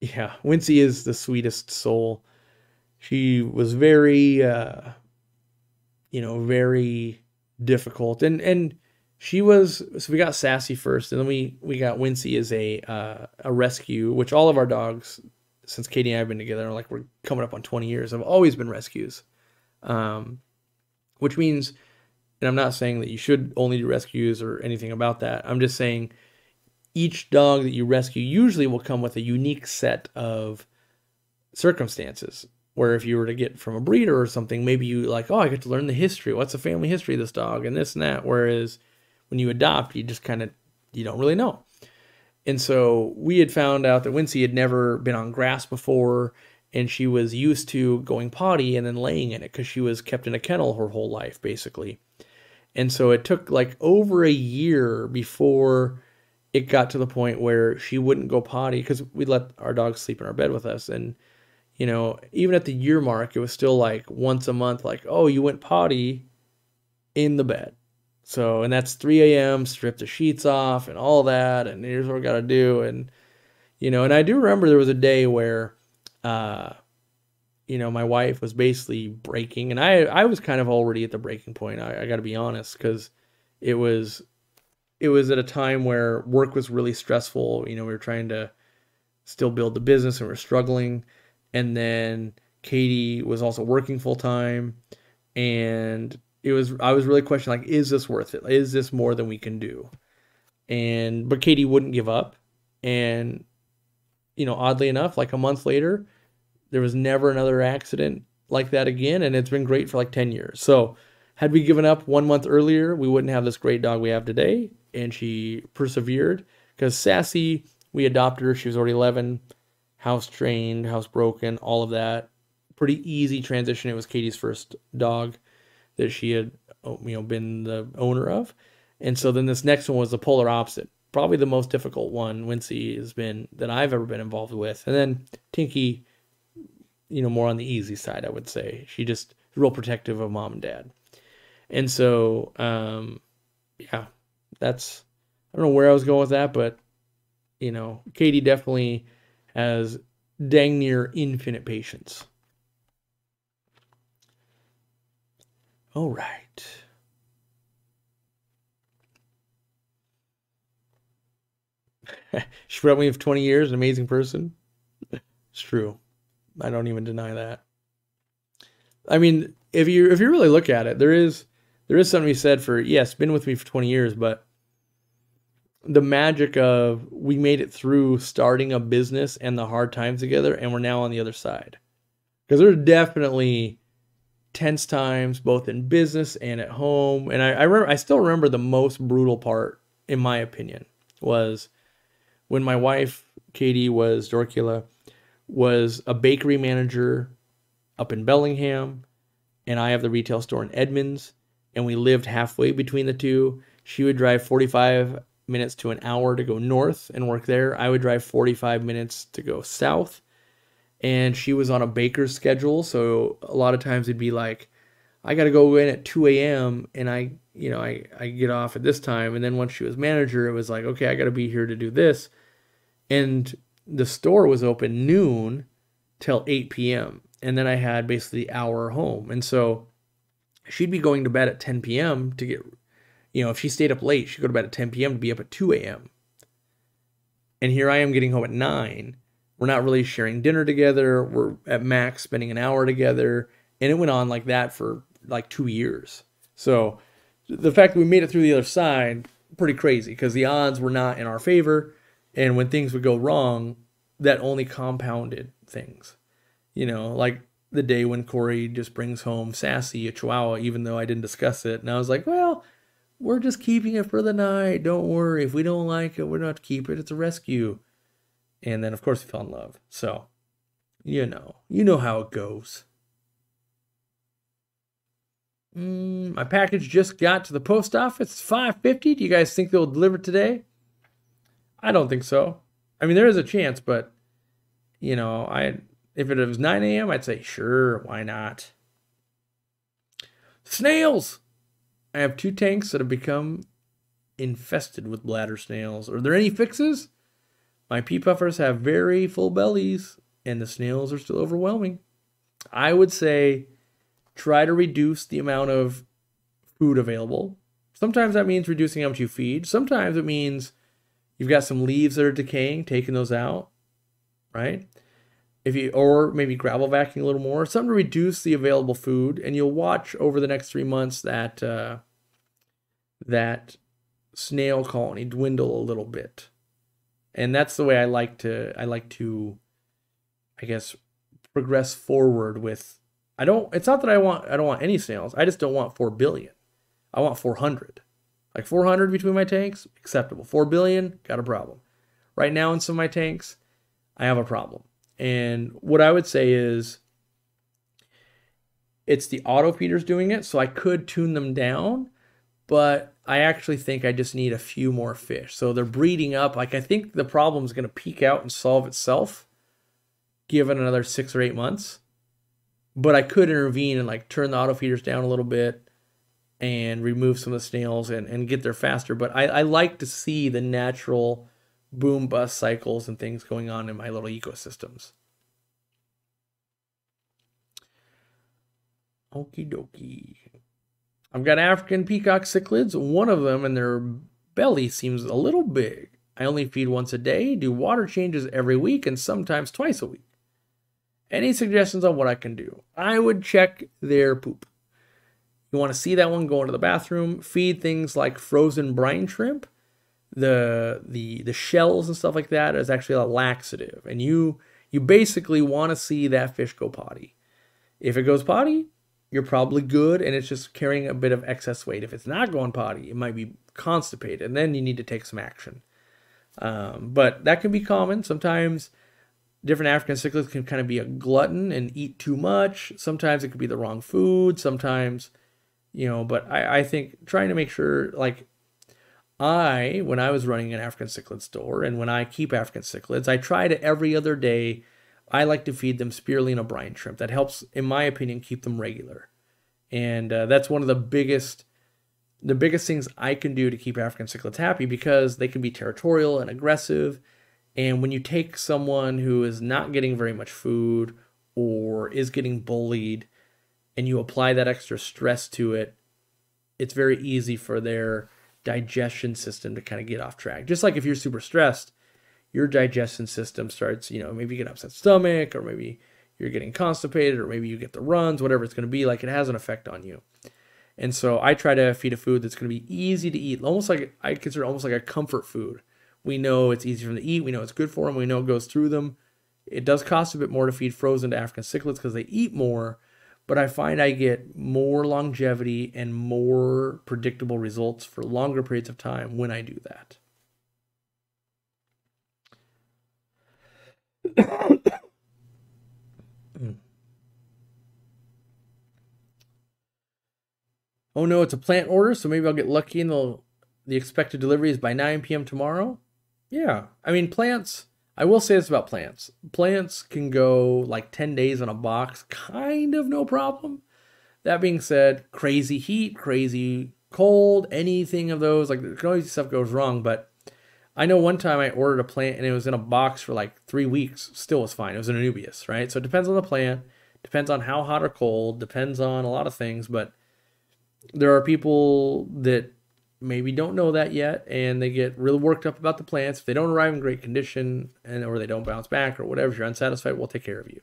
Yeah, Wincy is the sweetest soul. She was very, uh, you know, very difficult. And, and she was, so we got Sassy first, and then we, we got Wincy as a, uh, a rescue, which all of our dogs, since Katie and I have been together, like we're coming up on twenty years, have always been rescues. Um, which means, and I'm not saying that you should only do rescues or anything about that. I'm just saying each dog that you rescue usually will come with a unique set of circumstances where if you were to get from a breeder or something, maybe you like, oh, I get to learn the history. What's the family history of this dog and this and that? Whereas when you adopt, you just kind of, you don't really know. And so we had found out that Wincy had never been on grass before, and she was used to going potty and then laying in it because she was kept in a kennel her whole life, basically. And so it took like over a year before it got to the point where she wouldn't go potty because we let our dogs sleep in our bed with us. And, you know, even at the year mark, it was still like once a month, like, oh, you went potty in the bed. So, and that's three A M, strip the sheets off and all that. And here's what we got to do. And, you know, and I do remember there was a day where, uh, you know, my wife was basically breaking, and I, I was kind of already at the breaking point. I, I gotta be honest. Cause it was, it was at a time where work was really stressful. You know, we were trying to still build the business and we were struggling. And then Katie was also working full time, and it was, I was really questioning, like, is this worth it? Is this more than we can do? And, but Katie wouldn't give up. And, you know, oddly enough, like a month later, there was never another accident like that again. And it's been great for like ten years. So had we given up one month earlier, we wouldn't have this great dog we have today. And she persevered because Sassy, we adopted her. She was already eleven, house trained, house broken, all of that. Pretty easy transition. It was Katie's first dog that she had, you know, been the owner of. And so then this next one was the polar opposite. Probably the most difficult one Wincy has been that I've ever been involved with. And then Tinky, you know, more on the easy side, I would say. She just real protective of mom and dad. And so, um, yeah, that's, I don't know where I was going with that, but, you know, Katie definitely has dang near infinite patience. All right. She brought me of twenty years, an amazing person. It's true. I don't even deny that. I mean, if you if you really look at it, there is there is something to be said for, yes, been with me for twenty years, but the magic of we made it through starting a business and the hard times together, and we're now on the other side. Because there's definitely tense times, both in business and at home. And I, I remember, I still remember the most brutal part, in my opinion, was when my wife, Katie, was Dorcula, was a bakery manager up in Bellingham, and I have the retail store in Edmonds, and we lived halfway between the two. She would drive forty-five minutes to an hour to go north and work there. I would drive forty-five minutes to go south. And she was on a baker's schedule, so a lot of times it'd be like, I got to go in at two a m and I, you know, I, I get off at this time. And then once she was manager, it was like, okay, I got to be here to do this. And the store was open noon till eight p m And then I had basically an hour home. And so she'd be going to bed at ten p m to get, you know, if she stayed up late, she'd go to bed at ten p m to be up at two a m And here I am getting home at nine. We're not really sharing dinner together. We're at max spending an hour together. And it went on like that for like two years. So the fact that we made it through the other side, pretty crazy, because the odds were not in our favor. And when things would go wrong, that only compounded things. You know, like the day when Corey just brings home Sassy, a Chihuahua, even though I didn't discuss it. And I was like, well, we're just keeping it for the night. Don't worry. If we don't like it, we're not to keep it. It's a rescue. And then, of course, we fell in love. So, you know, you know how it goes. Mm, my package just got to the post office. It's five fifty. Do you guys think they'll deliver today? I don't think so. I mean, there is a chance, but, you know, I if it was nine a m, I'd say, sure, why not? Snails! I have two tanks that have become infested with bladder snails. Are there any fixes? My pea puffers have very full bellies, and the snails are still overwhelming. I would say try to reduce the amount of food available. Sometimes that means reducing how much you feed. Sometimes it means you've got some leaves that are decaying, taking those out, right? If you, or maybe gravel vacuuming a little more. Something to reduce the available food, and you'll watch over the next three months that uh, that snail colony dwindle a little bit. And that's the way I like to, I like to, I guess, progress forward with, I don't, it's not that I want, I don't want any snails. I just don't want four billion. I want four hundred. Like four hundred between my tanks, acceptable. four billion, got a problem. Right now in some of my tanks, I have a problem. And what I would say is, it's the auto feeders doing it, so I could tune them down, but I actually think I just need a few more fish. So they're breeding up. Like, I think the problem is going to peak out and solve itself given another six or eight months. But I could intervene and like turn the auto feeders down a little bit and remove some of the snails and, and get there faster. But I, I like to see the natural boom bust cycles and things going on in my little ecosystems. Okie dokie. I've got African peacock cichlids, one of them, and their belly seems a little big. I only feed once a day, do water changes every week, and sometimes twice a week. Any suggestions on what I can do? I would check their poop. You want to see that one go into the bathroom, feed things like frozen brine shrimp. The, the, the shells and stuff like that is actually a laxative, and you, you basically want to see that fish go potty. If it goes potty, you're probably good, and it's just carrying a bit of excess weight. If it's not going potty, it might be constipated, and then you need to take some action. Um, but that can be common. Sometimes different African cichlids can kind of be a glutton and eat too much. Sometimes it could be the wrong food. Sometimes, you know, but I, I think trying to make sure, like I, when I was running an African cichlid store, and when I keep African cichlids, I try to every other day, I like to feed them spirulina brine shrimp. That helps, in my opinion, keep them regular. And uh, that's one of the biggest the biggest things I can do to keep African cichlids happy, because they can be territorial and aggressive. And when you take someone who is not getting very much food or is getting bullied and you apply that extra stress to it, it's very easy for their digestion system to kind of get off track. Just like if you're super stressed, your digestion system starts, you know, maybe you get an upset stomach, or maybe you're getting constipated, or maybe you get the runs, whatever it's going to be, like it has an effect on you. And so I try to feed a food that's going to be easy to eat, almost like, I consider it almost like a comfort food. We know it's easy for them to eat. We know it's good for them. We know it goes through them. It does cost a bit more to feed frozen to African cichlids because they eat more, but I find I get more longevity and more predictable results for longer periods of time when I do that. Oh no, it's a plant order, so maybe I'll get lucky and they'll, the expected delivery is by nine P M tomorrow. Yeah, I mean, plants, I will say this about plants. Plants can go like ten days on a box, kind of no problem. That being said, crazy heat, crazy cold, anything of those, like there's always stuff goes wrong, but I know one time I ordered a plant and it was in a box for like three weeks, still was fine. It was an Anubias, right? So it depends on the plant, depends on how hot or cold, depends on a lot of things, but there are people that maybe don't know that yet, and they get really worked up about the plants. If they don't arrive in great condition, and or they don't bounce back or whatever, if you're unsatisfied, we'll take care of you.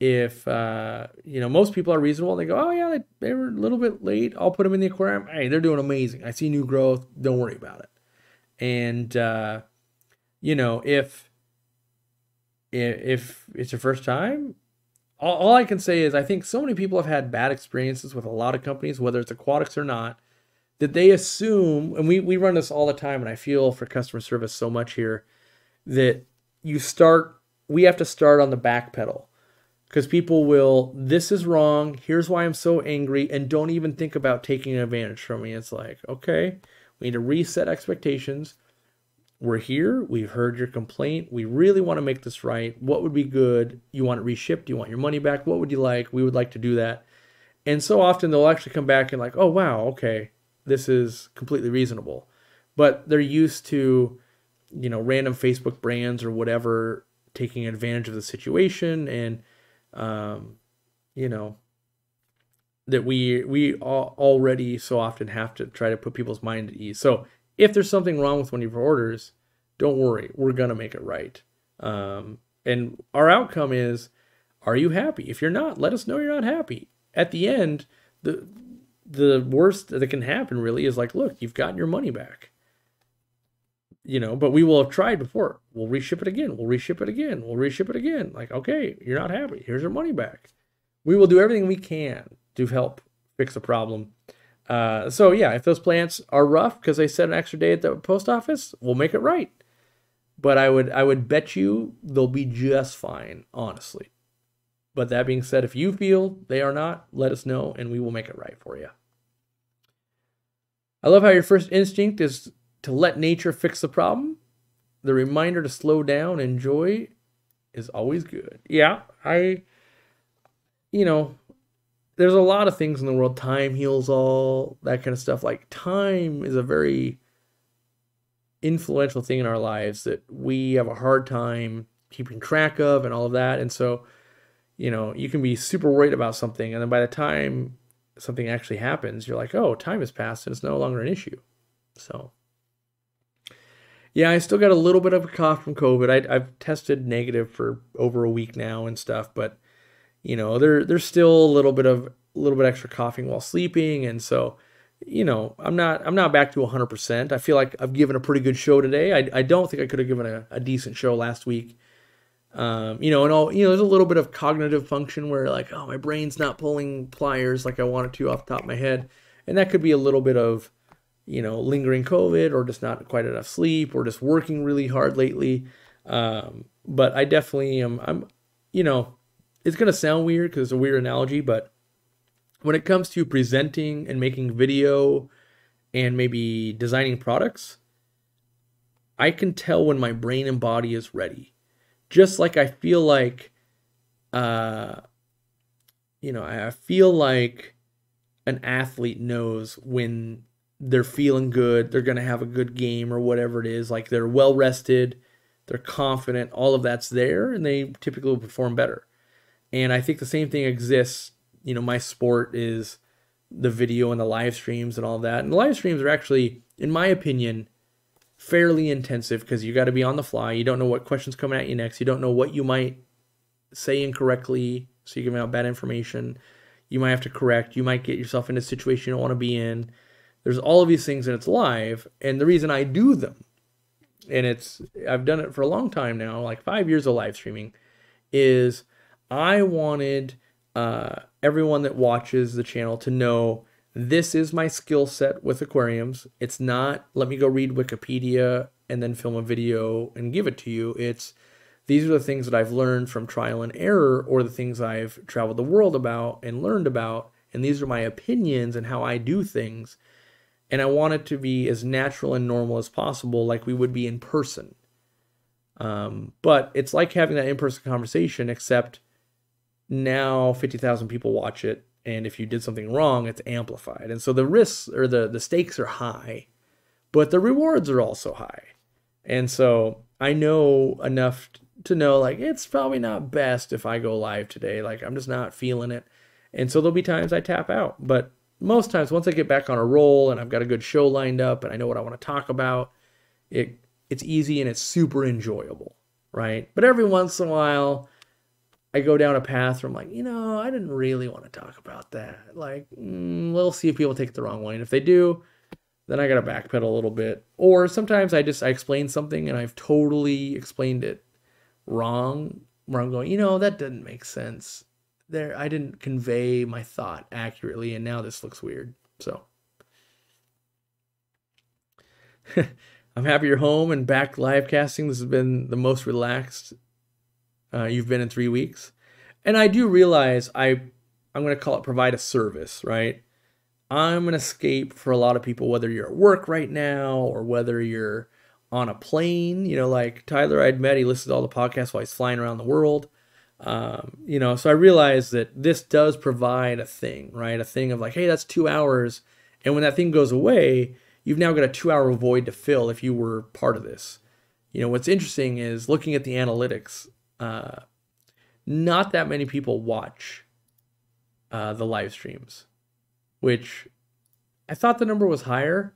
If, uh, you know, most people are reasonable, and they go, oh yeah, they, they were a little bit late, I'll put them in the aquarium. Hey, they're doing amazing. I see new growth. Don't worry about it. And, uh, you know, if, if it's your first time, all, all I can say is I think so many people have had bad experiences with a lot of companies, whether it's aquatics or not, that they assume, and we, we run this all the time, and I feel for customer service so much here, that you start, we have to start on the back pedal. Because people will, this is wrong, here's why I'm so angry, and don't even think about taking advantage from me. It's like, okay, we need to reset expectations. We're here, we've heard your complaint, we really want to make this right. What would be good? You want it reshipped? You want your money back? What would you like? We would like to do that. And so often they'll actually come back and like, oh wow, okay, this is completely reasonable. But they're used to, you know, random Facebook brands or whatever taking advantage of the situation, and um, you know, that we we already so often have to try to put people's mind at ease. So if there's something wrong with one of your orders, don't worry, we're gonna make it right. Um, and our outcome is, are you happy? If you're not, let us know you're not happy. At the end, the the worst that can happen really is like, look, you've gotten your money back. You know, but we will have tried before. We'll reship it again. We'll reship it again. We'll reship it again. Like, okay, you're not happy. Here's your money back. We will do everything we can to help fix the problem. Uh, so yeah, if those plants are rough because they set an extra day at the post office, we'll make it right. But I would, I would bet you they'll be just fine, honestly. But that being said, if you feel they are not, let us know and we will make it right for you. I love how your first instinct is to let nature fix the problem. The reminder to slow down and enjoy is always good. Yeah, I, you know, there's a lot of things in the world. Time heals all, that kind of stuff. Like time is a very influential thing in our lives that we have a hard time keeping track of and all of that. And so, you know, you can be super worried about something, and then by the time something actually happens, you're like, oh, time has passed and it's no longer an issue. So, yeah, I still got a little bit of a cough from COVID. I, I've tested negative for over a week now and stuff, but, you know, there, there's still a little bit of, a little bit extra coughing while sleeping. And so, you know, I'm not, I'm not back to one hundred percent. I feel like I've given a pretty good show today. I, I don't think I could have given a, a decent show last week. Um, you know, and all, you know, there's a little bit of cognitive function where like, oh, my brain's not pulling pliers like I wanted to off the top of my head. And that could be a little bit of, you know, lingering COVID or just not quite enough sleep or just working really hard lately. Um, but I definitely am, I'm, you know, it's going to sound weird because it's a weird analogy, but when it comes to presenting and making video and maybe designing products, I can tell when my brain and body is ready. Just like I feel like, uh, you know, I feel like an athlete knows when they're feeling good, they're going to have a good game or whatever it is. Like they're well-rested, they're confident, all of that's there, and they typically will perform better. And I think the same thing exists. You know, my sport is the video and the live streams and all that. And the live streams are actually, in my opinion, fairly intensive because you got to be on the fly. You don't know what question's coming at you next. You don't know what you might say incorrectly, so you're giving out bad information. You might have to correct. You might get yourself in a situation you don't want to be in. There's all of these things, and it's live. And the reason I do them, and it's I've done it for a long time now, like five years of live streaming, is I wanted uh, everyone that watches the channel to know this is my skill set with aquariums. It's not, let me go read Wikipedia and then film a video and give it to you. It's, these are the things that I've learned from trial and error, or the things I've traveled the world about and learned about. And these are my opinions and how I do things. And I want it to be as natural and normal as possible, like we would be in person. Um, but it's like having that in-person conversation, except now fifty thousand people watch it, and if you did something wrong, it's amplified. And so the risks, or the, the stakes are high, but the rewards are also high. And so I know enough to know, like, it's probably not best if I go live today. Like, I'm just not feeling it. And so there'll be times I tap out. But most times, once I get back on a roll and I've got a good show lined up and I know what I want to talk about, it it's easy and it's super enjoyable, right? But every once in a while, I go down a path where I'm like, you know, I didn't really want to talk about that. Like, mm, we'll see if people take it the wrong way. And if they do, then I got to backpedal a little bit. Or sometimes I just, I explain something and I've totally explained it wrong, where I'm going, you know, that doesn't make sense. There, I didn't convey my thought accurately, and now this looks weird. So I'm happy you're home and back live casting. This has been the most relaxed uh, you've been in three weeks. And I do realize I, I'm going to call it provide a service, right? I'm an escape for a lot of people, whether you're at work right now or whether you're on a plane. You know, like Tyler I'd met, he listed all the podcasts while he's flying around the world. Um, you know, so I realized that this does provide a thing, right? A thing of like, hey, that's two hours. And when that thing goes away, you've now got a two hour void to fill if you were part of this. You know, what's interesting is looking at the analytics, uh, not that many people watch uh, the live streams, which I thought the number was higher.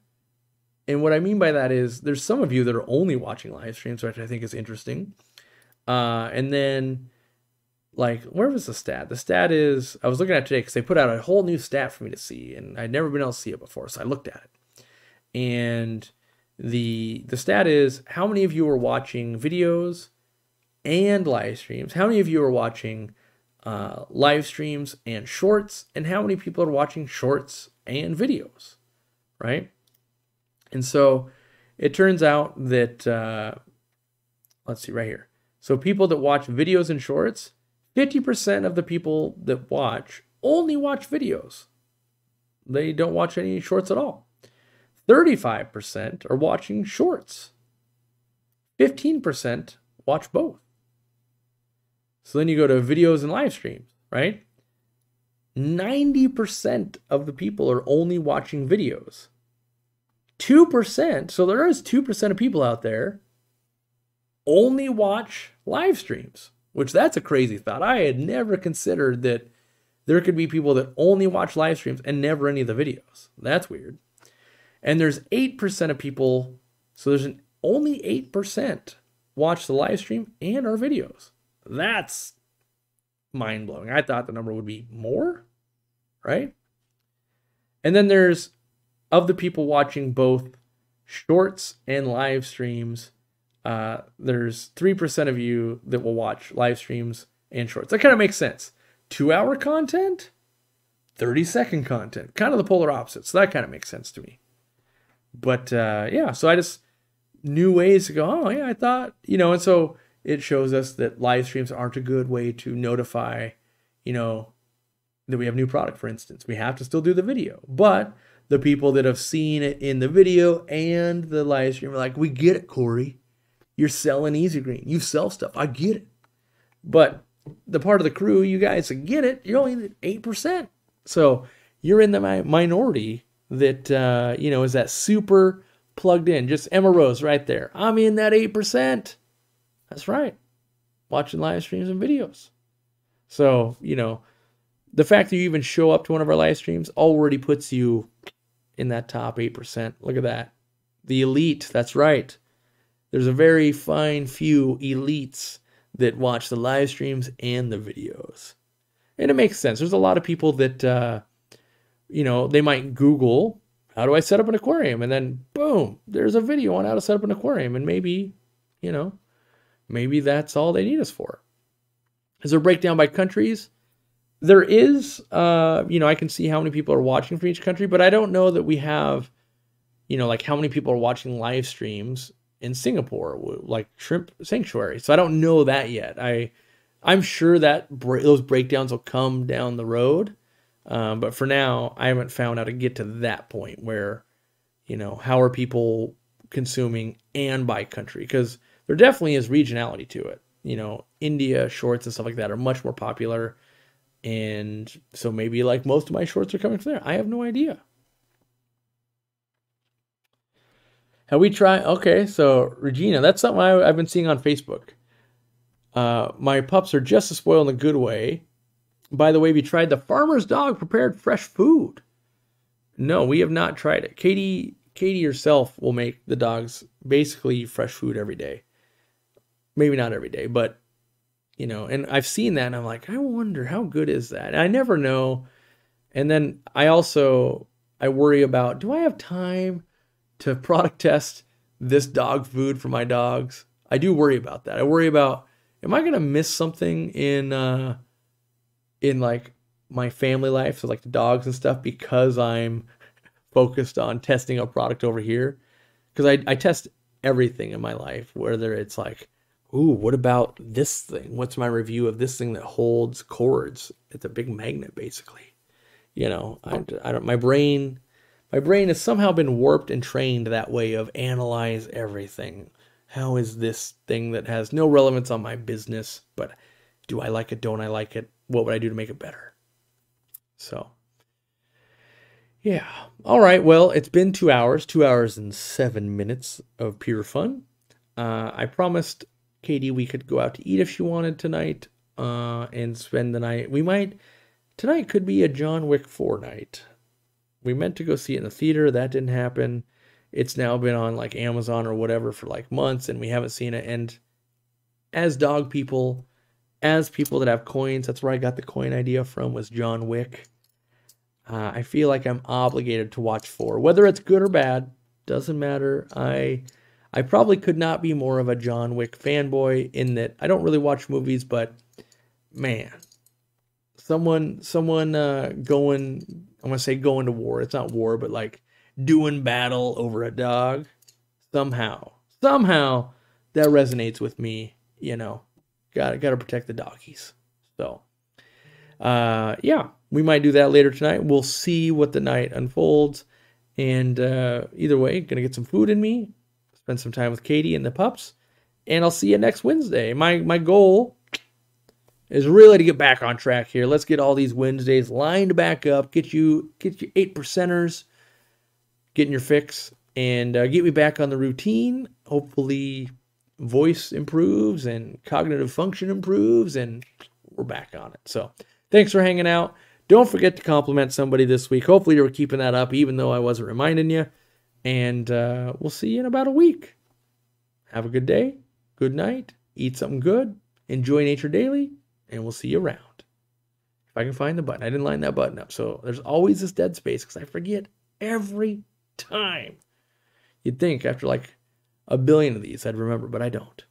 And what I mean by that is there's some of you that are only watching live streams, which I think is interesting. Uh, and then, like, where was the stat? The stat is, I was looking at it today because they put out a whole new stat for me to see, and I'd never been able to see it before, so I looked at it. And the the stat is, how many of you are watching videos and live streams? How many of you are watching uh, live streams and shorts? And how many people are watching shorts and videos, right? And so it turns out that, uh, let's see right here. So people that watch videos and shorts, fifty percent of the people that watch only watch videos. They don't watch any shorts at all. thirty-five percent are watching shorts. fifteen percent watch both. So then you go to videos and live streams, right? ninety percent of the people are only watching videos. two percent, so there is two percent of people out there only watch live streams. Which, that's a crazy thought. I had never considered that there could be people that only watch live streams and never any of the videos. That's weird. And there's eight percent of people, so there's an only eight percent watch the live stream and our videos. That's mind-blowing. I thought the number would be more, right? And then there's, of the people watching both shorts and live streams, Uh, there's three percent of you that will watch live streams and shorts. That kind of makes sense. Two hour content, thirty second content, kind of the polar opposite. So that kind of makes sense to me. But uh, yeah, so I just knew ways to go, oh yeah, I thought, you know, and so it shows us that live streams aren't a good way to notify, you know, that we have new product, for instance. We have to still do the video, but the people that have seen it in the video and the live stream are like, we get it, Corey. You're selling Easy Green. You sell stuff. I get it. But the part of the crew, you guys that get it, you're only at eight percent. So you're in the mi minority that, uh, you know, is that super plugged in. Just Emma Rose right there. I'm in that eight percent. That's right. Watching live streams and videos. So, you know, the fact that you even show up to one of our live streams already puts you in that top eight percent. Look at that. The elite, that's right. There's a very fine few elites that watch the live streams and the videos. And it makes sense. There's a lot of people that, uh, you know, they might Google, how do I set up an aquarium? And then, boom, there's a video on how to set up an aquarium. And maybe, you know, maybe that's all they need us for. Is there a breakdown by countries? There is, uh, you know, I can see how many people are watching from each country, but I don't know that we have, you know, like how many people are watching live streams in Singapore, like Shrimp Sanctuary. So I don't know that yet. I, I'm sure that bre- those breakdowns will come down the road. Um, but for now, I haven't found how to get to that point where, you know, how are people consuming and by country? Because there definitely is regionality to it. You know, India shorts and stuff like that are much more popular. And so maybe like most of my shorts are coming from there. I have no idea. Have we tried? Okay, so Regina, that's something I, I've been seeing on Facebook. Uh, my pups are just as spoiled in a good way. By the way, have you tried the farmer's dog prepared fresh food? No, we have not tried it. Katie, Katie herself will make the dogs basically fresh food every day. Maybe not every day, but you know, and I've seen that and I'm like, I wonder how good is that? And I never know. And then I also, I worry about, do I have time to product test this dog food for my dogs? I do worry about that. I worry about, am I going to miss something in, uh, in like my family life? So like the dogs and stuff, because I'm focused on testing a product over here. Cause I, I test everything in my life, whether it's like, ooh, what about this thing? What's my review of this thing that holds cords? It's a big magnet, basically. You know, I, I don't. My brain, my brain has somehow been warped and trained that way of analyze everything. How is this thing that has no relevance on my business? But do I like it? Don't I like it? What would I do to make it better? So, yeah. All right. Well, it's been two hours, two hours and seven minutes of pure fun. Uh, I promised Katie we could go out to eat if she wanted tonight, uh, and spend the night. We might, tonight could be a John Wick four night. We meant to go see it in the theater. That didn't happen. It's now been on like Amazon or whatever for like months and we haven't seen it. And as dog people, as people that have coins, that's where I got the coin idea from, was John Wick. Uh, I feel like I'm obligated to watch four, whether it's good or bad, doesn't matter. I... I probably could not be more of a John Wick fanboy in that I don't really watch movies, but man, someone, someone uh, going, I'm going to say going to war. It's not war, but like doing battle over a dog. Somehow, somehow that resonates with me, you know, gotta, gotta protect the doggies. So uh, yeah, we might do that later tonight. We'll see what the night unfolds. And uh, either way, going to get some food in me. Spend some time with Katie and the pups, and I'll see you next Wednesday. My my goal is really to get back on track here. Let's get all these Wednesdays lined back up. Get you get you eight percenters, getting your fix, and uh, get me back on the routine. Hopefully, voice improves and cognitive function improves, and we're back on it. So, thanks for hanging out. Don't forget to compliment somebody this week. Hopefully, you were keeping that up, even though I wasn't reminding you. And uh, we'll see you in about a week. Have a good day. Good night. Eat something good. Enjoy nature daily. And we'll see you around. If I can find the button. I didn't line that button up. So there's always this dead space because I forget every time. You'd think after like a billion of these I'd remember, but I don't.